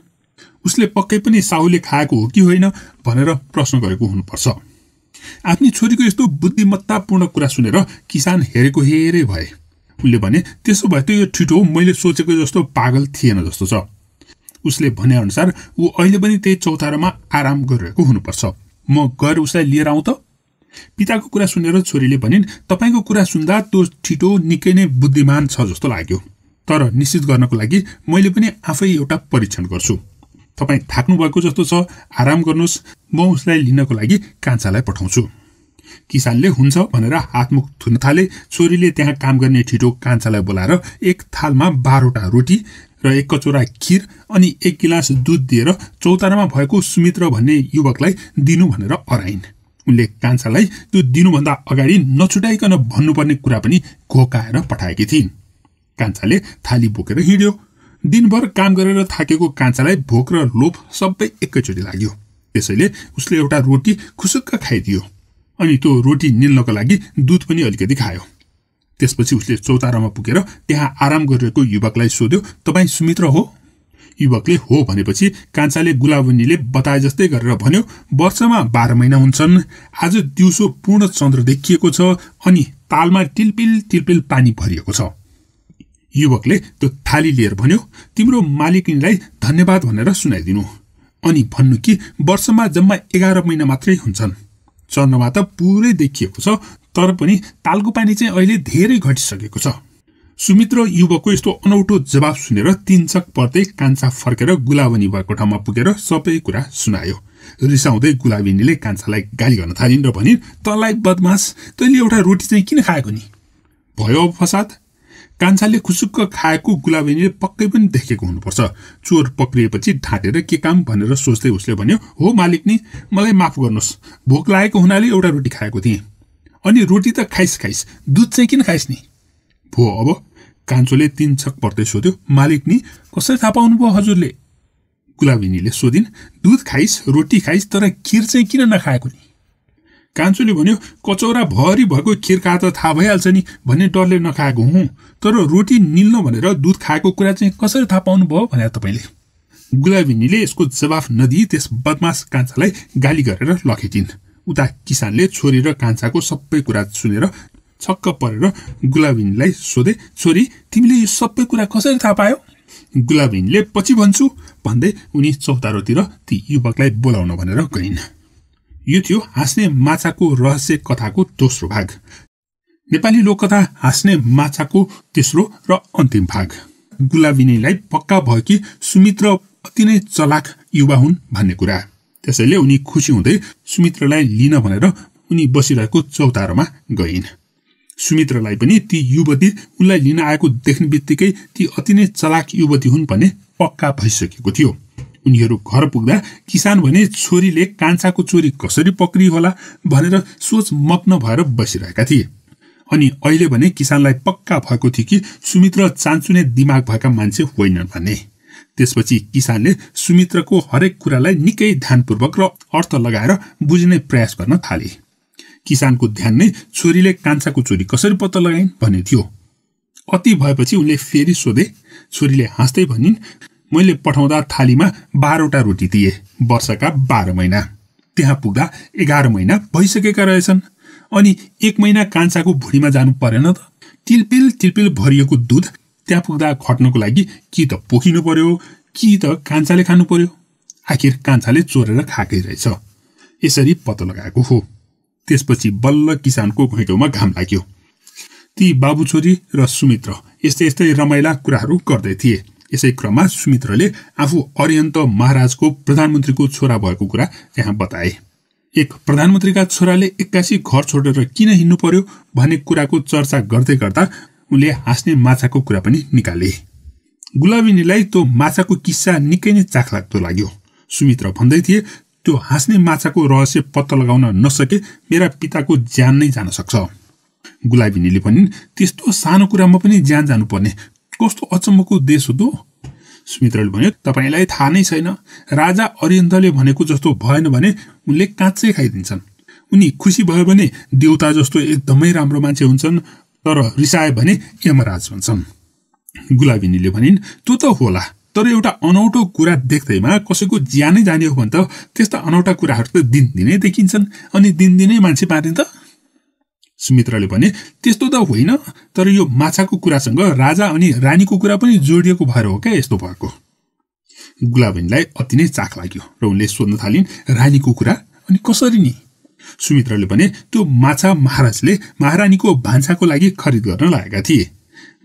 उसले पक्कै पनि साहुले खाएको हो कि होइन भनेर प्रश्न गरेको हुनुपर्छ। आफ्नी छोरीको यस्तो बुद्धिमत्तापूर्ण कुरा सुनेर किसान हेरेको हेरै भए। उनले भने, त्यसो भए त यो ठिटो मैले सोचेको जस्तो पागल थिएन जस्तो छ। उसले भनेअनुसार ऊ अहिले पनि त्यही चौतारामा आराम गरिरहेको हुनुपर्छ। म गएर उसलाई लिएर आउँ त। पिताको कुरा सुनेर छोरीले भनिन्, तपाईको कुरा सुन्दा त्यो ठिटो निकै नै बुद्धिमान छ जस्तो लाग्यो, तर निश्चित गर्नको लागि मैले पनि आफै एउटा परीक्षण गर्छु। तपाईँ थाक्नु भएको जस्तो छ, आराम गर्नुहोस्, म उसलाई लिनको लागि कान्छालाई पठाउँछु। किसानले हुन्छ भनेर हातमुख धुन थाले। छोरीले त्यहाँ काम गर्ने ठिटो कान्छालाई बोलाएर एक थालमा 12 रोटी र एक कचौरा खीर अनि एक गिलास दूध दिएर चौतारामा भएको सुमित्र भन्ने युवकलाई दिनु भनेर अराइन्। उनले कान्छालाई त्यो दिनुभन्दा अगाडि नछुटाइकन भन्नुपर्ने कुरा पनि घोकाएर पठाएकी थिइन्। कान्छाले थाली बोकेर हिँड्यो। दिनभर काम गरेर थाकेको कान्छालाई भोक र लोभ सबै एकैचोटि लाग्यो, त्यसैले उसले एउटा रोटी खुसुक्क खाइदियो। अनि त्यो रोटी निल्नको लागि दूध पनि अलिकति खायो। त्यसपछि उसले चौतारामा पुगेर त्यहाँ आराम गरिरहेको युवकलाई सोध्यो, तपाईँ सुमित्र हो? युवकले हो भनेपछि कान्छाले गुलाबनीले बताए जस्तै गरेर भन्यो, वर्षमा 12 महिना हुन्छन्, आज दिउँसो पूर्ण चन्द्र देखिएको छ अनि तालमा टिलपिल टिलपिल पानी भरिएको छ। युवकले त्यो थाली लिएर भन्यो, तिम्रो मालिकिनीलाई धन्यवाद भनेर सुनाइदिनु अनि भन्नु कि वर्षमा जम्मा 11 महिना मात्रै हुन्छन्। चन्द्रमा त पुरै देखिएको छ, तर पनि तालको पानी चाहिँ अहिले धेरै घटिसकेको छ। सुमित्र युवकको यस्तो अनौठो जवाब सुनेर 3 छक पर्दै कान्छा फर्केर गुलाबिनी भएको ठाउँमा पुगेर सबै कुरा सुनायो। रिसाउँदै गुलाबिनीले कान्छालाई गाली गर्न थालिन् र भनिन्, तँलाई बदमास, तैँले एउटा रोटी चाहिँ किन खाएको नि? भयो फसाद। कान्छाले खुसुक्क खाएको गुलाबिनीले पक्कै पनि देखेको हुनुपर्छ। चोर पक्रिएपछि ढाँटेर के काम भनेर सोच्दै उसले भन्यो, हो मालिकनी, मलाई माफ गर्नुहोस्, भोक लागेको हुनाले एउटा रोटी खाएको थिएँ। अनि रोटी त खाइस, दुध चाहिँ किन खाइस् नि? भो अब। कान्छोले 3 छक पर्दै सोध्यो, मालिकनी कसरी थाहा पाउनुभयो हजुरले? गुलाबिनीले सोधिन्, दुध खाइस्, रोटी खाइस्, तर खीर चाहिँ किन नखाएको नि? कान्छोले भन्यो, कचौरा भरि भएको खीर खा त थाहा भइहाल्छ नि भन्ने डरले नखाएको हुँ, तर रोटी निल्न भनेर दुध खाएको कुरा चाहिँ कसरी थाहा पाउनुभयो भने तपाईँले? गुलाबिनीले यसको जवाफ नदिई त्यस बदमास कान्छालाई गाली गरेर लखेटिन्। उता किसानले छोरी र कान्छाको सबै कुरा सुनेर छक्क परेर गुलाबिनीलाई सोधे, छोरी तिमीले यो सबै कुरा कसरी थाहा पायो? गुलाबिनीले पछि भन्छु भन्दै उनी चौतारोतिर ती युवकलाई बोलाउन भनेर गइन्। यो थियो हाँस्ने माछाको रहस्य कथाको दोस्रो भाग, नेपाली लोककथा हाँस्ने माछाको तेस्रो र अन्तिम भाग। गुलाबिनीलाई पक्का भयो कि सुमित्र अति नै चलाख युवा हुन् भन्ने कुरा। त्यसैले उनी खुशी हुँदै सुमित्रलाई लिन भनेर उनी बसिरहेको चौतारोमा गइन्। सुमित्रलाई पनि ती युवती उनलाई लिन आएको देख्ने बित्तिकै ती अति नै चलाक युवती हुन् भन्ने पक्का भइसकेको थियो। उनीहरू घर पुग्दा किसान भने छोरीले कान्छाको चोरी कसरी पक्रियो होला भनेर सोच मग्न भएर बसिरहेका थिए। अनि अहिले भने किसानलाई पक्का भएको थियो कि सुमित्र चान्चुने दिमाग भएका मान्छे होइनन् भन्ने। त्यसपछि किसानले सुमित्रको हरेक कुरालाई निकै ध्यानपूर्वक र अर्थ लगाएर बुझ्ने प्रयास गर्न थाले। किसानको ध्यान नै छोरीले कान्छाको चोरी कसरी पत्ता लगाइन् भन्ने थियो। अति भएपछि उनले फेरि सोधे। छोरीले हाँस्दै भनिन्, मैले पठाउँदा थालीमा 12 वटा रोटी दिए, वर्षका 12 महिना। त्यहाँ पुग्दा 11 महिना भइसकेका रहेछन्। अनि 1 महिना कान्छाको भुडीमा जानु परेन त? तिलपिल तिलपिल भरिएको दूध त्यहाँ पुग्दा घट्नको लागि कि त पोखिनु पर्यो कि त कान्छाले खानु पर्यो। आखिर कान्छाले चोरेर खाएकै रहेछ। यसरी पत्तो लगाएको हो। त्यसपछि बल्ल किसानको घैँटोमा घाम लाग्यो। ती बाबु छोरी र सुमित्र यस्तै यस्तै रमाइला कुराहरू गर्दै थिए। यसै क्रममा सुमित्रले आफू अरियन्त महाराजको प्रधानमन्त्रीको छोरा भएको कुरा यहाँ बताए। एक प्रधानमन्त्रीका छोराले 81 घर छोडेर किन हिँड्नु पर्यो भन्ने कुराको चर्चा गर्दै गर्दा उनले हाँस्ने माछाको कुरा पनि निकाले। गुलाबिनीलाई त्यो माछाको किस्सा निकै नै चाखलाग्दो लाग्यो। सुमित्र भन्दै थिए, त्यो हाँस्ने माछाको रहस्य पत्ता लगाउन नसके मेरा पिताको ज्यान नै जान सक्छ। गुलाबिनीले भनिन्, त्यस्तो सानो कुरामा पनि ज्यान जानुपर्ने कस्तो अचम्मको देश हो त? सुमित्रले भन्यो, तपाईलाई थाहा नै छैन, राजा अरिन्दले भनेको जस्तो भएन भने उनले काँचै खाइदिन्छन्। उनी खुसी भयो भने देवता जस्तो एकदमै राम्रो मान्छे हुन्छन्, तर रिसाए भने यमराज हुन्छन्। गुलाबिनीले भनिन्, त्यो त होला, तर एउटा अनौठो कुरा देख्दैमा कसैको ज्यानै जाने हो भने त त्यस्ता अनौठा कुराहरू त दिनदिनै देखिन्छन्, अनि दिनदिनै मान्छे मारिन्छ। सुमित्रले भने, त्यस्तो त होइन, तर यो माछाको कुरासँग राजा अनि रानीको कुरा पनि जोडिएको भएर हो क्या यस्तो भएको? गुलाबिनीलाई अति नै चाख लाग्यो र उनले सोध्न थालिन्, रानीको कुरा अनि कसरी नि? सुमित्रले भने, त्यो माछा महाराजले महारानीको भान्साको लागि खरिद गर्न लागेका थिए।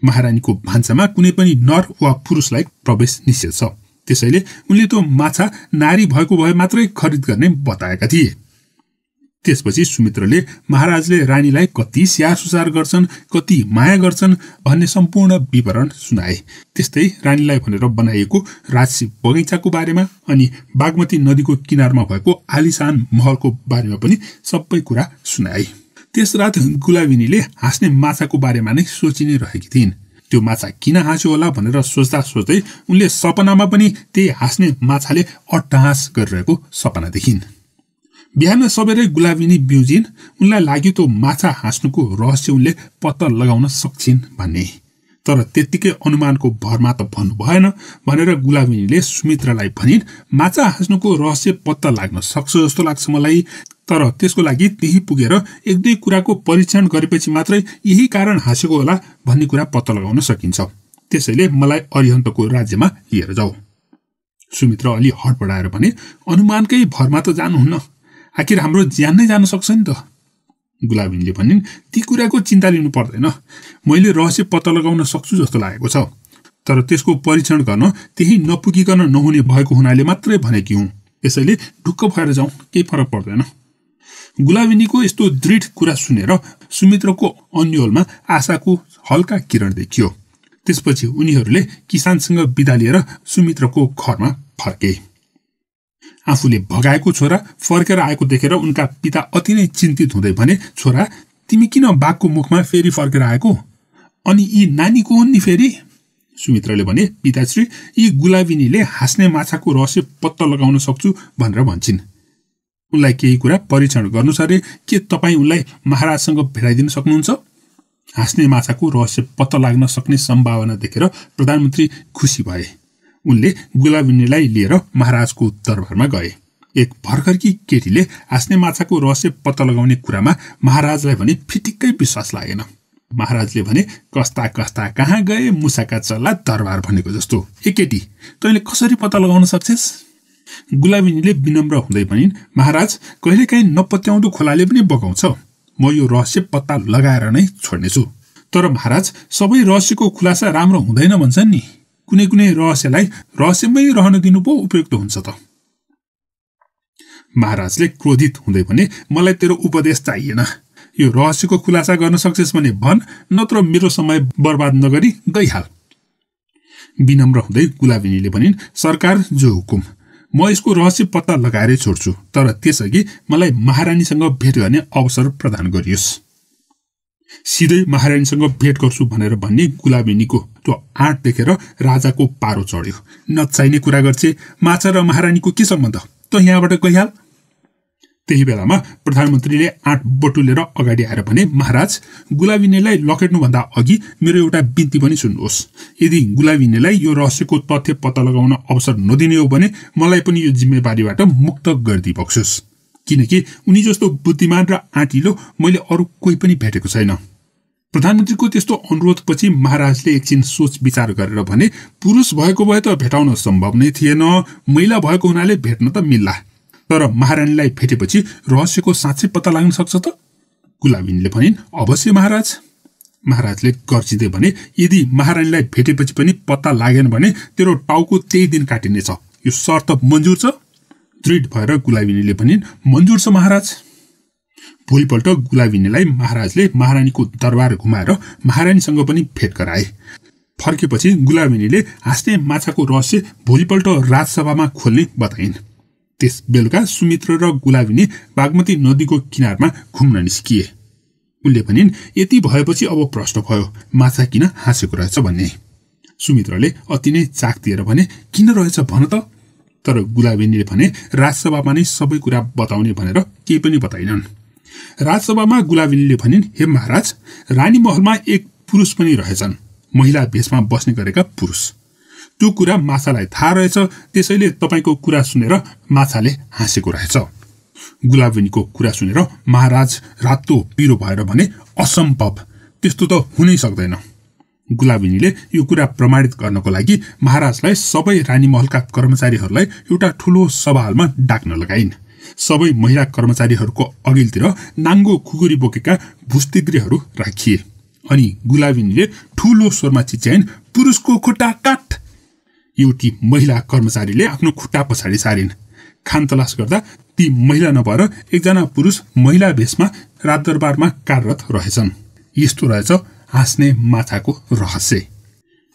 महारानीको भान्सामा कुनै पनि नर वा पुरुषलाई प्रवेश निषेध छ, त्यसैले उनले त्यो माछा नारी भएको भए मात्रै खरिद गर्ने बताएका थिए। त्यसपछि सुमित्रले महाराजले रानीलाई कति स्याहार सुसार गर्छन्, कति माया गर्छन् भन्ने सम्पूर्ण विवरण सुनाए। त्यस्तै रानीलाई भनेर बनाइएको राजसी बगैँचाको बारेमा अनि बागमती नदीको किनारमा भएको आलिशान महलको बारेमा पनि सबै कुरा सुनाए। त्यस रात गुलाबिनीले हाँस्ने माछाको बारेमा नै सोचिनै रहेकी थिइन्। त्यो माछा किन हाँस्यो होला भनेर सोच्दा सोच्दै उनले सपनामा पनि त्यही हाँस्ने माछाले अट्टहास गरिरहेको सपना देखिन्। बिहान सबेरै गुलाबिनी बिउजिन्। उनलाई लाग्यो त्यो माछा हाँस्नुको रहस्य उनले पत्ता लगाउन सक्छिन् भन्ने, तर त्यतिकै अनुमानको भरमा त भन्नु भएन भनेर गुलाबिनीले सुमित्रलाई भनिन्, माछा हाँस्नुको रहस्य पत्ता लाग्न सक्छ जस्तो लाग्छ मलाई, तर त्यसको लागि त्यही पुगेर 1-2 कुराको परीक्षण गरेपछि मात्रै यही कारण हाँसेको होला भन्ने कुरा पत्ता लगाउन सकिन्छ। त्यसैले मलाई अरिहन्तको राज्यमा लिएर जाऊ। सुमित्र अलि हडबडाएर भने, अनुमानकै भरमा त जानुहुन्न, आखिर हाम्रो ज्यान नै जान सक्छ नि त? गुलाबिनीले भनिन्, ती कुराको चिन्ता लिनु पर्दैन, मैले रहस्य पत्ता लगाउन सक्छु जस्तो लागेको छ, तर त्यसको परीक्षण गर्न त्यही नपुगिकन नहुने भएको हुनाले मात्रै भनेकी हुँ, त्यसैले ढुक्क भएर जाउँ, केही फरक पर्दैन। गुलाबिनीको यस्तो दृढ कुरा सुनेर सुमित्रको अन्यलमा आशाको हल्का किरण देखियो। त्यसपछि उनीहरूले किसानसँग बिदा लिएर सुमित्रको घरमा फर्के। आफूले भगाएको छोरा फर्केर आएको देखेर उनका पिता अति नै चिन्तित हुँदै भने, छोरा तिमी किन बाघको मुखमा फेरि फर्केर आएको? अनि यी नानी को हुन् नि फेरि? सुमित्रले भने, पिताश्री यी गुलाबिनीले हाँस्ने माछाको रहस्य पत्ता लगाउन सक्छु भनेर भन्छन्। उनलाई केही कुरा परीक्षण गर्नु छ रे, के तपाईँ उनलाई महाराजसँग भेटाइदिन सक्नुहुन्छ? हाँस्ने माछाको रहस्य पत्ता लाग्न सक्ने सम्भावना देखेर प्रधानमन्त्री खुसी भए। उनले गुलाबिनीलाई लिएर महाराजको दरबारमा गए। एक भर्खरकी केटीले हाँस्ने माछाको रहस्य पत्ता लगाउने कुरामा महाराजलाई भने फिटिक्कै विश्वास लागेन। महाराजले भने, कस्ता कस्ता कहाँ गए मुसाका चल्ला दरबार भनेको जस्तो, ए केटी तैँले कसरी पत्ता लगाउन सक्छेस्? गुलाबिनीले विनम्र हुँदै भनिन्, महाराज कहिलेकाहीँ नपत्याउँदो खोलाले पनि बगाउँछ, म यो रहस्य पत्ता लगाएर नै छोड्नेछु। तर महाराज सबै रहस्यको खुलासा राम्रो हुँदैन भन्छन् नि, कुनै कुनै रहस्यलाई रहस्यमै रहन दिनु पो उपयुक्त हुन्छ त? महाराजले क्रोधित हुँदै भने मलाई तेरो उपदेश चाहिएन, यो रहस्यको खुलासा गर्न सक्छस् भने भन, नत्र मेरो समय बर्बाद नगरी गइहाल। विनम्र हुँदै गुलाबिनीले भनिन्, सरकार जो हुकुम, म यसको रहस्य पत्ता लगाएरै छोड्छु, तर त्यसअघि मलाई महारानीसँग भेट गर्ने अवसर प्रदान गरियोस्। सीधै महारानीसँग भेट गर्छु भनेर भन्ने गुलाबिनीको त्यो आँट देखेर राजाको पारो चढ्यो। नचाहिने कुरा गर्छे, माछा र महारानीको के सम्बन्ध, त यहाँबाट गइहाल। त्यही बेलामा प्रधानमन्त्रीले आँट बटुलेर अगाडि आएर भने, महाराज, गुलाबिनीलाई लखेट्नु भन्दा अघि मेरो एउटा बिन्ती पनि सुन्नुहोस्। यदि गुलाबिनीलाई यो रहस्यको तथ्य पत्ता लगाउन अवसर नदिने हो भने मलाई पनि यो जिम्मेवारीबाट मुक्त गरिदिबक्सोस्, किनकि उनी जस्तो बुद्धिमान र आँटिलो मैले अरू कोही पनि भेटेको छैन। प्रधानमन्त्रीको त्यस्तो अनुरोधपछि महाराजले एकछिन सोच विचार गरेर भने, पुरुष भएको भए त भेटाउन सम्भव नै थिएन, महिला भएको हुनाले भेट्न त मिल्ला, तर महारानीलाई भेटेपछि रहस्यको साँच्चै पत्ता लाग्न सक्छ त। गुलाबिनीले भनिन्, अवश्य महाराज। महाराजले गर्जिँदै भने, यदि महारानीलाई भेटेपछि पनि पत्ता लागेन भने तेरो टाउको त्यही दिन काटिनेछ, यो शर्त मन्जुर छ? दृढ भएर गुलाबिनीले भनिन्, मन्जुर छ महाराज। भोलिपल्ट गुलाबिनीलाई महाराजले महारानीको दरबार घुमाएर महारानीसँग पनि भेट गराए। फर्केपछि गुलाबिनीले हाँस्ने माछाको रहस्य भोलिपल्ट राजसभामा खोल्ने बताइन्। त्यस बेलुका सुमित्र र गुलाबिनी बागमती नदीको किनारमा घुम्न निस्किए। उनले भनिन्, यति भएपछि अब प्रश्न भयो, माछा किन हाँसेको रहेछ भन्ने। सुमित्रले अति नै चाख दिएर भने, किन रहेछ भन त। तर गुलाबिनीले भने, राजसभामा नै सबै कुरा बताउने भनेर केही पनि बताइनन्। राजसभामा गुलाबिनीले भनिन्, हे महाराज, रानी महलमा एक पुरुष पनि रहेछन्, महिला भेषमा बस्ने गरेका पुरुष। त्यो कुरा माछालाई थाहा रहेछ, त्यसैले तपाईँको कुरा सुनेर माछाले हाँसेको रहेछ। गुलाबिनीको कुरा सुनेर महाराज रातो पिरो भएर भने, असम्भव, त्यस्तो त हुनै सक्दैन। गुलाबिनीले यो कुरा प्रमाणित गर्नको लागि महाराजलाई सबै रानी महलका कर्मचारीहरूलाई एउटा ठूलो सभामा डाक्न लगाइन्। सबै महिला कर्मचारीहरूको अघिल्तिर नाङ्गो खुकुरी बोकेका भुस्तिग्रीहरू राखिए अनि गुलाबिनीले ठूलो स्वरमा चिच्याइन्, पुरुषको खुट्टा काट। एउटी महिला कर्मचारीले आफ्नो खुट्टा पछाडि सारिन्। खान तलास गर्दा ती महिला नभएर एकजना पुरुष महिला भेषमा राजदरबारमा कार्यरत रहेछन्। यस्तो रहेछ हाँस्ने माछाको रहस्य।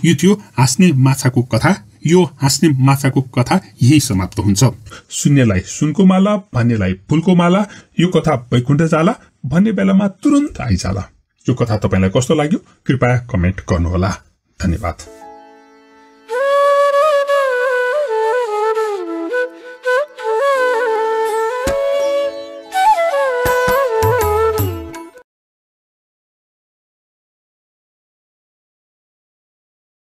यो थियो हाँस्ने माछाको कथा। यो हाँस्ने माछाको कथा यही समाप्त हुन्छ। सुन्नेलाई सुनको माला, भन्नेलाई फुलको माला, यो कथा वैकुण्ठ जाला भन्ने बेलामा तुरन्त आइजाला। यो कथा तपाईँलाई कस्तो लाग्यो कृपया कमेन्ट गर्नुहोला। धन्यवाद।